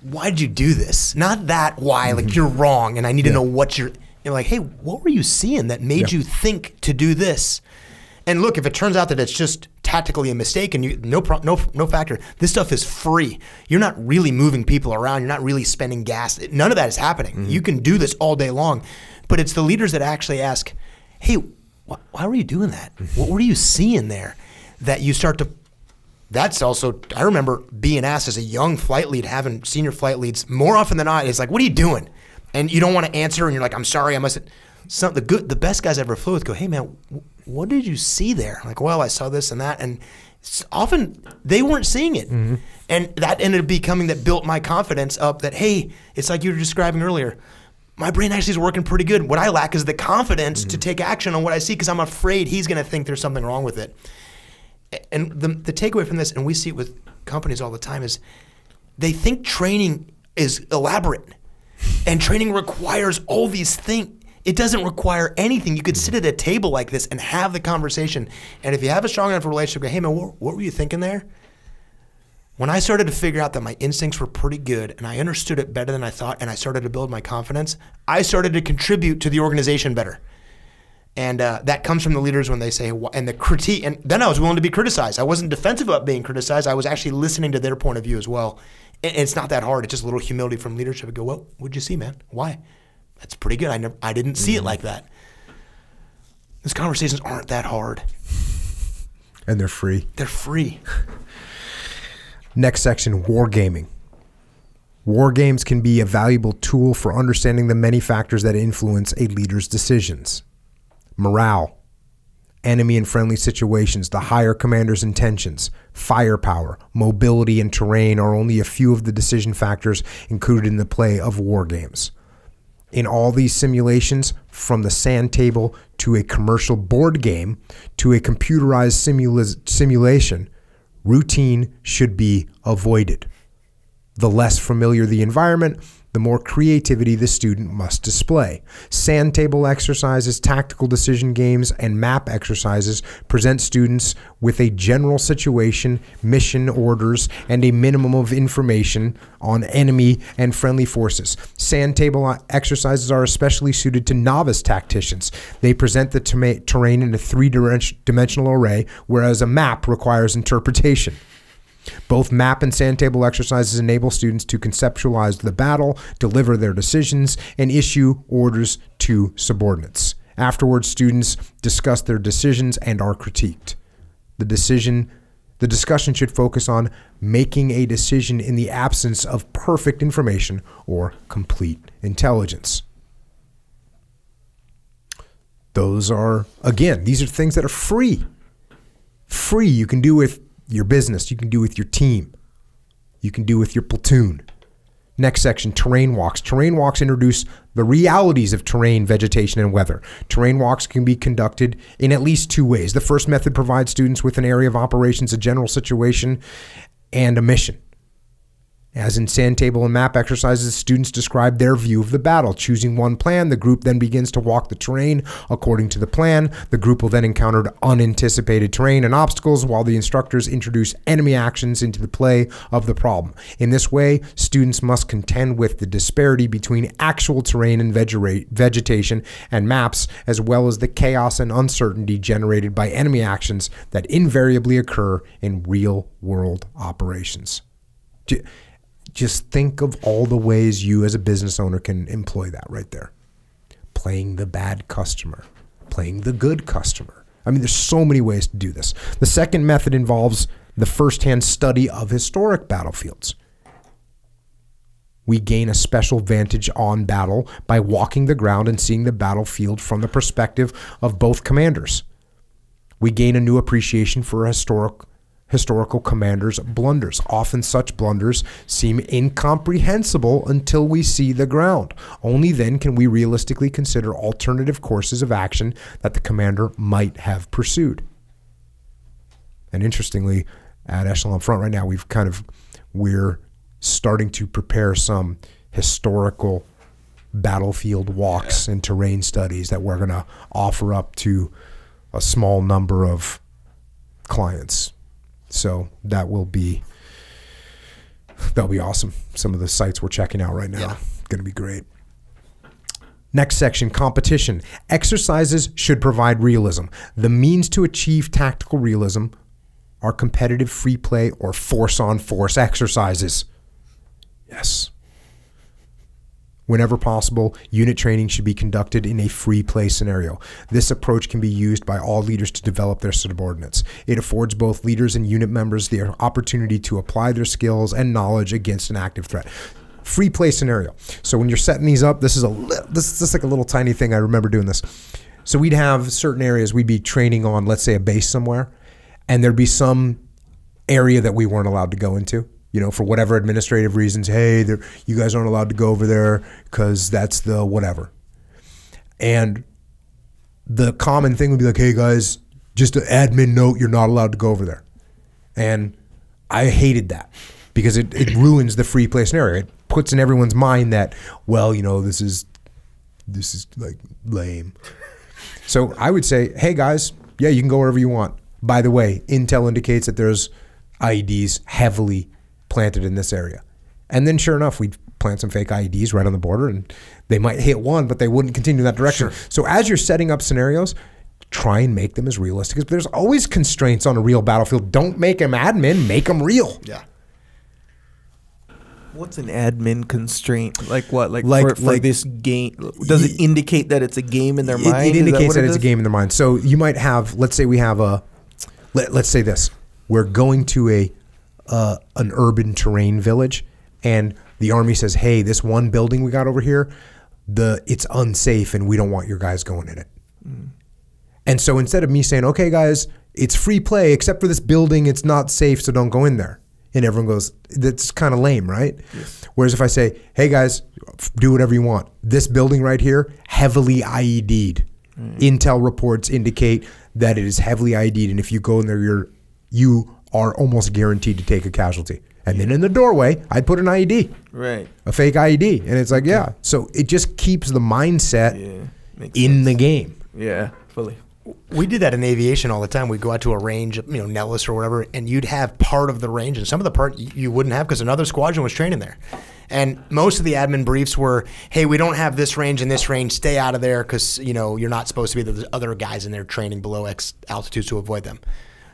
why did you do this? Not that why, like, mm-hmm. you're wrong and I need yeah. to know what you're, you're like, hey, what were you seeing that made yeah. you think to do this? And look, if it turns out that it's just tactically a mistake and you, no, pro, no, no factor, this stuff is free. You're not really moving people around. You're not really spending gas. None of that is happening. Mm-hmm. You can do this all day long. But it's the leaders that actually ask, hey, wh why were you doing that? What were you seeing there? That you start to, that's also, I remember being asked as a young flight lead, having senior flight leads, more often than not, it's like, what are you doing? And you don't want to answer and you're like, I'm sorry, I mustn't. Some, the, good, the best guys I ever flew with go, hey man, what did you see there? I'm like, well, I saw this and that. And often they weren't seeing it. Mm-hmm. And that ended up becoming that built my confidence up that, hey, it's like you were describing earlier. My brain actually is working pretty good. What I lack is the confidence mm-hmm. to take action on what I see because I'm afraid he's going to think there's something wrong with it. And the, the takeaway from this, and we see it with companies all the time, is they think training is elaborate. And training requires all these things. It doesn't require anything. You could sit at a table like this and have the conversation. And if you have a strong enough relationship, go, hey man, what, what were you thinking there? When I started to figure out that my instincts were pretty good and I understood it better than I thought and I started to build my confidence, I started to contribute to the organization better. And uh, that comes from the leaders when they say, and the critique, and then I was willing to be criticized. I wasn't defensive about being criticized. I was actually listening to their point of view as well. And it's not that hard. It's just a little humility from leadership. I go, well, what'd you see, man? Why? That's pretty good. I, never, I didn't see it like that. These conversations aren't that hard. And they're free. They're free. Next section, wargaming. War games can be a valuable tool for understanding the many factors that influence a leader's decisions. Morale, enemy and friendly situations, the higher commander's intentions, firepower, mobility, and terrain are only a few of the decision factors included in the play of war games. In all these simulations, from the sand table to a commercial board game to a computerized simula- simulation, routine should be avoided. The less familiar the environment, the more creativity the student must display. Sand table exercises, tactical decision games, and map exercises present students with a general situation, mission orders, and a minimum of information on enemy and friendly forces. Sand table exercises are especially suited to novice tacticians. They present the terrain in a three-dimensional array, whereas a map requires interpretation. Both map and sand table exercises enable students to conceptualize the battle, deliver their decisions, and issue orders to subordinates. Afterwards, students discuss their decisions and are critiqued. The decision, the discussion should focus on making a decision in the absence of perfect information or complete intelligence. Those are, again, these are things that are free. Free, you can do with your business, you can do with your team, you can do with your platoon. Next section, terrain walks. Terrain walks introduce the realities of terrain, vegetation, and weather. Terrain walks can be conducted in at least two ways. The first method provides students with an area of operations, a general situation, and a mission. As in sand table and map exercises, students describe their view of the battle. Choosing one plan, the group then begins to walk the terrain according to the plan. The group will then encounter unanticipated terrain and obstacles while the instructors introduce enemy actions into the play of the problem. In this way, students must contend with the disparity between actual terrain and vegetation and maps, as well as the chaos and uncertainty generated by enemy actions that invariably occur in real-world operations. Just think of all the ways you as a business owner can employ that right there. Playing the bad customer, playing the good customer. I mean, there's so many ways to do this. The second method involves the firsthand study of historic battlefields. We gain a special vantage on battle by walking the ground and seeing the battlefield from the perspective of both commanders. We gain a new appreciation for a historic Historical commanders' blunders. Often such blunders seem incomprehensible until we see the ground. Only then can we realistically consider alternative courses of action that the commander might have pursued. And interestingly, at Echelon Front right now, we've kind of, we're starting to prepare some historical battlefield walks and terrain studies that we're going to offer up to a small number of clients. So that will be, that'll be awesome. Some of the sites we're checking out right now, yeah. Gonna be great. Next section, competition. Exercises should provide realism. The means to achieve tactical realism are competitive free play or force on force exercises. Yes. Whenever possible, unit training should be conducted in a free play scenario. This approach can be used by all leaders to develop their subordinates. It affords both leaders and unit members the opportunity to apply their skills and knowledge against an active threat. Free play scenario. So when you're setting these up, this is a this is just like a little tiny thing. I remember doing this. So we'd have certain areas we'd be training on, let's say a base somewhere, and there'd be some area that we weren't allowed to go into. You know, for whatever administrative reasons, hey, you guys aren't allowed to go over there because that's the whatever. And the common thing would be like, hey guys, just an admin note, you're not allowed to go over there. And I hated that because it, it ruins the free play scenario. It puts in everyone's mind that, well, you know, this is, this is like lame. So I would say, hey guys, yeah, you can go wherever you want. By the way, intel indicates that there's I E Ds heavily planted in this area. And then sure enough, we'd plant some fake I E Ds right on the border and they might hit one, but they wouldn't continue in that direction. Sure. So as you're setting up scenarios, try and make them as realistic as, there's always constraints on a real battlefield. Don't make them admin, make them real. Yeah. What's an admin constraint? Like what? Like, like for, for like, this game, does it indicate that it's a game in their it, mind? It indicates that, that it it's a game in their mind. So you might have, let's say we have a, let, let's say this, we're going to a uh, an urban terrain village, and the Army says, hey, this one building we got over here, the it's unsafe and we don't want your guys going in it. Mm. And so instead of me saying, okay, guys, it's free play except for this building, it's not safe, so don't go in there. And everyone goes, that's kind of lame, right? Yes. Whereas if I say, hey, guys, do whatever you want. This building right here, heavily I E D'd. Mm. Intel reports indicate that it is heavily I E D'd, and if you go in there, you're, you are almost guaranteed to take a casualty. And yeah. then in the doorway, I'd put an I E D. Right. A fake I E D. And it's like, yeah. yeah. So it just keeps the mindset yeah. Makes in sense. The game. Yeah, fully. We did that in aviation all the time. We'd go out to a range, you know, Nellis or whatever, and you'd have part of the range, and some of the part you wouldn't have because another squadron was training there. And most of the admin briefs were, hey, we don't have this range and this range. Stay out of there because, you know, you're not supposed to be. There's other guys in there training below X altitude to avoid them.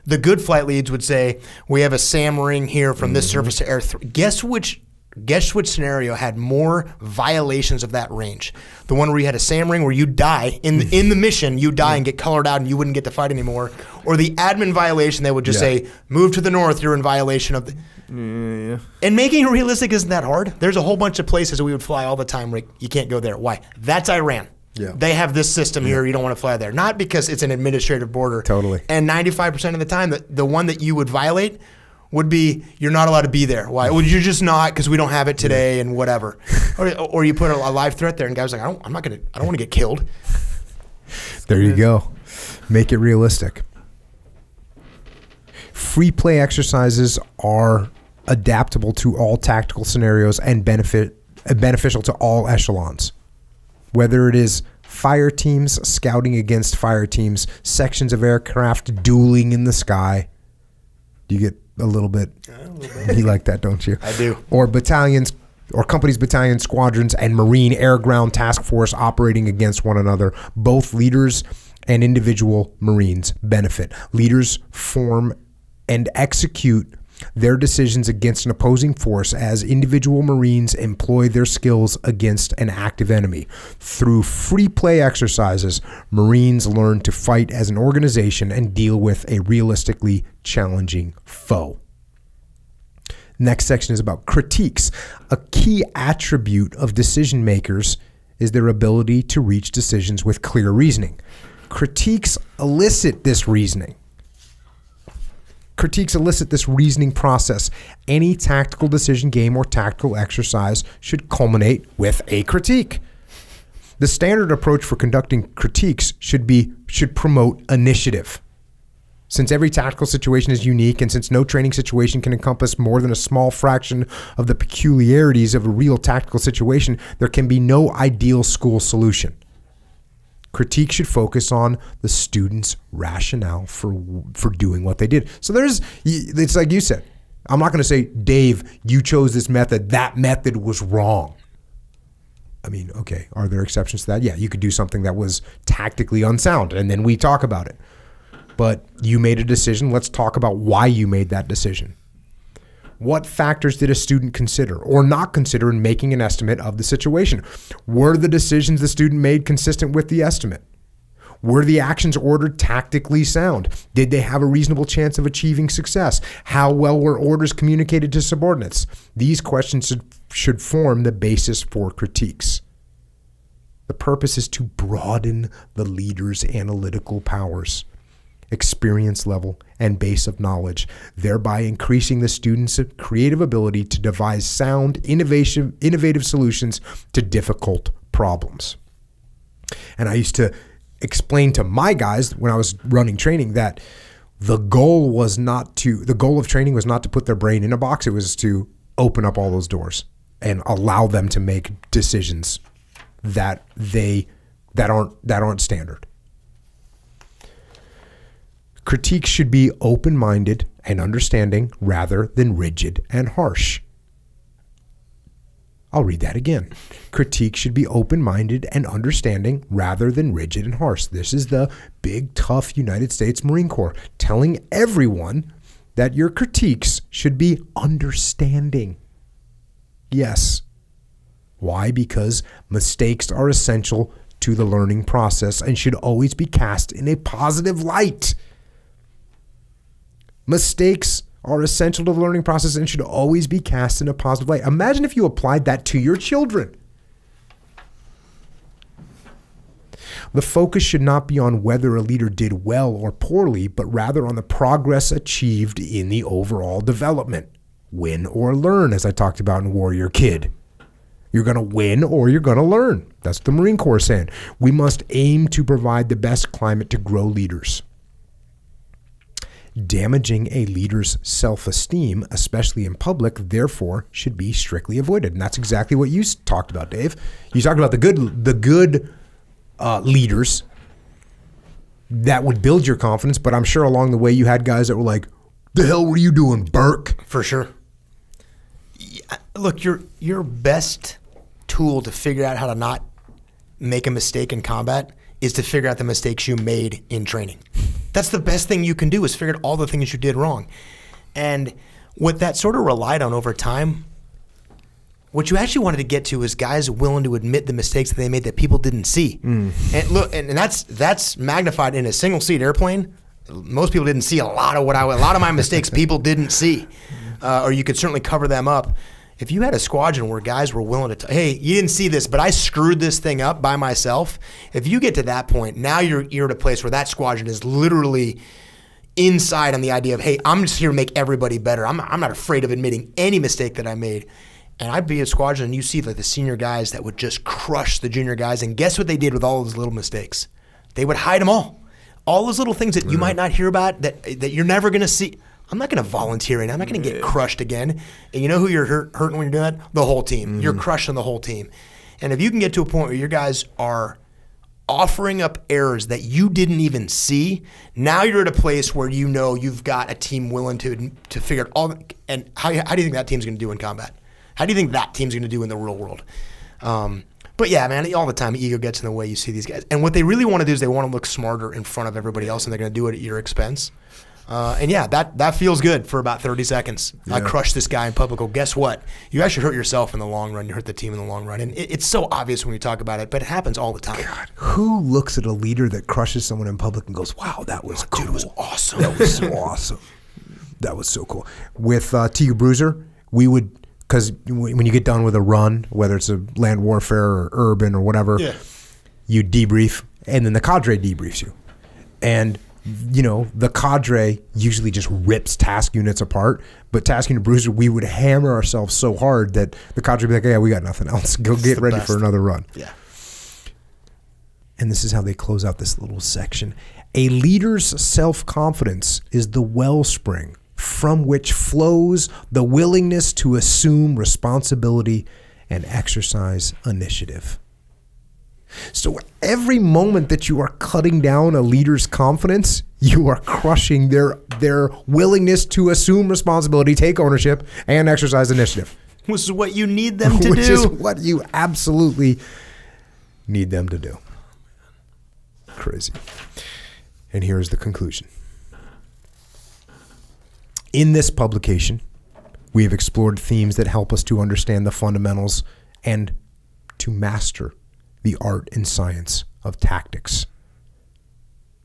The good flight leads would say, we have a SAM ring here from this surface to air. Guess which Guess which scenario had more violations of that range? The one where you had a SAM ring where you die in the, in the mission, you die and get colored out and you wouldn't get to fight anymore, or the admin violation that would just yeah. say move to the north, you're in violation of the. Yeah. And making it realistic isn't that hard. There's a whole bunch of places that we would fly all the time where you can't go there. Why? That's Iran. Yeah. They have this system here. You don't want to fly there, not because it's an administrative border. Totally. And ninety-five percent of the time, the, the one that you would violate would be, you're not allowed to be there. Why? Well, you're just not, because we don't have it today and whatever. Or, or you put a, a live threat there and guys like, I don't, I'm not gonna, I don't want to get killed. There you go. Make it realistic. Free play exercises are adaptable to all tactical scenarios and benefit uh, beneficial to all echelons. Whether it is fire teams, scouting against fire teams, sections of aircraft dueling in the sky. Do you get A little bit. A little bit. You like that, don't you? I do. Or battalions, or companies, battalions, squadrons, and Marine Air Ground Task Force operating against one another. Both leaders and individual Marines benefit. Leaders form and execute their decisions against an opposing force as individual Marines employ their skills against an active enemy. Through free play exercises, Marines learn to fight as an organization and deal with a realistically challenging foe. Next section is about critiques. A key attribute of decision makers is their ability to reach decisions with clear reasoning. Critiques elicit this reasoning. Critiques elicit this reasoning process. Any tactical decision game or tactical exercise should culminate with a critique. The standard approach for conducting critiques should be should promote initiative. Since every tactical situation is unique, and since no training situation can encompass more than a small fraction of the peculiarities of a real tactical situation, there can be no ideal school solution. Critique should focus on the student's rationale for for doing what they did. So there's, it's like you said, I'm not going to say, Dave, you chose this method. That method was wrong. I mean, okay, are there exceptions to that? Yeah, you could do something that was tactically unsound, and then we talk about it. But you made a decision. Let's talk about why you made that decision. What factors did a student consider or not consider in making an estimate of the situation? Were the decisions the student made consistent with the estimate? Were the actions ordered tactically sound? Did they have a reasonable chance of achieving success? How well were orders communicated to subordinates? These questions should form the basis for critiques. The purpose is to broaden the leader's analytical powers, experience level, and base of knowledge, thereby increasing the student's creative ability to devise sound, innovative, innovative solutions to difficult problems. And I used to explain to my guys when I was running training that the goal was not to, the goal of training was not to put their brain in a box. It was to open up all those doors and allow them to make decisions that they, that aren't, that aren't standard. Critiques should be open-minded and understanding rather than rigid and harsh. I'll read that again. Critiques should be open-minded and understanding rather than rigid and harsh. This is the big, tough United States Marine Corps telling everyone that your critiques should be understanding. Yes. Why? Because mistakes are essential to the learning process and should always be cast in a positive light. Mistakes are essential to the learning process and should always be cast in a positive light. Imagine if you applied that to your children. The focus should not be on whether a leader did well or poorly, but rather on the progress achieved in the overall development. Win or learn, as I talked about in Warrior Kid. You're going to win or you're going to learn. That's what the Marine Corps is saying. We must aim to provide the best climate to grow leaders. Damaging a leader's self-esteem, especially in public, therefore should be strictly avoided. And that's exactly what you talked about, Dave. You talked about the good, the good uh, leaders that would build your confidence, but I'm sure along the way you had guys that were like, "The hell were you doing, Burke?" For sure. Yeah, look, your your best tool to figure out how to not make a mistake in combat is to figure out the mistakes you made in training. That's the best thing you can do, is figure out all the things you did wrong. And what that sort of relied on over time, what you actually wanted to get to is guys willing to admit the mistakes that they made that people didn't see. Mm. And look, and, and that's that's magnified in a single seat airplane. Most people didn't see a lot of what I, a lot of my mistakes people didn't see, uh, or you could certainly cover them up. If you had a squadron where guys were willing to, t hey, you didn't see this, but I screwed this thing up by myself. If you get to that point, now you're, you're at a place where that squadron is literally inside on the idea of, hey, I'm just here to make everybody better. I'm, I'm not afraid of admitting any mistake that I made. And I'd be a squadron and you see like the senior guys that would just crush the junior guys. And guess what they did with all those little mistakes? They would hide them all. All those little things that you might not hear about, that, that you're never going to see. I'm not going to volunteer in. I'm not going to get crushed again. And you know who you're hurt, hurting when you're doing that? The whole team. Mm-hmm. You're crushing the whole team. And if you can get to a point where your guys are offering up errors that you didn't even see, now you're at a place where you know you've got a team willing to to figure out all the, and how, how do you think that team's going to do in combat? How do you think that team's going to do in the real world? Um, But yeah, man, all the time ego gets in the way. You see these guys. And what they really want to do is they want to look smarter in front of everybody else, and they're going to do it at your expense. Uh, and yeah, that, that feels good for about thirty seconds. Yeah. I crushed this guy in public. Well, guess what? You actually hurt yourself in the long run. You hurt the team in the long run. And it, it's so obvious when you talk about it, but it happens all the time. God, who looks at a leader that crushes someone in public and goes, wow, that was cool. Dude, it was awesome. That was so awesome. That was so cool. With uh, T U Bruiser, we would... Because when you get done with a run, whether it's a land warfare or urban or whatever, yeah. you debrief, and then the cadre debriefs you. And, you know, the cadre usually just rips task units apart, but task unit Bruiser, we would hammer ourselves so hard that the cadre would be like, yeah, we got nothing else. Go get ready for another run. Yeah. And this is how they close out this little section. A leader's self-confidence is the wellspring from which flows the willingness to assume responsibility and exercise initiative. So every moment that you are cutting down a leader's confidence, you are crushing their, their willingness to assume responsibility, take ownership, and exercise initiative. Which is what you need them to do. Which is what you absolutely need them to do. Crazy. And here's the conclusion. In this publication, we have explored themes that help us to understand the fundamentals and to master the art and science of tactics.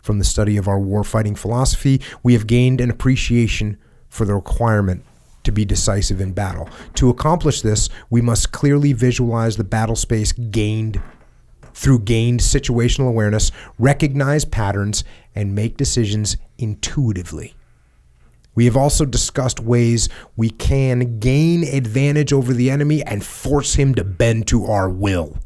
From the study of our warfighting philosophy, we have gained an appreciation for the requirement to be decisive in battle. To accomplish this, we must clearly visualize the battle space gained through gained situational awareness, recognize patterns, and make decisions intuitively. We have also discussed ways we can gain advantage over the enemy and force him to bend to our will.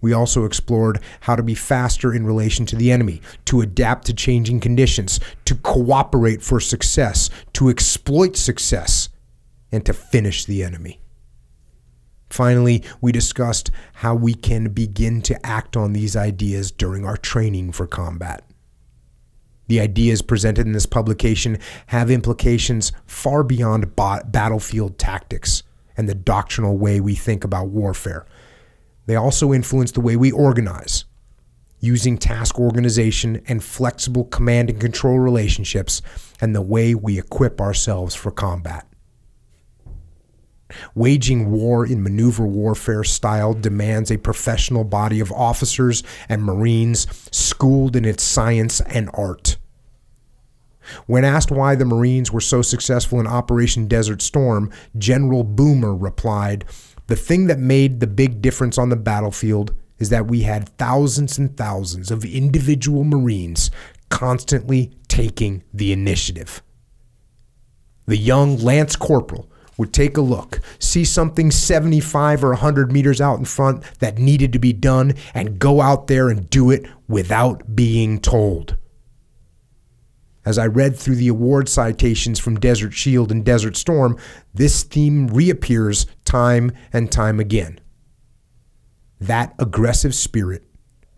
We also explored how to be faster in relation to the enemy, to adapt to changing conditions, to cooperate for success, to exploit success, and to finish the enemy. Finally, we discussed how we can begin to act on these ideas during our training for combat. The ideas presented in this publication have implications far beyond battlefield tactics and the doctrinal way we think about warfare. They also influence the way we organize. Using task organization and flexible command and control relationships and the way we equip ourselves for combat. Waging war in maneuver warfare style demands a professional body of officers and Marines schooled in its science and art. When asked why the Marines were so successful in Operation Desert Storm, General Boomer replied, "The thing that made the big difference on the battlefield is that we had thousands and thousands of individual Marines constantly taking the initiative." The young Lance Corporal would take a look, see something seventy-five or a hundred meters out in front that needed to be done, and go out there and do it without being told. As I read through the award citations from Desert Shield and Desert Storm, this theme reappears time and time again. That aggressive spirit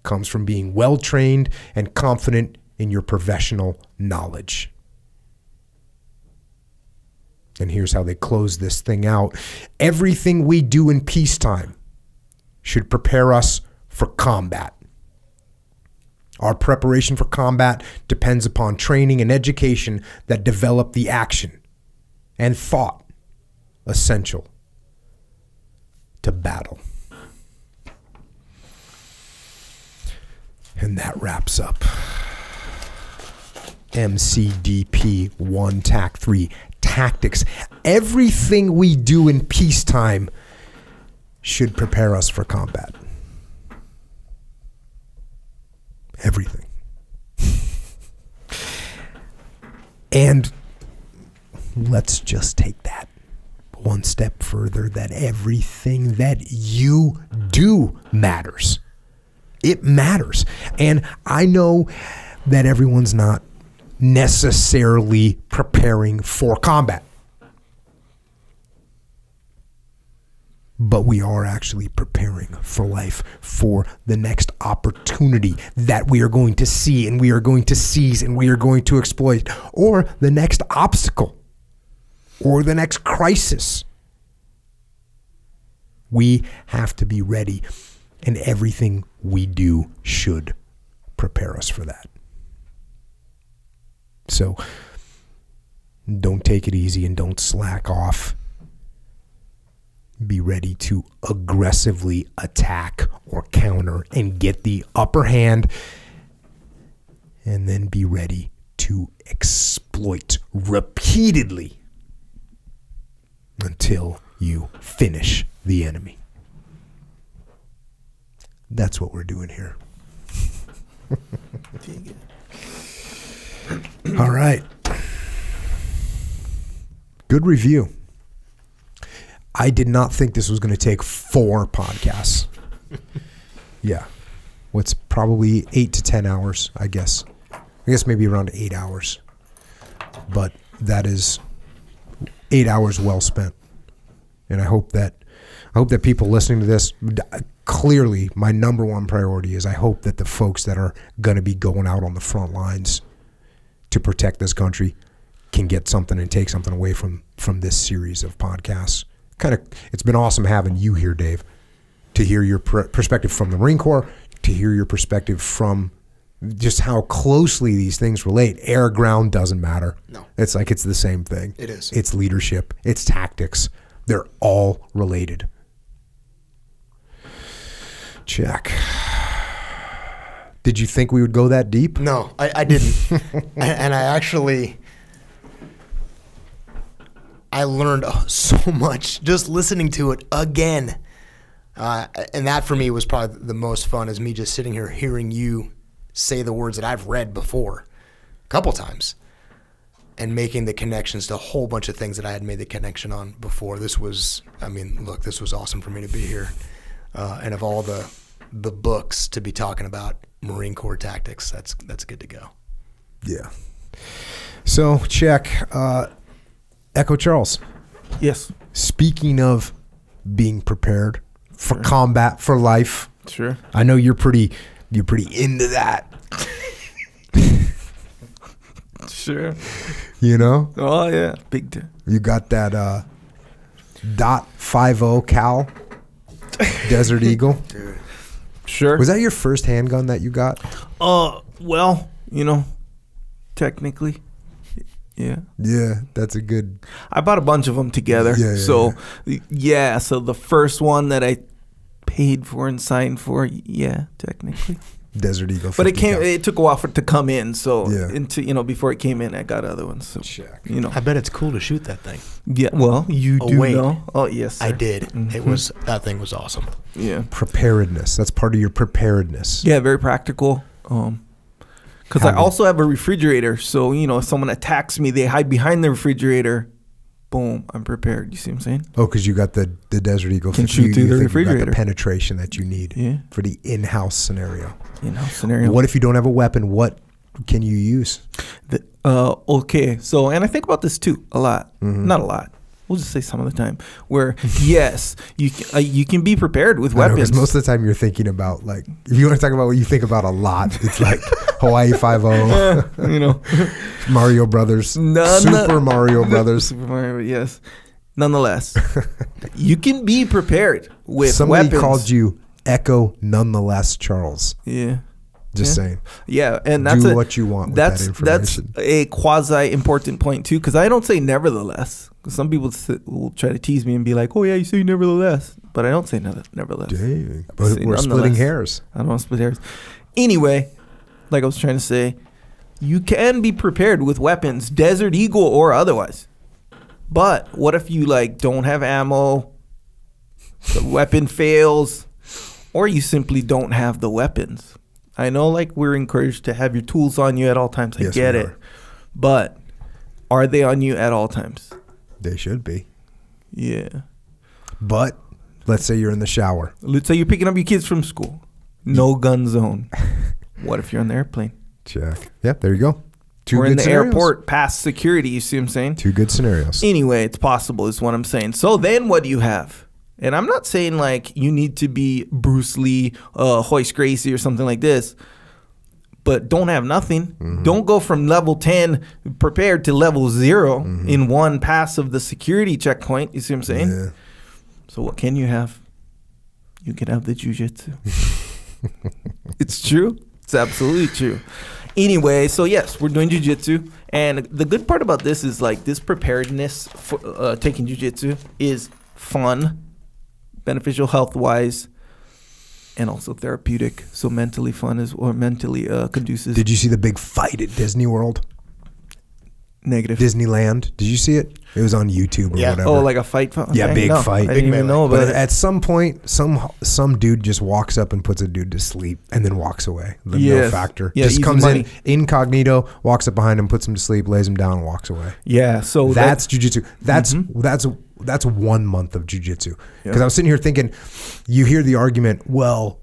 comes from being well-trained and confident in your professional knowledge. And here's how they close this thing out. Everything we do in peacetime should prepare us for combat. Our preparation for combat depends upon training and education that develop the action and thought essential to battle. And that wraps up M C D P One Tac Three Tactics. Everything we do in peacetime should prepare us for combat. Everything. And let's just take that one step further, that everything that you do matters. It matters. And I know that everyone's not necessarily preparing for combat, but we are actually preparing for life, for the next opportunity that we are going to see and we are going to seize and we are going to exploit, or the next obstacle or the next crisis. We have to be ready, and everything we do should prepare us for that. So don't take it easy and don't slack off. Be ready to aggressively attack or counter and get the upper hand, and then be ready to exploit repeatedly until you finish the enemy. That's what we're doing here. All right. Good review. I did not think this was going to take four podcasts. Yeah. What's probably eight to ten hours, I guess. I guess maybe around eight hours. But that is eight hours well spent. And I hope that I hope that people listening to this, clearly my number one priority is I hope that the folks that are going to be going out on the front lines to protect this country can get something and take something away from from this series of podcasts. Kind of, it's been awesome having you here, Dave, to hear your pr perspective from the Marine Corps, to hear your perspective from just how closely these things relate. Air, ground doesn't matter. No, it's like it's the same thing. It is. It's leadership. It's tactics. They're all related. Check. Did you think we would go that deep? No, I, I didn't. And I actually, I learned so much just listening to it again. Uh, and that for me was probably the most fun, is me just sitting here hearing you say the words that I've read before a couple times and making the connections to a whole bunch of things that I had made the connection on before. This was, I mean, look, this was awesome for me to be here. Uh, and of all the, the books to be talking about, Marine Corps tactics, that's that's good to go. Yeah. So check. Uh, Echo Charles. Yes. Speaking of being prepared for sure. Combat, for life. Sure. I know you're pretty you're pretty into that. Sure. You know? Oh yeah. Big deal. You got that uh dot five oh Cal Desert Eagle. Dude. Sure. Was that your first handgun that you got? Uh, well, you know, technically, yeah. Yeah, that's a good. I bought a bunch of them together. Yeah, yeah, so, yeah. yeah, so the first one that I paid for and signed for, yeah, technically. Desert Eagle. But it came. Count. It took a while for it to come in. So yeah. into you know before it came in, I got other ones. So, Check. You know, I bet it's cool to shoot that thing. Yeah. Well, you oh, do wait. know. Oh yes, sir. I did. Mm-hmm. It was that thing was awesome. Yeah. Preparedness. That's part of your preparedness. Yeah. Very practical. Um, because I also have a refrigerator. So you know, if someone attacks me, they hide behind the refrigerator. Boom! I'm prepared. You see what I'm saying? Oh, because you got the the Desert Eagle. Can shoot you, through you the refrigerator. You got the penetration that you need yeah. for the in-house scenario. In-house scenario. What if you don't have a weapon? What can you use? The, uh, okay. So, and I think about this too a lot. Mm-hmm. Not a lot. We'll just say some of the time. Where yes, you uh, you can be prepared with weapons. Because most of the time you're thinking about like if you want to talk about what you think about a lot, it's like. Hawaii Five O, you know, Mario Brothers, None Super Mario Brothers. Super Mario, yes. Nonetheless, you can be prepared with Somebody weapons. Called you Echo Nonetheless Charles. Yeah. Just yeah. saying. Yeah, and that's Do a, what you want with that's, that information. That's a quasi-important point, too, because I don't say nevertheless. Some people will try to tease me and be like, oh, yeah, you say nevertheless. But I don't say nevertheless. Dang. But we're splitting hairs. I don't want to split hairs. Anyway. Like I was trying to say, you can be prepared with weapons, Desert Eagle or otherwise. But what if you like don't have ammo, the weapon fails, or you simply don't have the weapons? I know like we're encouraged to have your tools on you at all times. I yes, get it. Are. But are they on you at all times? They should be. Yeah. But let's say you're in the shower. Let's say you're picking up your kids from school. No gun zone. What if you're on the airplane? Check. Yep, there you go. Two We're good in the scenarios. Airport, past security, you see what I'm saying? Two good scenarios. Anyway, it's possible is what I'm saying. So then what do you have? And I'm not saying like you need to be Bruce Lee, uh, Hoist Gracie or something like this, but don't have nothing. Mm-hmm. Don't go from level ten prepared to level zero mm-hmm. in one pass of the security checkpoint. You see what I'm saying? Yeah. So what can you have? You can have the jujitsu. It's true. It's absolutely true. Anyway, so yes, we're doing jujitsu, and the good part about this is like this preparedness for uh, taking jujitsu is fun, beneficial health-wise, and also therapeutic. So mentally fun is or mentally uh, conducive. Did you see the big fight at Disney World? Negative. Disneyland. Did you see it? It was on YouTube or yeah. whatever. Oh, like a fight? fight? Yeah, big no, fight. I didn't big even know about but it. At some point, some some dude just walks up and puts a dude to sleep and then walks away. The yes. no factor. Yeah, just comes money. in incognito, walks up behind him, puts him to sleep, lays him down, walks away. Yeah, so that's that, jujitsu. That's mm-hmm. that's that's one month of jujitsu. Because yep. I was sitting here thinking, you hear the argument, well,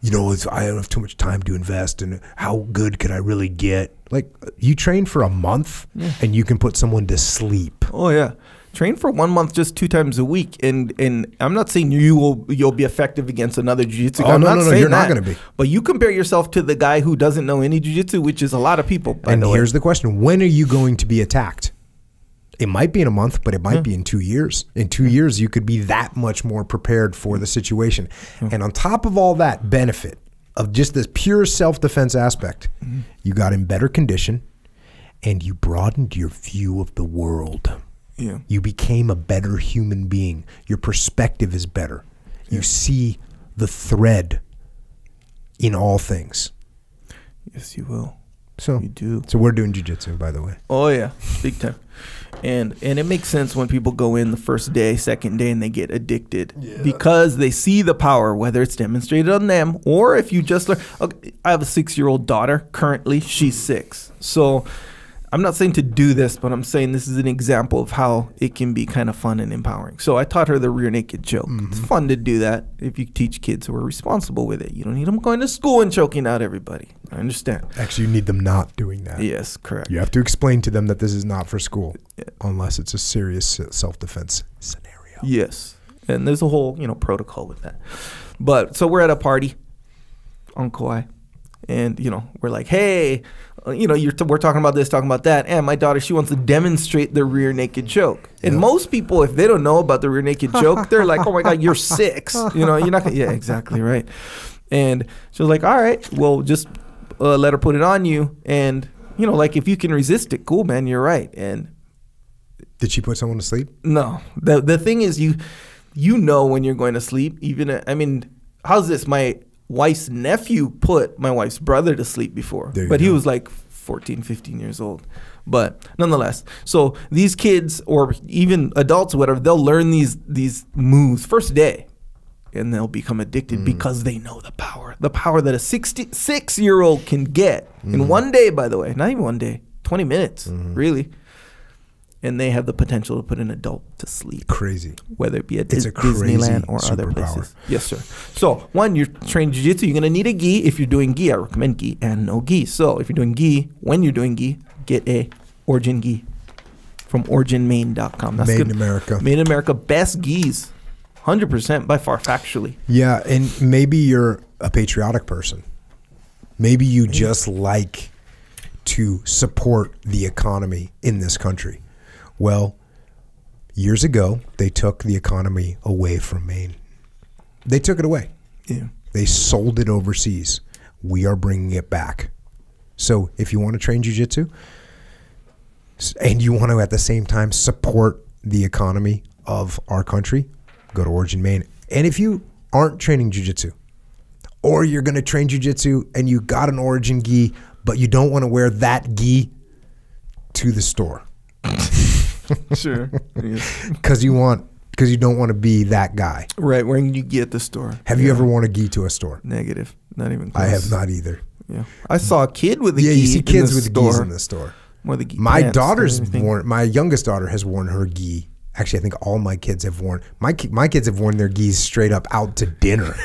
you know, it's, I don't have too much time to invest, and how good could I really get? Like, you train for a month, yeah. and you can put someone to sleep. Oh, yeah. Train for one month just two times a week, and and I'm not saying you will you'll be effective against another jiu-jitsu. Oh, I'm no, not no, no, saying you're that, not going to be. But you compare yourself to the guy who doesn't know any jiu-jitsu, which is a lot of people. And here's the question. When are you going to be attacked? It might be in a month, but it might yeah. be in two years. In two years, you could be that much more prepared for the situation. Yeah. And on top of all that benefit of just this pure self-defense aspect, mm-hmm. you got in better condition and you broadened your view of the world. Yeah. You became a better human being. Your perspective is better. Yeah. You see the thread in all things. Yes, you will. So you do. So we're doing jiu-jitsu, by the way. Oh, yeah. Big time. And and it makes sense when people go in the first day, second day, and they get addicted yeah. because they see the power, whether it's demonstrated on them or if you just learn. Okay, I have a six-year-old daughter currently. She's six. So I'm not saying to do this, but I'm saying this is an example of how it can be kind of fun and empowering. So I taught her the rear naked choke. Mm-hmm. It's fun to do that if you teach kids who are responsible with it. You don't need them going to school and choking out everybody. I understand. Actually, you need them not doing that. Yes, correct. You have to explain to them that this is not for school yeah. unless it's a serious self-defense scenario. Yes, and there's a whole you know protocol with that. But so we're at a party on Kauai, and you know we're like, hey, you know, you're t we're talking about this, talking about that, and my daughter, she wants to demonstrate the rear naked choke. And yep. most people, if they don't know about the rear naked choke, they're like, oh my God, you're six. You know, you're not gonna, yeah, exactly right. And she was like, all right, well, just uh, let her put it on you. And, you know, like if you can resist it, cool, man, you're right. And did she put someone to sleep? No. The, the thing is, you, you know when you're going to sleep, even, I mean, how's this? My wife's nephew put my wife's brother to sleep before. But go. he was like fourteen, fifteen years old. But nonetheless, so these kids or even adults, whatever, they'll learn these these moves first day, and they'll become addicted mm. because they know the power, the power that a sixty-six-year-old can get mm. in one day. By the way, not even one day, twenty minutes, mm. really. And they have the potential to put an adult to sleep. Crazy. Whether it be at Dis Disneyland or other places. Yes, sir. So, one, you're trained jiu-jitsu. You're going to need a gi. If you're doing gi, I recommend gi and no gi. So, if you're doing gi, when you're doing gi, get a Origin gi from origin maine dot com. That's Made good. in America. Made in America. Best gis. one hundred percent by far, factually. Yeah, and maybe you're a patriotic person. Maybe you maybe. just like to support the economy in this country. Well, years ago, they took the economy away from Maine. They took it away. Yeah. They sold it overseas. We are bringing it back. So if you want to train jiu-jitsu and you want to at the same time support the economy of our country, go to Origin Maine. And if you aren't training jiu-jitsu or you're going to train jiu-jitsu and you got an Origin gi, but you don't want to wear that gi to the store. Sure. Because you want, because you don't want to be that guy. Right. When you gi at the store. Have yeah. you ever worn a gi to a store? Negative. Not even close. I have not either. Yeah. I saw a kid with a yeah, gi. Yeah, you see kids with gis in the store. More the gi my pants, daughter's worn. My youngest daughter has worn her gi. Actually, I think all my kids have worn. My ki my kids have worn their gis straight up out to dinner.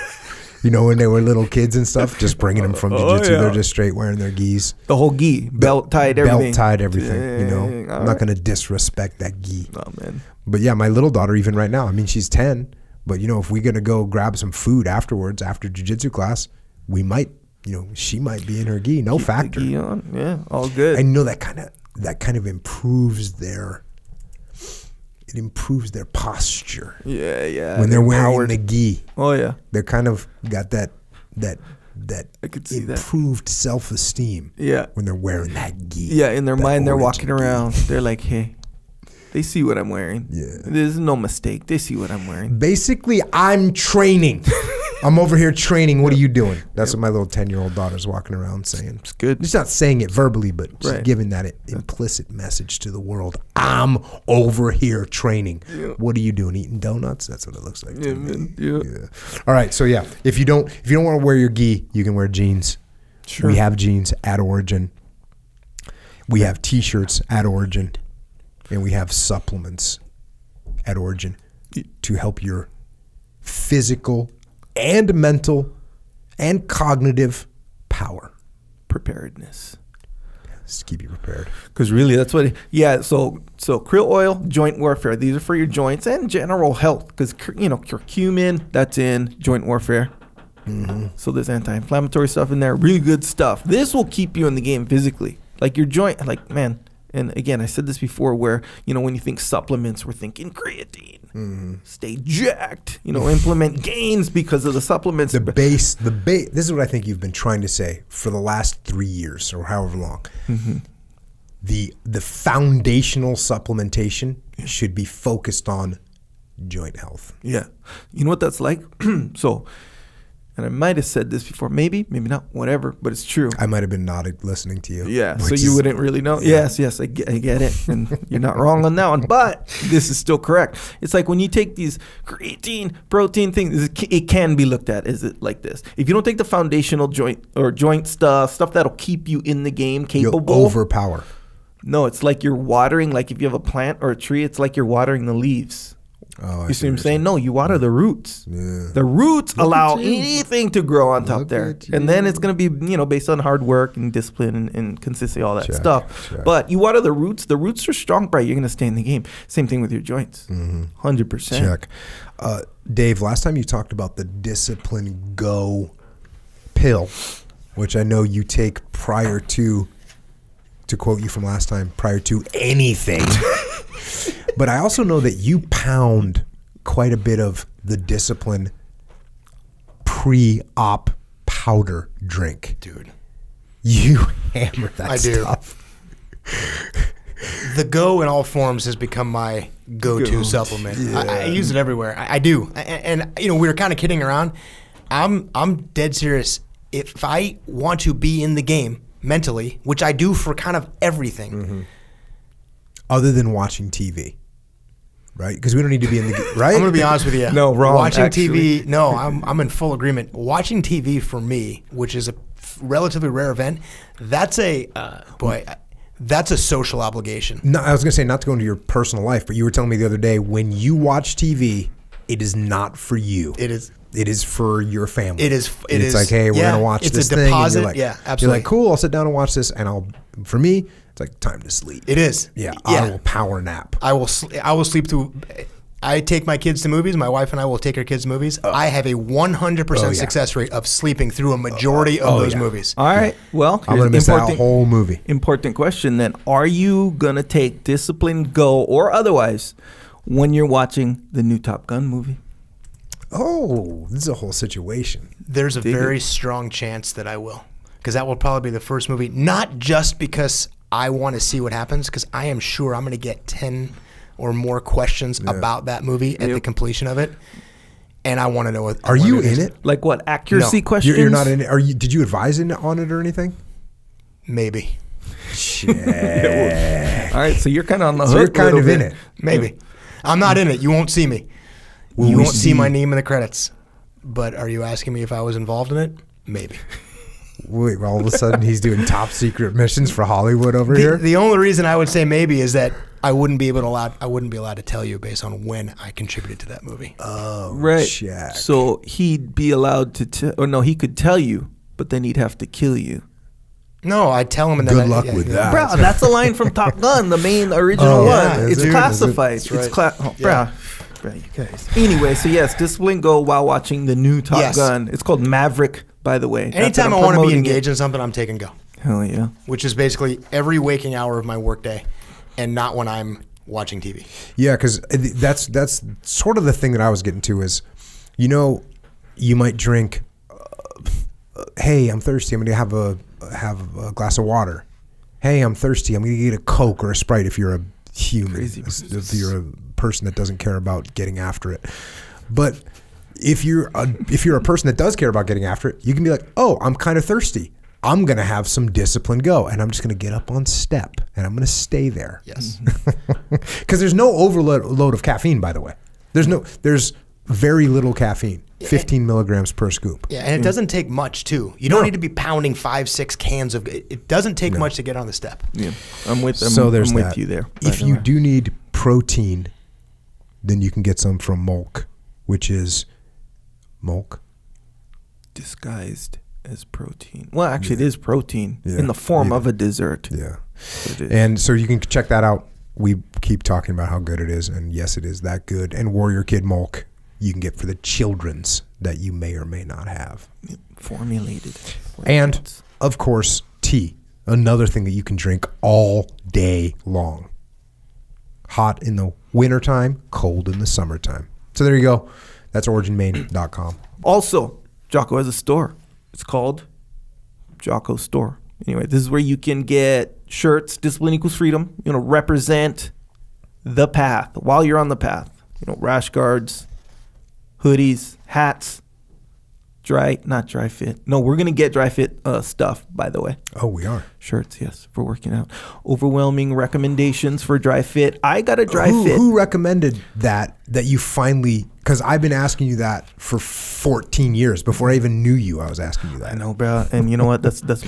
You know, when they were little kids and stuff, just bringing them from jiu-jitsu, oh, yeah. they're just straight wearing their gis. The whole gi, belt tied, everything. Belt tied, everything, Dang, you know. I'm right. not going to disrespect that gi. Oh, man. But yeah, my little daughter, even right now, I mean, she's ten, but you know, if we're going to go grab some food afterwards, after jiu-jitsu class, we might, you know, she might be in her gi, no Keep factor. Gi on. Yeah, all good. I know that kind of, that kind of improves their... It improves their posture. Yeah, yeah. When they're wearing the gi. Oh yeah. They're kind of got that that that I could see improved that. self esteem. Yeah. When they're wearing that gi. Yeah, in their mind they're walking around. They're like, hey, they see what I'm wearing. Yeah. There's no mistake. They see what I'm wearing. Basically, I'm training. I'm over here training. What yep. are you doing? That's yep. what my little ten-year-old daughter's walking around saying. It's good. She's not saying it verbally, but she's right. giving that implicit message to the world. I'm over here training. Yep. What are you doing? Eating donuts? That's what it looks like. Yeah, to me. Yep. Yeah. All right. So yeah, if you don't, if you don't want to wear your gi, you can wear jeans. Sure. We have jeans at Origin. We have T-shirts at Origin, and we have supplements at Origin to help your physical and mental and cognitive power. Preparedness. Just keep you prepared. Because really that's what, it, yeah, so so krill oil, joint warfare. These are for your joints and general health. Because, you know, curcumin, that's in joint warfare. Mm-hmm. So there's anti-inflammatory stuff in there. Really good stuff. This will keep you in the game physically. Like your joint, like, man, and again, I said this before where, you know, when you think supplements, we're thinking creatine. Mm-hmm. Stay jacked, you know, implement gains because of the supplements. The base, the base, this is what I think you've been trying to say for the last three years or however long. Mm-hmm. The, the foundational supplementation should be focused on joint health. Yeah. You know what that's like? So, and I might have said this before, maybe, maybe not, whatever, but it's true. I might have been nodding, listening to you. Yeah, so you is, wouldn't really know. Yeah. Yes, yes, I get, I get it. And you're not wrong on that one, but this is still correct. It's like when you take these creatine, protein things, it can be looked at as it like this. If you don't take the foundational joint or joint stuff, stuff that'll keep you in the game, capable. You'll overpower. No, it's like you're watering, like if you have a plant or a tree, it's like you're watering the leaves. Oh, you see what I'm saying? No, you water the roots. Yeah. The roots Look allow anything to grow on top Look there. And then it's going to be, you know, based on hard work and discipline and, and consistency, all that check, stuff. Check. But you water the roots. The roots are strong, right? You're going to stay in the game. Same thing with your joints. Mm-hmm. one hundred percent. Check. Uh, Dave, last time you talked about the Discipline Go pill, which I know you take prior to, to quote you from last time, prior to anything. But I also know that you pound quite a bit of the Discipline pre-op powder drink. Dude. You hammer that I stuff. I do. The Go in all forms has become my go-to supplement. Yeah. I, I use it everywhere. I, I do. And, and, you know, we were kind of kidding around. I'm I'm dead serious. If I want to be in the game mentally, which I do for kind of everything, mm-hmm. other than watching T V, right? Because we don't need to be in the game, right? I'm gonna be honest with you. No, wrong. Watching actually. T V. No, I'm I'm in full agreement. Watching T V for me, which is a relatively rare event, that's a uh, boy. I, That's a social obligation. No, I was going to say, not to go into your personal life, but you were telling me the other day, when you watch T V, it is not for you. It is. It is for your family. It is. It it's is, like, hey, we're yeah, going to watch this thing. It's a deposit. Like, yeah, absolutely. You're like, cool, I'll sit down and watch this. And I'll, for me, it's like time to sleep. It is. Yeah, yeah. I will power nap. I will, I will sleep through. I take my kids to movies. My wife and I will take our kids to movies. Oh. I have a one hundred percent oh, yeah. success rate of sleeping through a majority of oh, those yeah. movies. All right. Well, I'm going to miss out a whole movie. Important question then. Are you going to take discipline, go, or otherwise when you're watching the new Top Gun movie? Oh, this is a whole situation. There's a Did very you? strong chance that I will, because that will probably be the first movie, not just because I want to see what happens, because I am sure I'm going to get ten or more questions yeah. about that movie yep. at the completion of it, and I want to know what. Are you in it? Like what accuracy no. questions? You're, you're not in it. Are you? Did you advise in, on it or anything? Maybe. Shit. All right, so you're kind of on the so hook. You're kind of bit. in it. Maybe. I'm not in it. You won't see me. Will you won't see, see my name in the credits. But are you asking me if I was involved in it? Maybe. Wait, well, all of a sudden he's doing top secret missions for Hollywood over the, here. The only reason I would say maybe is that I wouldn't be able to allow, I wouldn't be allowed to tell you based on when I contributed to that movie. Oh, right. Check. So he'd be allowed to tell, or no, he could tell you, but then he'd have to kill you. No, I tell him. And then Good I, luck yeah, with yeah. that. Bro, that's a line from Top Gun, the main original oh, one. Yeah, it's it, classified. It, it's right. it's cla oh, yeah. bro. bro, you guys. Anyway, so yes, discipline go while watching the new Top yes. Gun. It's called Maverick. By the way, anytime I want to be engaged it. in something, I'm taking go. Hell yeah. Which is basically every waking hour of my workday, and not when I'm watching T V. Yeah, because that's that's sort of the thing that I was getting to is, you know, you might drink. Uh, hey, I'm thirsty. I'm gonna have a have a glass of water. Hey, I'm thirsty. I'm gonna get a Coke or a Sprite if you're a human. Crazy. If you're a person that doesn't care about getting after it, but. If you're a, if you're a person that does care about getting after it, you can be like, oh, I'm kind of thirsty. I'm gonna have some discipline go, and I'm just gonna get up on step, and I'm gonna stay there. Yes, because there's no overload of caffeine. By the way, there's no there's very little caffeine, fifteen milligrams per scoop. Yeah, and it doesn't take much too. You don't no. need to be pounding five, six cans of. It doesn't take no. much to get on the step. Yeah, I'm with. I'm, so there's I'm with that. you there. If you do need protein, then you can get some from Molk, which is. Milk disguised as protein. Well, actually, yeah. it is protein yeah. in the form yeah. of a dessert. Yeah, so and so you can check that out. We keep talking about how good it is, and yes, it is that good. And Warrior Kid Milk, you can get for the children's that you may or may not have formulated. And kids. Of course, tea. Another thing that you can drink all day long. Hot in the wintertime, cold in the summertime. So there you go. That's origin maine dot com. Also, Jocko has a store. It's called Jocko Store. Anyway, this is where you can get shirts, discipline equals freedom, you know, represent the path while you're on the path. You know, rash guards, hoodies, hats, dry, not dry fit. No, we're going to get dry fit uh, stuff, by the way. Oh, we are. Shirts, yes, for working out. Overwhelming recommendations for dry fit. I got a dry who, fit. Who recommended that, that you finally... Because I've been asking you that for fourteen years. Before I even knew you, I was asking you that. I know, bro. And you know what? That's that's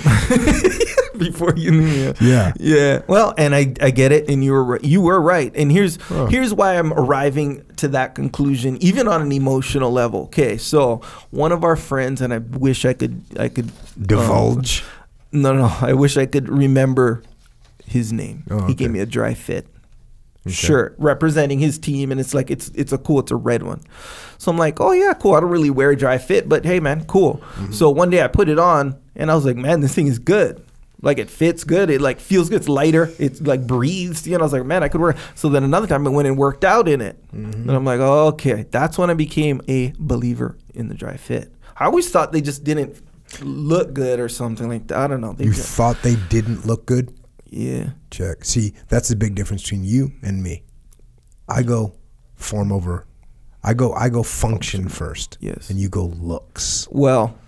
before you knew me. Yeah. Yeah. Well, and I, I get it. And you were you were right. And here's oh. here's why I'm arriving to that conclusion, even on an emotional level. Okay. So one of our friends, and I wish I could I could divulge. Um, no, no. I wish I could remember his name. Oh, okay. He gave me a dry fit. Okay. Shirt representing his team, and it's like it's it's a cool, it's a red one. So I'm like, oh yeah, cool. I don't really wear a dry fit, but hey man, cool. Mm-hmm. So one day I put it on, and I was like, man, this thing is good. Like it fits good. It like feels good. It's lighter. It's like breathes. You know, I was like, man, I could wear it. So then another time I went and worked out in it, mm-hmm. and I'm like, oh, okay, that's when I became a believer in the dry fit. I always thought they just didn't look good or something like that. I don't know. They you just, thought they didn't look good. Yeah. Check. See, that's the big difference between you and me. I go form over I go I go function first. Yes. And you go looks. Well.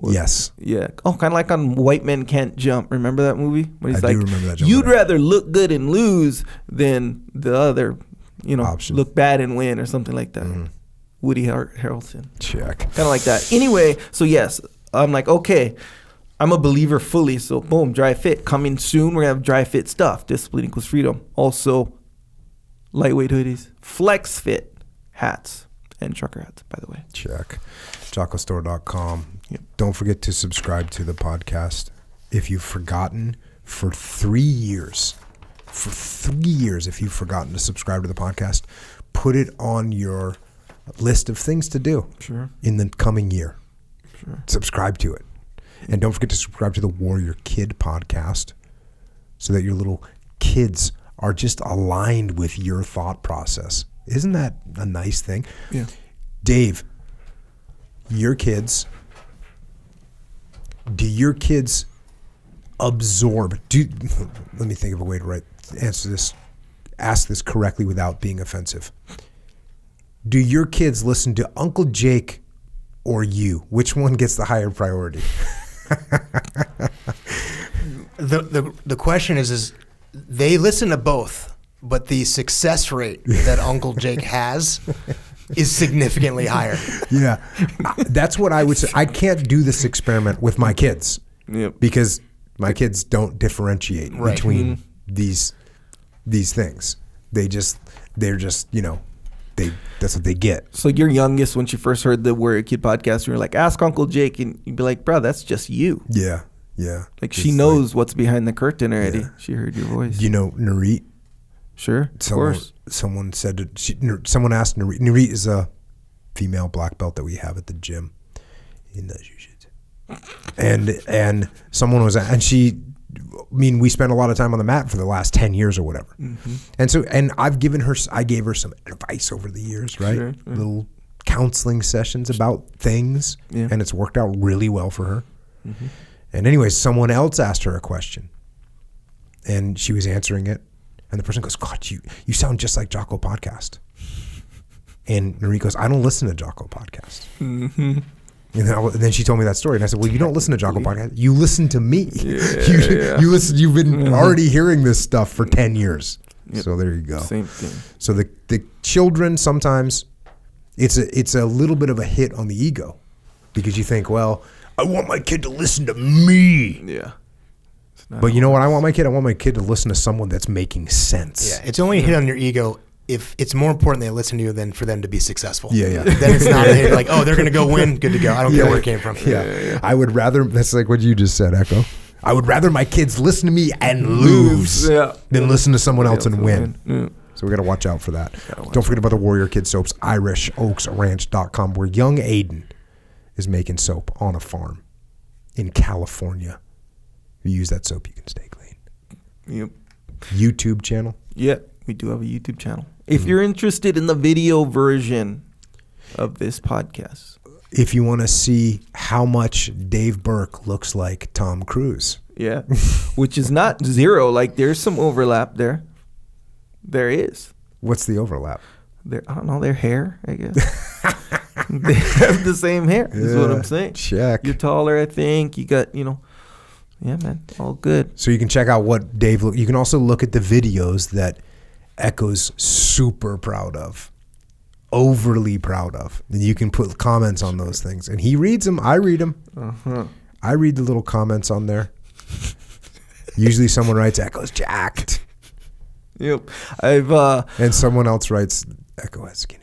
Well, yes. Yeah. Oh, kind of like on White Men Can't Jump. Remember that movie? When he's I like, do remember that. You'd rather look good and lose than the other, you know, option. Look bad and win or something like that. Mm-hmm. Woody Har Harrelson. Check. Kind of like that. Anyway, so yes, I'm like, okay, I'm a believer fully. So boom, dry fit coming soon. We're gonna have dry fit stuff. Discipline equals freedom. Also, lightweight hoodies, flex fit hats, and trucker hats. By the way, check. Jocko store dot com. Yep. Don't forget to subscribe to the podcast. If you've forgotten for three years, for three years, if you've forgotten to subscribe to the podcast, put it on your list of things to do sure. in the coming year. Sure. Subscribe to it. And don't forget to subscribe to the Warrior Kid podcast so that your little kids are just aligned with your thought process. Isn't that a nice thing? Yeah. Dave, your kids, do your kids absorb, do, let me think of a way to write, answer this, ask this correctly without being offensive. Do your kids listen to Uncle Jake or you? Which one gets the higher priority? the, the, the question is, is they listen to both, but the success rate that Uncle Jake has is significantly higher. Yeah. That's what I would say. I can't do this experiment with my kids yep. because my kids don't differentiate right. between mm-hmm. these these things. They just they're just, you know, they that's what they get. So your youngest, when she first heard the Warrior Kid podcast, you were like, ask Uncle Jake, and you'd be like, bro, that's just you. Yeah. Yeah. Like she knows like, what's behind the curtain already. Yeah. She heard your voice. You know, Nareet. Sure, of someone, course. Someone said, she, someone asked Nareet. Nareet is a female black belt that we have at the gym in the jiu-jitsu. And and someone was, and she, I mean, we spent a lot of time on the mat for the last ten years or whatever. Mm-hmm. And so, and I've given her, I gave her some advice over the years, right? Sure. Mm-hmm. Little counseling sessions about things, yeah. and it's worked out really well for her. Mm-hmm. And anyway, someone else asked her a question, and she was answering it. And the person goes, God, you, you sound just like Jocko Podcast. And Marie goes, I don't listen to Jocko Podcast. Mm-hmm. And then, I, and then she told me that story. And I said, well, you don't listen to Jocko Podcast. You listen to me. Yeah, you, yeah. You listen, you've been mm-hmm. already hearing this stuff for ten years. Yep. So there you go. Same thing. So the, the children sometimes, it's a, it's a little bit of a hit on the ego. Because you think, well, I want my kid to listen to me. Yeah. But you know what I want my kid? I want my kid to listen to someone that's making sense. Yeah, it's only a hit on your ego if it's more important they listen to you than for them to be successful. Yeah, yeah. Then it's not a hit like, oh, they're going to go win, good to go. I don't yeah. care where it came from. Yeah. Yeah, yeah, I would rather, that's like what you just said, Echo. I would rather my kids listen to me and lose yeah. than listen to someone else yeah, and win. win. Yeah. So we got to watch out for that. Don't forget about the Warrior Kid Soaps, irish oaks ranch dot com, where young Aiden is making soap on a farm in California. If you use that soap, you can stay clean. Yep. YouTube channel? Yeah, we do have a YouTube channel. If mm-hmm. you're interested in the video version of this podcast. If you want to see how much Dave Berke looks like Tom Cruise. Yeah, which is not zero. Like, there's some overlap there. There is. What's the overlap? Their, I don't know, their hair, I guess. They have the same hair, yeah, is what I'm saying. Check. You're taller, I think. You got, you know. Yeah, man. All good. So you can check out what Dave look. You can also look at the videos that Echo's super proud of, overly proud of. And you can put comments on those things. And he reads them. I read them. Uh-huh. I read the little comments on there. Usually someone writes, Echo's jacked. Yep. I've. Uh, and someone else writes, Echo has skinny.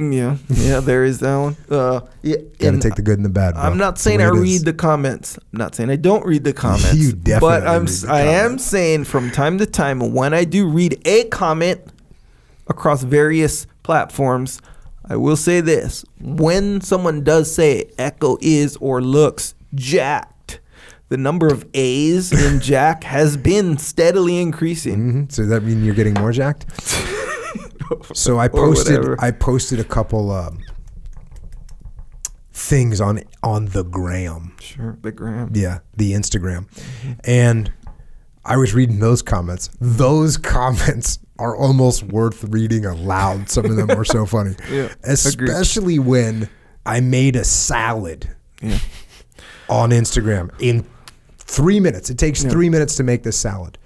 Yeah, yeah, there is that one. Uh, yeah, gotta take the good and the bad. Bro. I'm not saying I read the comments. I'm not saying I don't read the comments. You definitely. But I'm, read the I comments. am saying from time to time when I do read a comment across various platforms, I will say this: when someone does say Echo is or looks jacked, the number of A's in Jack has been steadily increasing. Mm-hmm. So does that mean you're getting more jacked? So I posted I posted a couple um, things on on the gram. Sure, the gram. Yeah, the Instagram. Mm-hmm. And I was reading those comments. Those comments are almost worth reading aloud. Some of them are so funny. Yeah, especially agreed. When I made a salad yeah. on Instagram in three minutes. It takes yeah. three minutes to make this salad.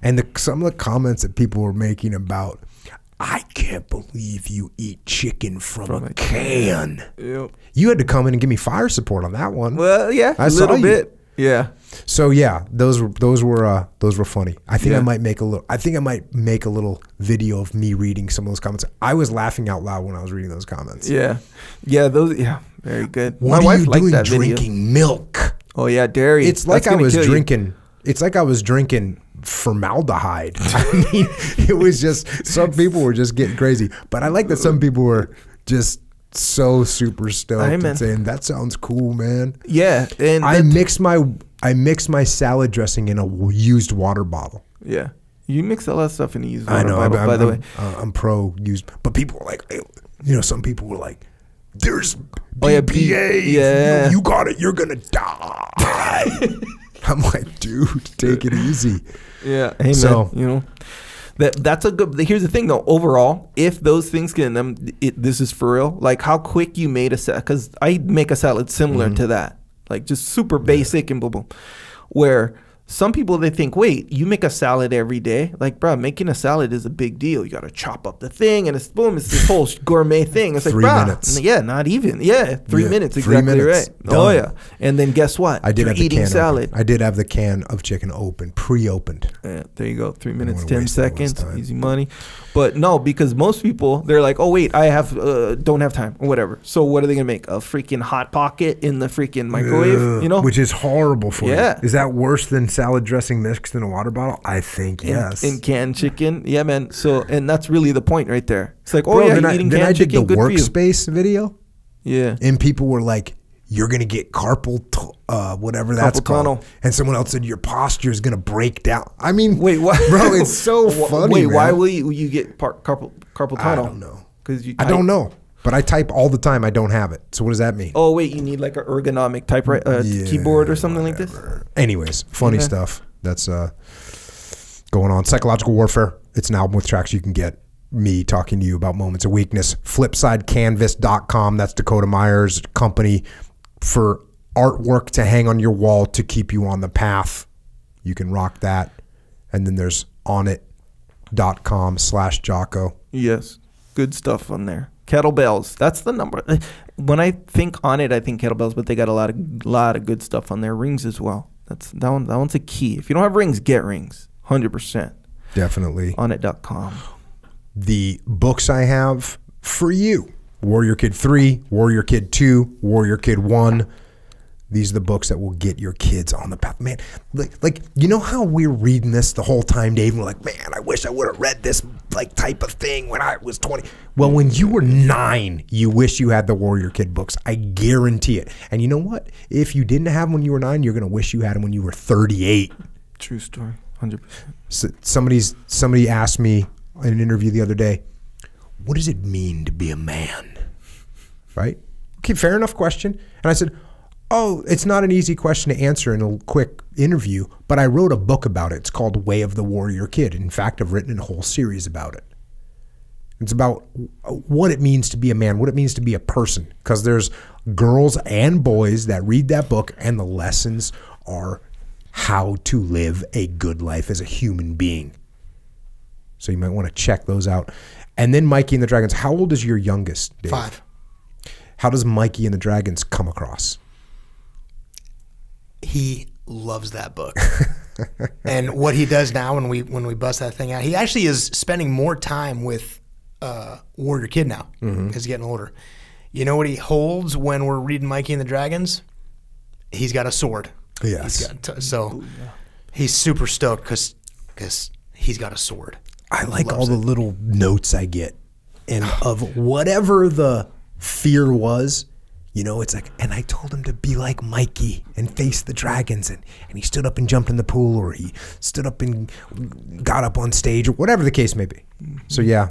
And the, some of the comments that people were making about, I can't believe you eat chicken from, from a, a can. can. Yep. You had to come in and give me fire support on that one. Well, yeah, I a little saw bit. You. Yeah. So yeah, those were those were uh, those were funny. I think yeah. I might make a little. I think I might make a little video of me reading some of those comments. I was laughing out loud when I was reading those comments. Yeah, yeah, those. Yeah, very good. What My wife liked that video. Drinking milk. Oh yeah, dairy. It's like I was drinking. You. It's like I was drinking formaldehyde. I mean, it was just, some people were just getting crazy. But I like that some people were just so super stoked Amen. and saying, that sounds cool, man. Yeah. And I mix my I mix my salad dressing in a used water bottle. Yeah. You mix a lot of stuff in a used water I know, bottle, I'm, by I'm, the way. I'm, uh, I'm pro used. But people were like, you know, some people were like, there's B P A. Yeah. You, you got it. You're going to die. I'm like, dude, take it easy. Yeah, hey, so man, you know, that that's a good. Here's the thing, though. Overall, if those things can, um, it, this is for real. Like how quick you made a salad, because I make a salad similar mm-hmm. to that, like just super basic yeah. and boom, boom. Where some people they think, wait, you make a salad every day? Like, bro, making a salad is a big deal. You got to chop up the thing, and it's boom, it's this whole gourmet thing. It's like, three bro, minutes. yeah, not even, yeah, three yeah, minutes, three exactly minutes. right. Done. Oh yeah, and then guess what? I did You're have eating the can salad. Open. I did have the can of chicken open, pre-opened. Yeah, there you go, three minutes, ten seconds, easy money. But no, because most people they're like, oh wait, I have uh, don't have time or whatever. So what are they gonna make? A freaking hot pocket in the freaking microwave, Ugh, you know? Which is horrible for yeah. you. Yeah, is that worse than salad dressing mixed in a water bottle? I think yes. And, and canned chicken, yeah, man. So and that's really the point right there. It's like, oh Bro, yeah, you're I, eating canned I chicken. Then I did the workspace video. Yeah, and people were like, you're gonna get carpal, t uh, whatever carpal that's called. Tunnel. And someone else said your posture is gonna break down. I mean, wait, what? Bro, it's so funny. Wait, man. why will you, will you get par carpal carpal tunnel? I don't know. Because you, type? I don't know. But I type all the time. I don't have it. So what does that mean? Oh wait, you need like an ergonomic type right uh, yeah, keyboard or something whatever. like this. Anyways, funny okay. stuff that's uh, going on. Psychological Warfare. It's an album with tracks you can get. Me talking to you about moments of weakness. flipside canvas dot com. That's Dakota Myers' company. For artwork to hang on your wall to keep you on the path. You can rock that. And then there's onit dot com slash Jocko. Yes, good stuff on there. Kettlebells, that's the number. When I think on it, I think kettlebells, but they got a lot of lot of good stuff on there. Rings as well. That's that one. That one's a key. If you don't have rings, get rings. one hundred percent. Definitely. onit dot com. The books I have for you. Warrior Kid three, Warrior Kid two, Warrior Kid one. These are the books that will get your kids on the path. Man, like, like you know how we're reading this the whole time, Dave? And we're like, man, I wish I would have read this like type of thing when I was twenty. Well, when you were nine, you wish you had the Warrior Kid books. I guarantee it. And you know what? If you didn't have them when you were nine, you're going to wish you had them when you were thirty-eight. True story, one hundred percent. So somebody's, somebody asked me in an interview the other day, what does it mean to be a man? Right? Okay, fair enough question. And I said, oh, it's not an easy question to answer in a quick interview, but I wrote a book about it. It's called Way of the Warrior Kid. In fact, I've written a whole series about it. It's about what it means to be a man, what it means to be a person, because there's girls and boys that read that book, and the lessons are how to live a good life as a human being. So you might want to check those out. And then Mikey and the Dragons. How old is your youngest, Dave? Five. How does Mikey and the Dragons come across? He loves that book. And what he does now when we when we bust that thing out, he actually is spending more time with uh, Warrior Kid now because mm-hmm. he's getting older. You know what he holds when we're reading Mikey and the Dragons? He's got a sword. Yes. He's got t so Ooh, yeah. he's super stoked because because he's got a sword. I like all the little notes I get and of whatever the fear was, you know, it's like, and I told him to be like Mikey and face the dragons, and, and he stood up and jumped in the pool, or he stood up and got up on stage, or whatever the case may be. Mm-hmm. So yeah,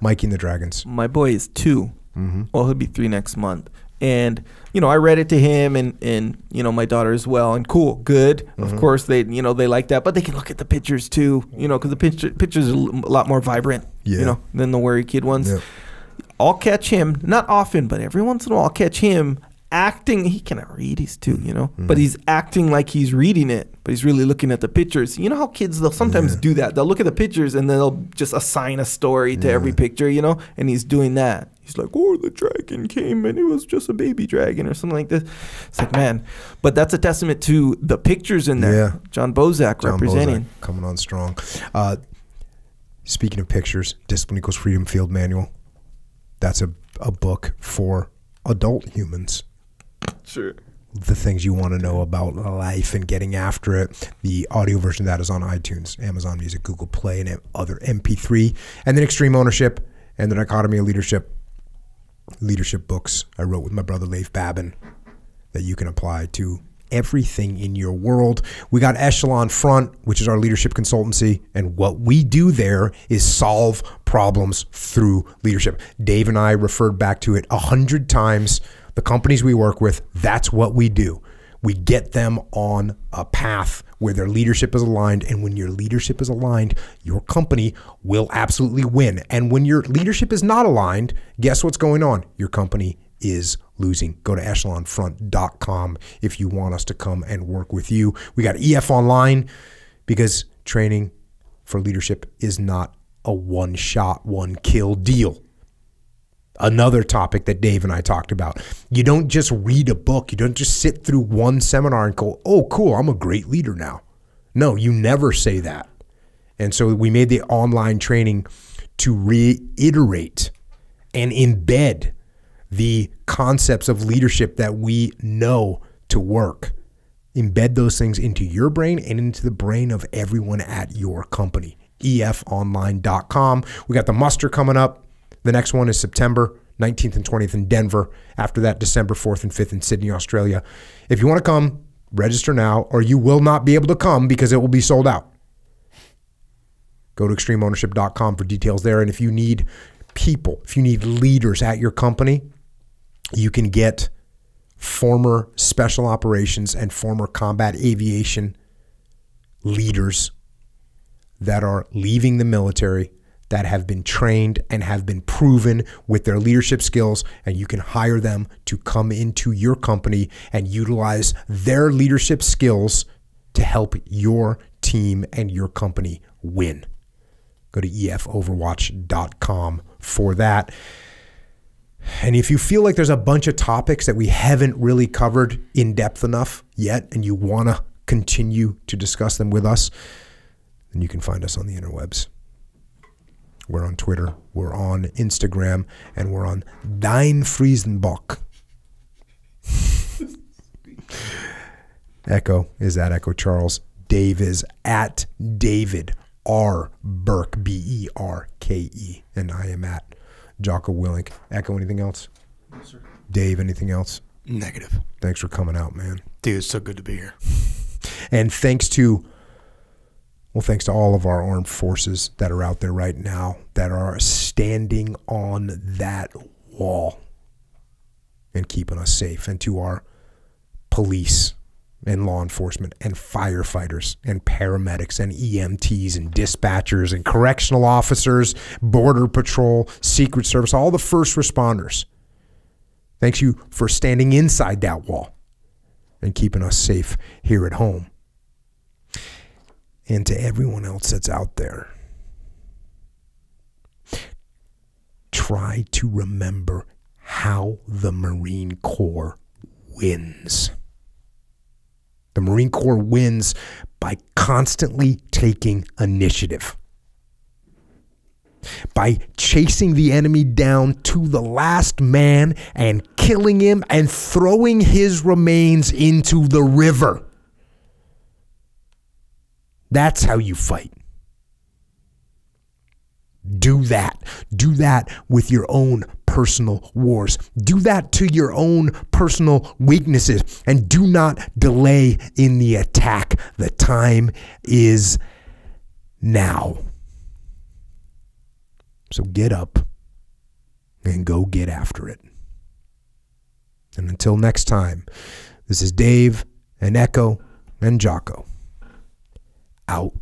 Mikey and the Dragons. My boy is two. Mm-hmm. Well, he'll be three next month. And, you know, I read it to him and, and you know, my daughter as well. And cool, good. Mm-hmm. Of course, they, you know, they like that. But they can look at the pictures, too, you know, because the picture, pictures are a lot more vibrant, yeah. you know, than the worry kid ones. Yeah. I'll catch him, not often, but every once in a while, I'll catch him acting. He cannot read, he's two, you know, mm-hmm. but he's acting like he's reading it, but he's really looking at the pictures. You know how kids, they'll sometimes yeah. do that. They'll look at the pictures and then they'll just assign a story yeah. to every picture, you know, and he's doing that. He's like, oh, the dragon came and it was just a baby dragon or something like this. It's like, man, but that's a testament to the pictures in there. Yeah. John Bozak John representing. Bozak coming on strong. Uh, speaking of pictures, Discipline Equals Freedom Field Manual. That's a, a book for adult humans. Sure. The things you want to know about life and getting after it. The audio version of that is on iTunes, Amazon Music, Google Play, and other M P three. And then Extreme Ownership and The Dichotomy of Leadership. Leadership books I wrote with my brother Leif Babin that you can apply to everything in your world. We got Echelon Front, which is our leadership consultancy, and what we do there is solve problems through leadership. Dave and I referred back to it a hundred times. The companies we work with, that's what we do. We get them on a path where their leadership is aligned, and when your leadership is aligned, your company will absolutely win. And when your leadership is not aligned, guess what's going on? Your company is losing. Go to echelon front dot com if you want us to come and work with you. We got E F Online, because training for leadership is not a one-shot, one-kill deal. Another topic that Dave and I talked about. You don't just read a book. You don't just sit through one seminar and go, oh, cool, I'm a great leader now. No, you never say that. And so we made the online training to reiterate and embed the concepts of leadership that we know to work. Embed those things into your brain and into the brain of everyone at your company. E F online dot com. We got the muster coming up. The next one is September nineteenth and twentieth in Denver. After that, December fourth and fifth in Sydney, Australia. If you want to come, register now, or you will not be able to come because it will be sold out. Go to extreme ownership dot com for details there. And if you need people, if you need leaders at your company, you can get former special operations and former combat aviation leaders that are leaving the military, that have been trained and have been proven with their leadership skills, and you can hire them to come into your company and utilize their leadership skills to help your team and your company win. Go to E F overwatch dot com for that. And if you feel like there's a bunch of topics that we haven't really covered in depth enough yet, and you wanna continue to discuss them with us, then you can find us on the interwebs. We're on Twitter, we're on Instagram, and we're on Dein Friesenbock. Echo is at Echo Charles. Dave is at David R. Berke, B E R K E. And I am at Jocko Willink. Echo, anything else? No, sir. Dave, anything else? Negative. Thanks for coming out, man. Dude, it's so good to be here. And thanks to... Well, thanks to all of our armed forces that are out there right now that are standing on that wall and keeping us safe, and to our police and law enforcement and firefighters and paramedics and E M Ts and dispatchers and correctional officers, Border Patrol, Secret Service, all the first responders. Thanks you for standing inside that wall and keeping us safe here at home. And to everyone else that's out there, try to remember how the Marine Corps wins. The Marine Corps wins by constantly taking initiative, by chasing the enemy down to the last man and killing him and throwing his remains into the river. That's how you fight. Do that. Do that with your own personal wars. Do that to your own personal weaknesses. And do not delay in the attack. The time is now. So get up and go get after it. And until next time, this is Dave and Echo and Jocko. Out.